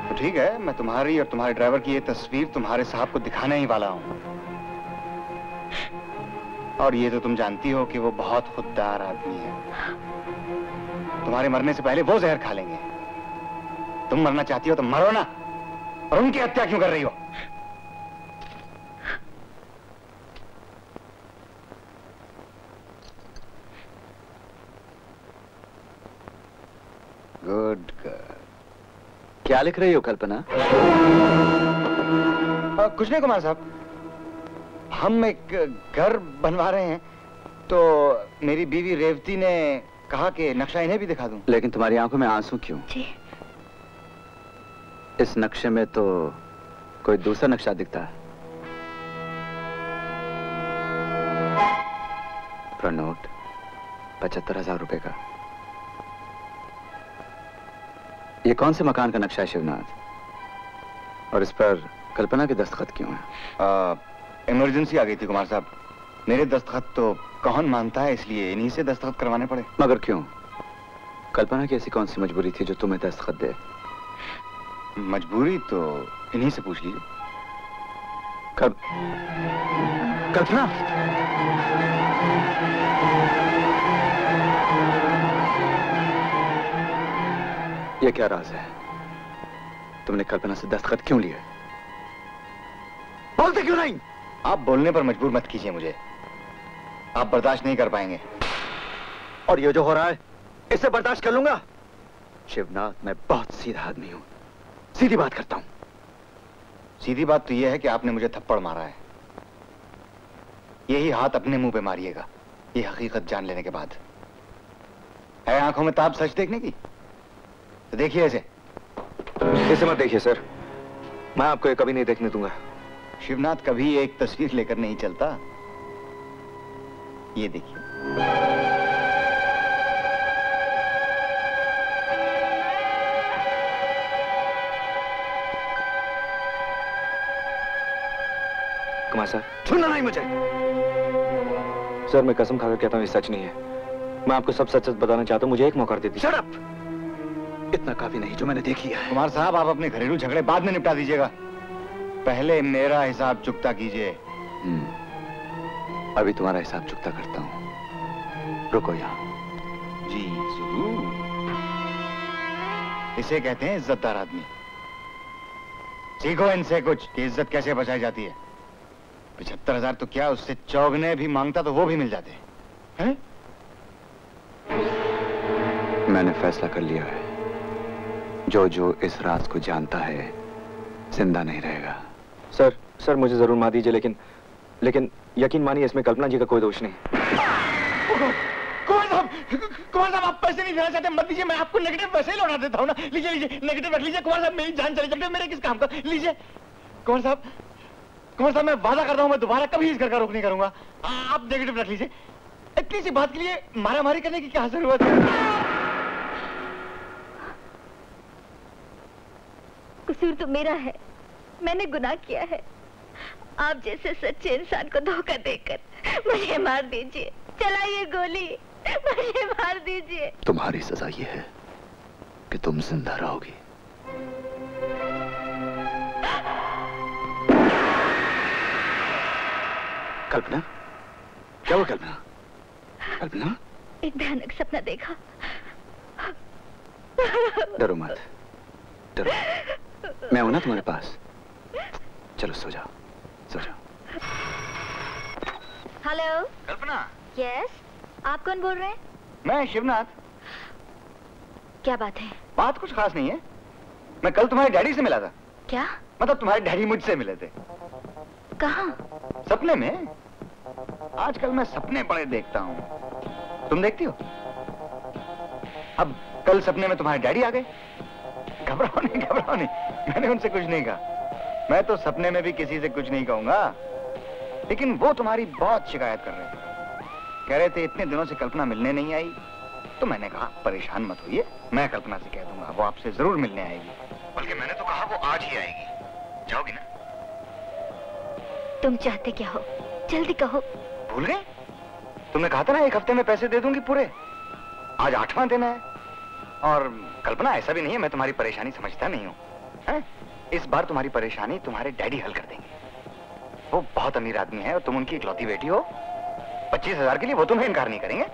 तो ठीक है, मैं तुम्हारी और तुम्हारे ड्राइवर की ये तस्वीर तुम्हारे साहब को दिखाने ही वाला हूँ। और ये तो तुम जानती हो कि वो बहुत खुददार आदमी है। तुम्हारे मरने से पहले वो जहर खा लेंगे। तुम मरना चाहती हो तो मरो ना, और उनकी हत्या क्यों कर रही हो? Good girl. क्या लिख रही हो कल्पना? आ, कुछ नहीं कुमार साहब, हम एक घर बनवा रहे हैं तो मेरी बीवी रेवती ने कहा कि नक्शा इन्हें भी दिखा दूं। लेकिन तुम्हारी आंखों में आंसू क्यों? जी। इस नक्शे में तो कोई दूसरा नक्शा दिखता है। प्रणोट पचहत्तर हजार रुपए का। ये कौन से मकान का नक्शा है शिवनाथ? और इस पर कल्पना के दस्तखत क्यों है? आ, इमरजेंसी आ गई थी कुमार साहब। मेरे दस्तखत तो कौन मानता है, इसलिए इन्हीं से दस्तखत करवाने पड़े। मगर क्यों? कल्पना की ऐसी कौन सी मजबूरी थी जो तुम्हें दस्तखत दे? मजबूरी तो इन्हीं से पूछ लीजिए। कल... कल्पना! ये क्या राज है? तुमने कल्पना से दस्तखत क्यों लिए? बोलते क्यों नहीं? आप बोलने पर मजबूर मत कीजिए मुझे, आप बर्दाश्त नहीं कर पाएंगे। और ये जो हो रहा है इसे बर्दाश्त कर लूंगा? शिवनाथ, मैं बहुत सीधा आदमी हूं, सीधी बात करता हूं। सीधी बात तो यह है कि आपने मुझे थप्पड़ मारा है। यही हाथ अपने मुंह पे मारिएगा, ये हकीकत जान लेने के बाद। है आंखों में ताब सच देखने की? तो देखिए ऐसे। ऐसे मत देखिए सर, मैं आपको ये कभी नहीं देखने दूंगा। शिवनाथ कभी एक तस्वीर लेकर नहीं चलता। ये देखिए, कुमार सर। सुनना नहीं मुझे। सर, मैं कसम खाकर कहता हूं ये सच नहीं है। मैं आपको सब सच सच बताना चाहता हूं, मुझे एक मौका दे दीजिए। Shut up! इतना काफी नहीं जो मैंने देखी है। कुमार साहब, आप अपने घरेलू झगड़े बाद में निपटा दीजिएगा, पहले मेरा हिसाब चुकता कीजिए। अभी तुम्हारा हिसाब चुकता करता हूँ, रुको यहाँ। जी जरूर। इसे कहते हैं इज्जतदार आदमी। सीखो इनसे कुछ कि इज्जत कैसे बचाई जाती है। पचहत्तर हजार तो क्या, उससे चौगने भी मांगता तो वो भी मिल जाते हैं। मैंने फैसला कर लिया है, जो जो इस राज को जानता है जिंदा नहीं रहेगा। सर, सर मुझे जरूर मार दीजिए, लेकिन लेकिन यकीन मानिए इसमें कल्पना जी का कोई दोष नहीं। कुमार साहब, कुमार साहब आप पैसे नहीं देना चाहते, मत दीजिए। मैं आपको नेगेटिव पैसे ही लौटा देता हूँ ना। लीजिए लीजिए, नेगेटिव रख लीजिए। कुमार साहब मेरी जान चली जाती है, मेरे किस काम का। लीजिए कुमार साहब, कुमार साहब मैं वादा करता हूँ मैं दोबारा कभी इस घर का रुख नहीं करूंगा। आप नेगेटिव रख लीजिए। इतनी सी बात के लिए मारा मारी करने की क्या जरूरत है? कसूर तो मेरा है, मैंने गुनाह किया है। आप जैसे सच्चे इंसान को धोखा देकर मुझे मार दीजिए, चलाइए गोली, मुझे मार दीजिए। तुम्हारी सजा ये है कि तुम जिंदा रहोगी। कल्पना, क्या हुआ कल्पना? कल्पना, एक भयानक सपना देखा। डरो मत, डरो मत, मैं हूं ना तुम्हारे पास। चलो सो जाओ, सो जाओ। हेलो कल्पना। यस, आप कौन बोल रहे हैं? मैं शिवनाथ। क्या बात है? बात कुछ खास नहीं है, मैं कल तुम्हारे डैडी से मिला था। क्या मतलब? तुम्हारे डैडी मुझसे मिले थे। कहाँ? सपने में। आजकल मैं सपने बड़े देखता हूँ, तुम देखती हो? अब कल सपने में तुम्हारे डैडी आ गए। घबराओ नहीं, घबराओ नहीं, मैंने उनसे कुछ नहीं कहा। मैं तो सपने में भी किसी से कुछ नहीं कहूंगा, लेकिन वो तुम्हारी बहुत शिकायत कर रहे थे। कह रहे थे इतने दिनों से कल्पना मिलने नहीं आई। तो मैंने कहा परेशान मत होइए, मैं कल्पना से कह दूंगा, वो आपसे जरूर मिलने आएगी। बल्कि मैंने तो कहा वो आज ही आएगी। जाओगी ना? तुम चाहते क्या हो, जल्दी कहो। भूल गए? तुमने कहा था ना एक हफ्ते में पैसे दे दूंगी पूरे। आज आठवां दिन है। और कल्पना, ऐसा भी नहीं है मैं तुम्हारी परेशानी समझता नहीं हूँ। इस बार तुम्हारी परेशानी तुम्हारे डैडी हल कर देंगे। वो बहुत अमीर आदमी है और तुम उनकी इकलौती बेटी हो। पच्चीस हजार के लिए वो तुम्हें इनकार नहीं करेंगे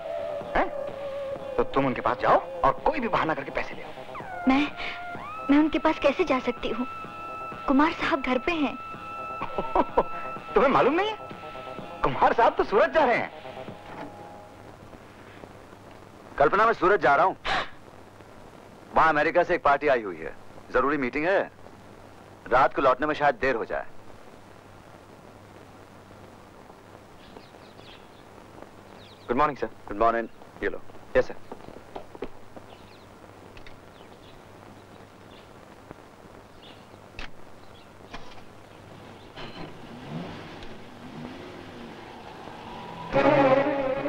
है? तो तुम उनके पास जाओ और कोई भी बहाना करके पैसे ले आओ। मैं मैं उनके पास कैसे जा सकती हूँ? कुमार साहब घर पे हैं। तुम्हें मालूम नहीं है? कुमार साहब तो सूरत जा रहे हैं। कल्पना, मैं सूरत जा रहा हूँ। वहां अमेरिका से एक पार्टी आई हुई है, जरूरी मीटिंग है। रात को लौटने में शायद देर हो जाए। Good morning sir. Good morning. ये लो। Yes sir.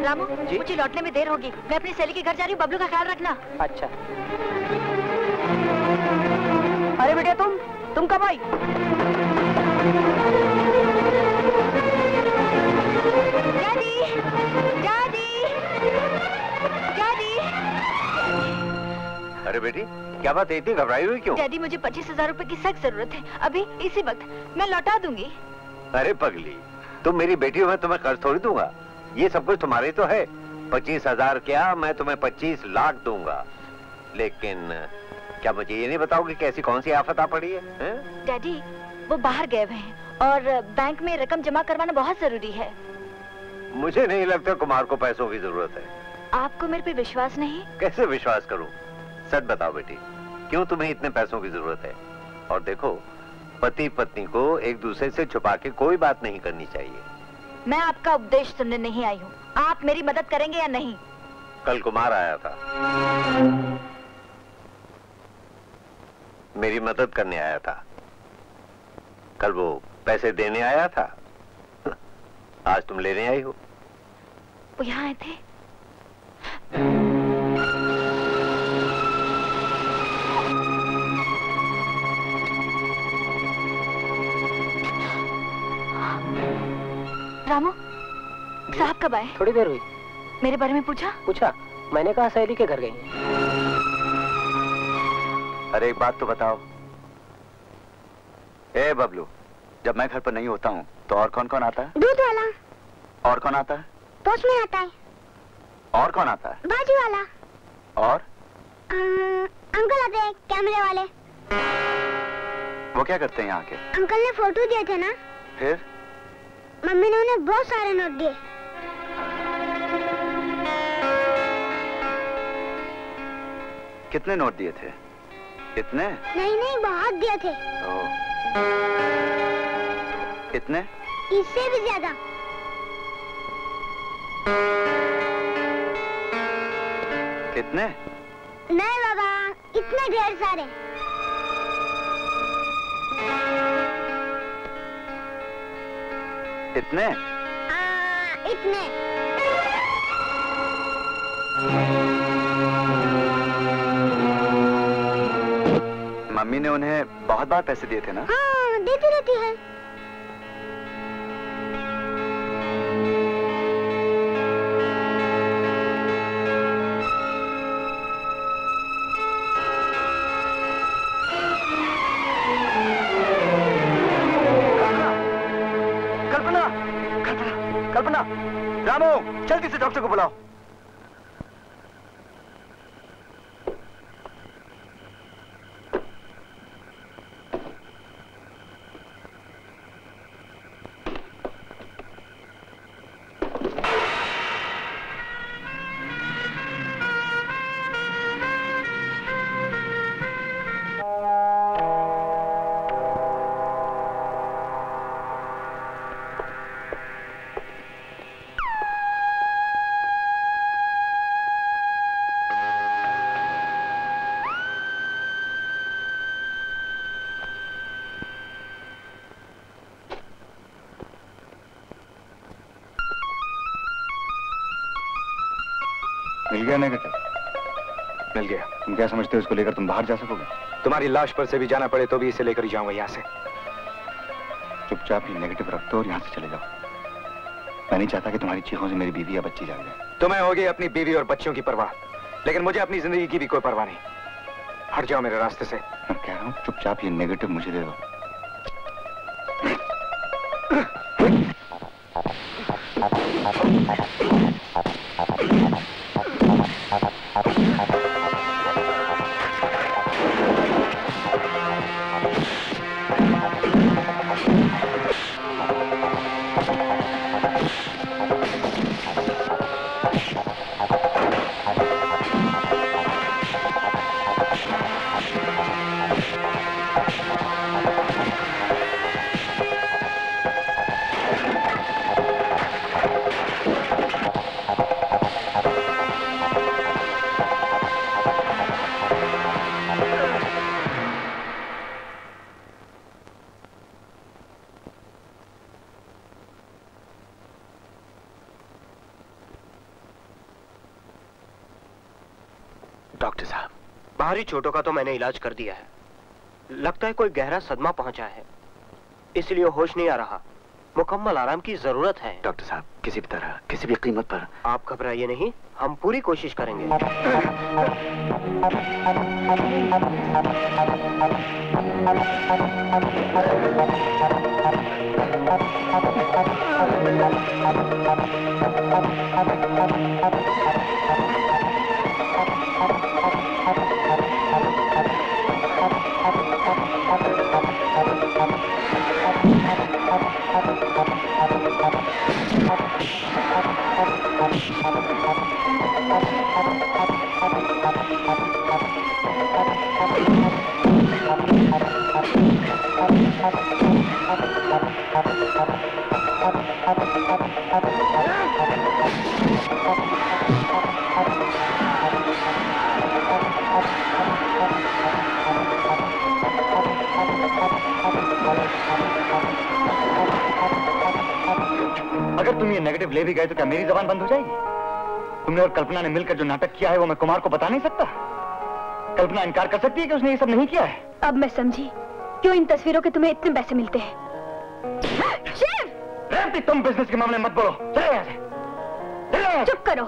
रामू, मुझे लौटने में देर होगी, मैं अपनी सहेली के घर जा रही हूँ, बबलू का ख्याल रखना। अच्छा। अरे बेटे, तुम तुम कब आई? Daddy, daddy, daddy. अरे बेटी, क्या बात है, इतनी घबराई हुई क्यों? डैडी, मुझे पच्चीस हजार रूपए की सख्त जरूरत है, अभी इसी वक्त। मैं लौटा दूंगी। अरे पगली, तुम मेरी बेटी हो, मैं तुम्हें कर्ज थोड़ी दूंगा। ये सब कुछ तुम्हारे तो है। पच्चीस हजार क्या, मैं तुम्हें पच्चीस लाख दूंगा। लेकिन क्या मुझे ये नहीं बताओगे कि ऐसी कौन सी आफत आ पड़ी है? है? डैडी, वो बाहर गए हुए हैं और बैंक में रकम जमा करवाना बहुत जरूरी है। मुझे नहीं लगता कुमार को पैसों की जरूरत है। आपको मेरे पे विश्वास नहीं? कैसे विश्वास करूं? सच बताओ बेटी, क्यों तुम्हें इतने पैसों की जरूरत है? और देखो, पति पत्नी को एक दूसरे से छुपा के कोई बात नहीं करनी चाहिए। मैं आपका उपदेश सुनने नहीं आई हूँ। आप मेरी मदद करेंगे या नहीं? कल कुमार आया था, मेरी मदद करने आया था। कल वो पैसे देने आया था, आज तुम लेने आई हो। वो यहाँ आए थे। रामू साहब कब आए? थोड़ी देर हुई। मेरे बारे में पूछा? पूछा, मैंने कहा सहेली के घर गई। अरे एक बात तो बताओ, ए बबलू, जब मैं घर पर नहीं होता हूँ तो और कौन कौन आता है? दूध वाला। और कौन आता है? पोस्टमैन में आता है। और कौन आता है? बाजू वाला। और आ, अंकल आते हैं, कैमरे वाले। वो क्या करते हैं यहाँ के? अंकल ने फोटो दिए थे ना, फिर मम्मी ने उन्हें बहुत सारे नोट दिए। कितने नोट दिए थे? इतने? नहीं नहीं, बहुत दिए थे। ओ। इतने? इससे भी ज्यादा। कितने? नहीं बाबा, इतने ढेर सारे। इतने? आ, इतने। मम्मी ने उन्हें बहुत बार पैसे दिए थे ना? हाँ, देती रहती है। जल्दी से डॉक्टर को बुलाओ। मिल गया। तुम क्या समझते हो इसको लेकर तुम बाहर जा सकोगे? तुम्हारी लाश पर से भी जाना पड़े तो भी इसे लेकर जाऊंगा यहाँ से। चुपचाप ही नेगेटिव रखते हो और यहाँ से चले जाओ। मैं नहीं चाहता कि तुम्हारी चीखों से मेरी बीवी या बच्ची जाग जाए। तुम्हें होगी अपनी बीवी और बच्चियों की परवाह, लेकिन मुझे अपनी जिंदगी की भी कोई परवाह नहीं। हट जाओ मेरे रास्ते से। मैं कह रहा हूँ चुपचाप ये नेगेटिव मुझे दे दो। छोटों का तो मैंने इलाज कर दिया है, लगता है कोई गहरा सदमा पहुंचा है, इसलिए होश नहीं आ रहा। मुकम्मल आराम की जरूरत है। डॉक्टर साहब, किसी भी तरह किसी भी कीमत पर। आप घबराइए नहीं, हम पूरी कोशिश करेंगे। अगर तुम ये नेगेटिव ले भी गए तो क्या मेरी जबान बंद हो जाएगी? तुमने और कल्पना ने मिलकर जो नाटक किया है वो मैं कुमार को बता नहीं सकता। कल्पना इनकार कर सकती है कि उसने ये सब नहीं किया है। अब मैं समझी क्यों इन तस्वीरों के तुम्हें इतने पैसे मिलते हैं। शिव! रेवती, तुम बिजनेस के मामले मत बोलो। चले यहाँ से। चले यहाँ से। चुप करो।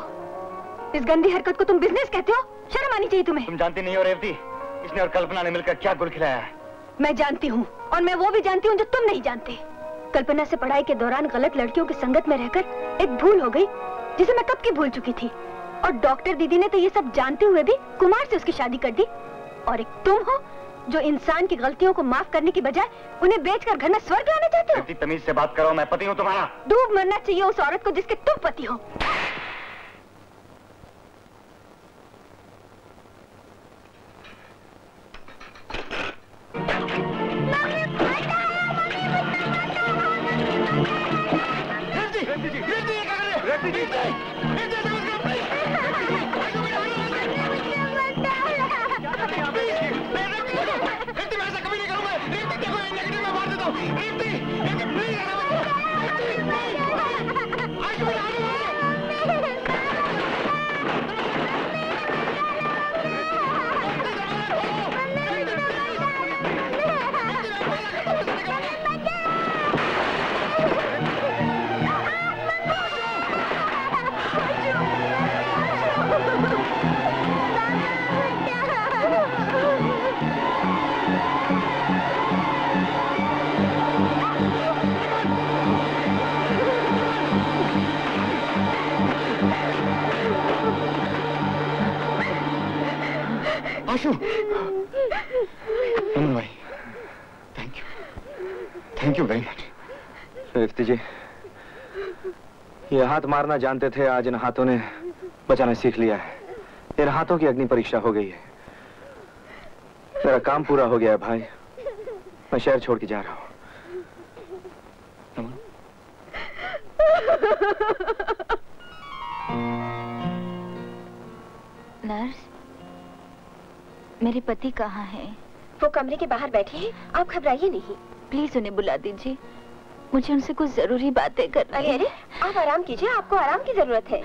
इस गंदी हरकत को तुम बिजनेस कहते हो? शर्म आनी चाहिए तुम्हें। तुम जानती नहीं हो रेवती, इसने और कल्पना ने मिलकर क्या गुल खिलाया है। मैं जानती हूँ और मैं वो भी जानती हूँ जो तुम नहीं जानते। कल्पना से पढ़ाई के दौरान गलत लड़कियों की संगत में रहकर एक भूल हो गई जिसे मैं कब की भूल चुकी थी, और डॉक्टर दीदी ने तो ये सब जानते हुए भी कुमार से उसकी शादी कर दी। और एक तुम हो जो इंसान की गलतियों को माफ करने की बजाय उन्हें बेचकर घर में स्वर्ग लाना चाहते हो। तमीज से बात करो, मैं पति हूँ तुम्हारा। डूब मरना चाहिए उस औरत को जिसके तुम पति हो। आशु, रमन भाई, thank you, thank you very much. Revati ji, ये हाथ मारना जानते थे, आज इन हाथों ने बचाना सीख लिया है। इन हाथों की अग्नि परीक्षा हो गई है। मेरा काम पूरा हो गया है भाई, मैं शहर छोड़ के जा रहा हूँ। नर्स, मेरे पति कहाँ हैं? वो कमरे के बाहर बैठे हैं, आप घबराइए नहीं। प्लीज उन्हें बुला दीजिए, मुझे उनसे कुछ जरूरी बातें करनी है। अरे आप आराम कीजिए, आपको आराम की जरूरत है।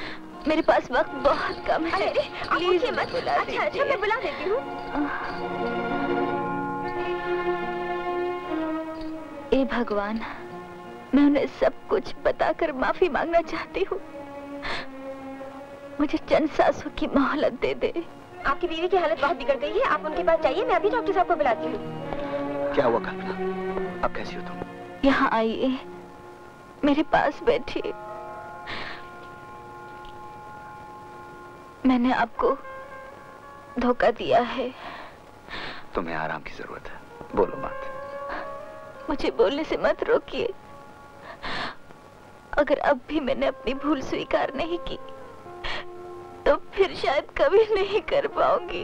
मेरे पास वक्त बहुत कम है। अरे आप मुझे मत बुला। अच्छा अच्छा, मैं बुला देती हूँ। हे भगवान, मैं उन्हें सब कुछ बताकर माफी मांगना चाहती हूँ। मुझे चंद सांसों की मोहलत दे दे। आपकी बीवी की हालत बहुत बिगड़ गई है, आप उनके पास जाइए, मैं अभी डॉक्टर साहब को बुलाती हूँ। क्या हुआ कल्पना, अब कैसी हो तुम? यहाँ आइए, मेरे पास बैठिए। मैंने आपको धोखा दिया है। तुम्हें आराम की जरूरत है, बोलो मत। मुझे बोलने से मत रोकिए। अगर अब भी मैंने अपनी भूल स्वीकार नहीं की तो फिर शायद कभी नहीं कर पाऊंगी।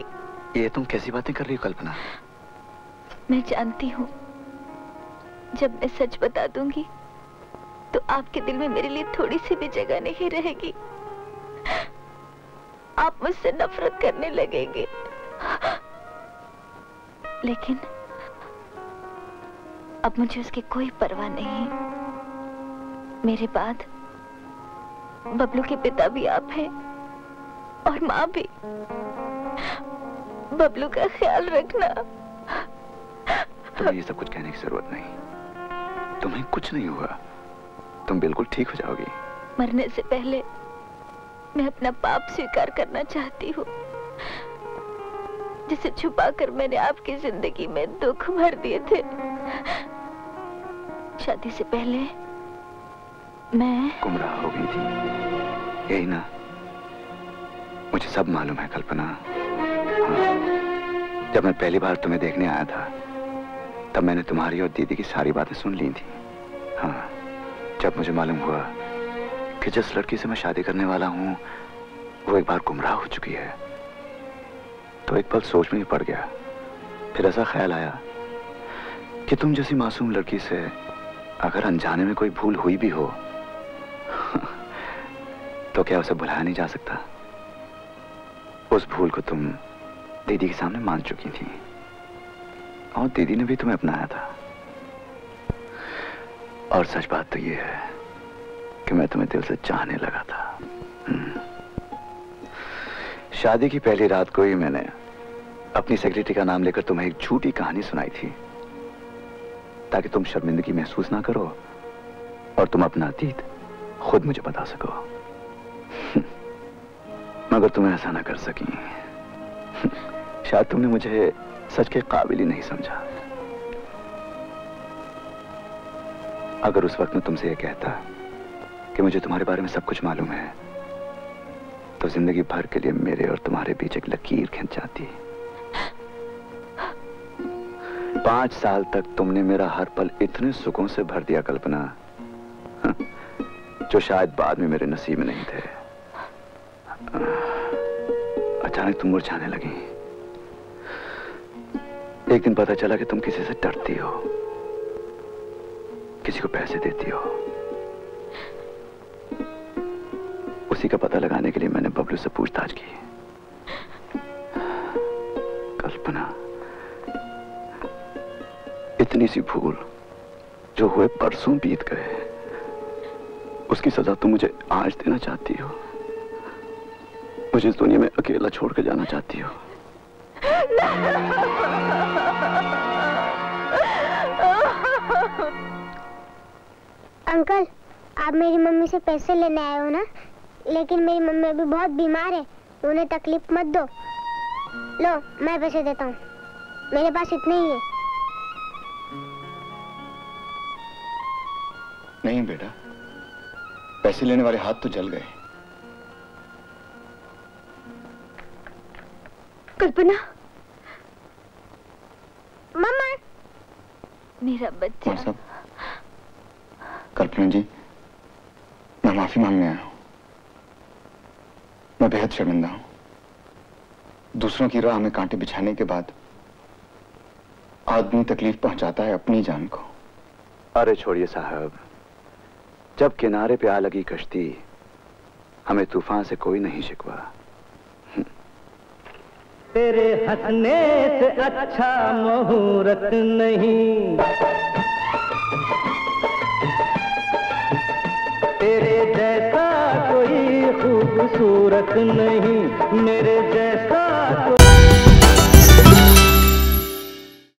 ये तुम कैसी बातें कर रही हो कल्पना? मैं जानती हूँ, जब मैं सच बता दूंगी तो आपके दिल में मेरे लिए थोड़ी सी भी जगह नहीं रहेगी। आप मुझसे नफरत करने लगेंगे। लेकिन अब मुझे उसकी कोई परवाह नहीं। मेरे बाद बबलू के पिता भी आप हैं और माँ भी। बबलू का ख्याल रखना। तुम्हें ये सब कुछ कहने की जरूरत नहीं। तुम्हें कुछ नहीं हुआ, तुम बिल्कुल ठीक हो जाओगी। मरने से पहले मैं अपना पाप स्वीकार करना चाहती हूँ, जिसे छुपाकर मैंने आपकी जिंदगी में दुख भर दिए थे। शादी से पहले मैं गुमराह हो गई थी, यही ना? मुझे सब मालूम है कल्पना। हाँ। जब मैं पहली बार तुम्हें देखने आया था तब मैंने तुम्हारी और दीदी की सारी बातें सुन ली थी। हाँ, जब मुझे मालूम हुआ कि जिस लड़की से मैं शादी करने वाला हूँ वो एक बार गुमराह हो चुकी है तो एक पल सोच में ही पड़ गया। फिर ऐसा ख्याल आया कि तुम जैसी मासूम लड़की से अगर अनजाने में कोई भूल हुई भी हो तो क्या उसे भुलाया नहीं जा सकता? उस भूल को तुम दीदी के सामने मान चुकी थी और दीदी ने भी तुम्हें अपनाया था। और सच बात तो यह है कि मैं तुम्हें दिल से चाहने लगा था। शादी की पहली रात को ही मैंने अपनी सेक्रेटरी का नाम लेकर तुम्हें एक झूठी कहानी सुनाई थी ताकि तुम शर्मिंदगी महसूस ना करो और तुम अपना अतीत खुद मुझे बता सको। मगर तुम्हें ऐसा ना कर सकी। शायद तुमने मुझे सच के काबिल ही नहीं समझा। अगर उस वक्त मैं तुमसे यह कहता कि मुझे तुम्हारे बारे में सब कुछ मालूम है तो जिंदगी भर के लिए मेरे और तुम्हारे बीच एक लकीर खिंच जाती। पांच साल तक तुमने मेरा हर पल इतने सुकून से भर दिया कल्पना, जो शायद बाद में मेरे नसीब में नहीं थे। अचानक तुम मुरझाने लगी। एक दिन पता चला कि तुम किसी से डरती हो, किसी को पैसे देती हो। उसी का पता लगाने के लिए मैंने बबलू से पूछताछ की। कल्पना, इतनी सी भूल जो हुए परसों बीत गए, उसकी सजा तुम मुझे आज देना चाहती हो? मुझे इस दुनिया में अकेला छोड़ के जाना चाहती हो? अंकल, आप मेरी मम्मी से पैसे लेने आए हो ना? लेकिन मेरी मम्मी अभी बहुत बीमार है, उन्हें तकलीफ मत दो। लो, मैं पैसे देता हूँ, मेरे पास इतने ही है। नहीं बेटा, पैसे लेने वाले हाथ तो जल गए। कल्पना, मेरा बच्चा। और सब कल्पना जी, मैं माफी मांगने आया हूँ। मैं बेहद शर्मिंदा हूँ। दूसरों की राह में कांटे बिछाने के बाद आदमी तकलीफ पहुंचाता है अपनी जान को। अरे छोड़िए साहब, जब किनारे पे आ लगी कश्ती, हमें तूफान से कोई नहीं शिकवा। तेरे हंसने से अच्छा मुहूर्त नहीं, तेरे जैसा कोई खूबसूरत नहीं, मेरे जैसा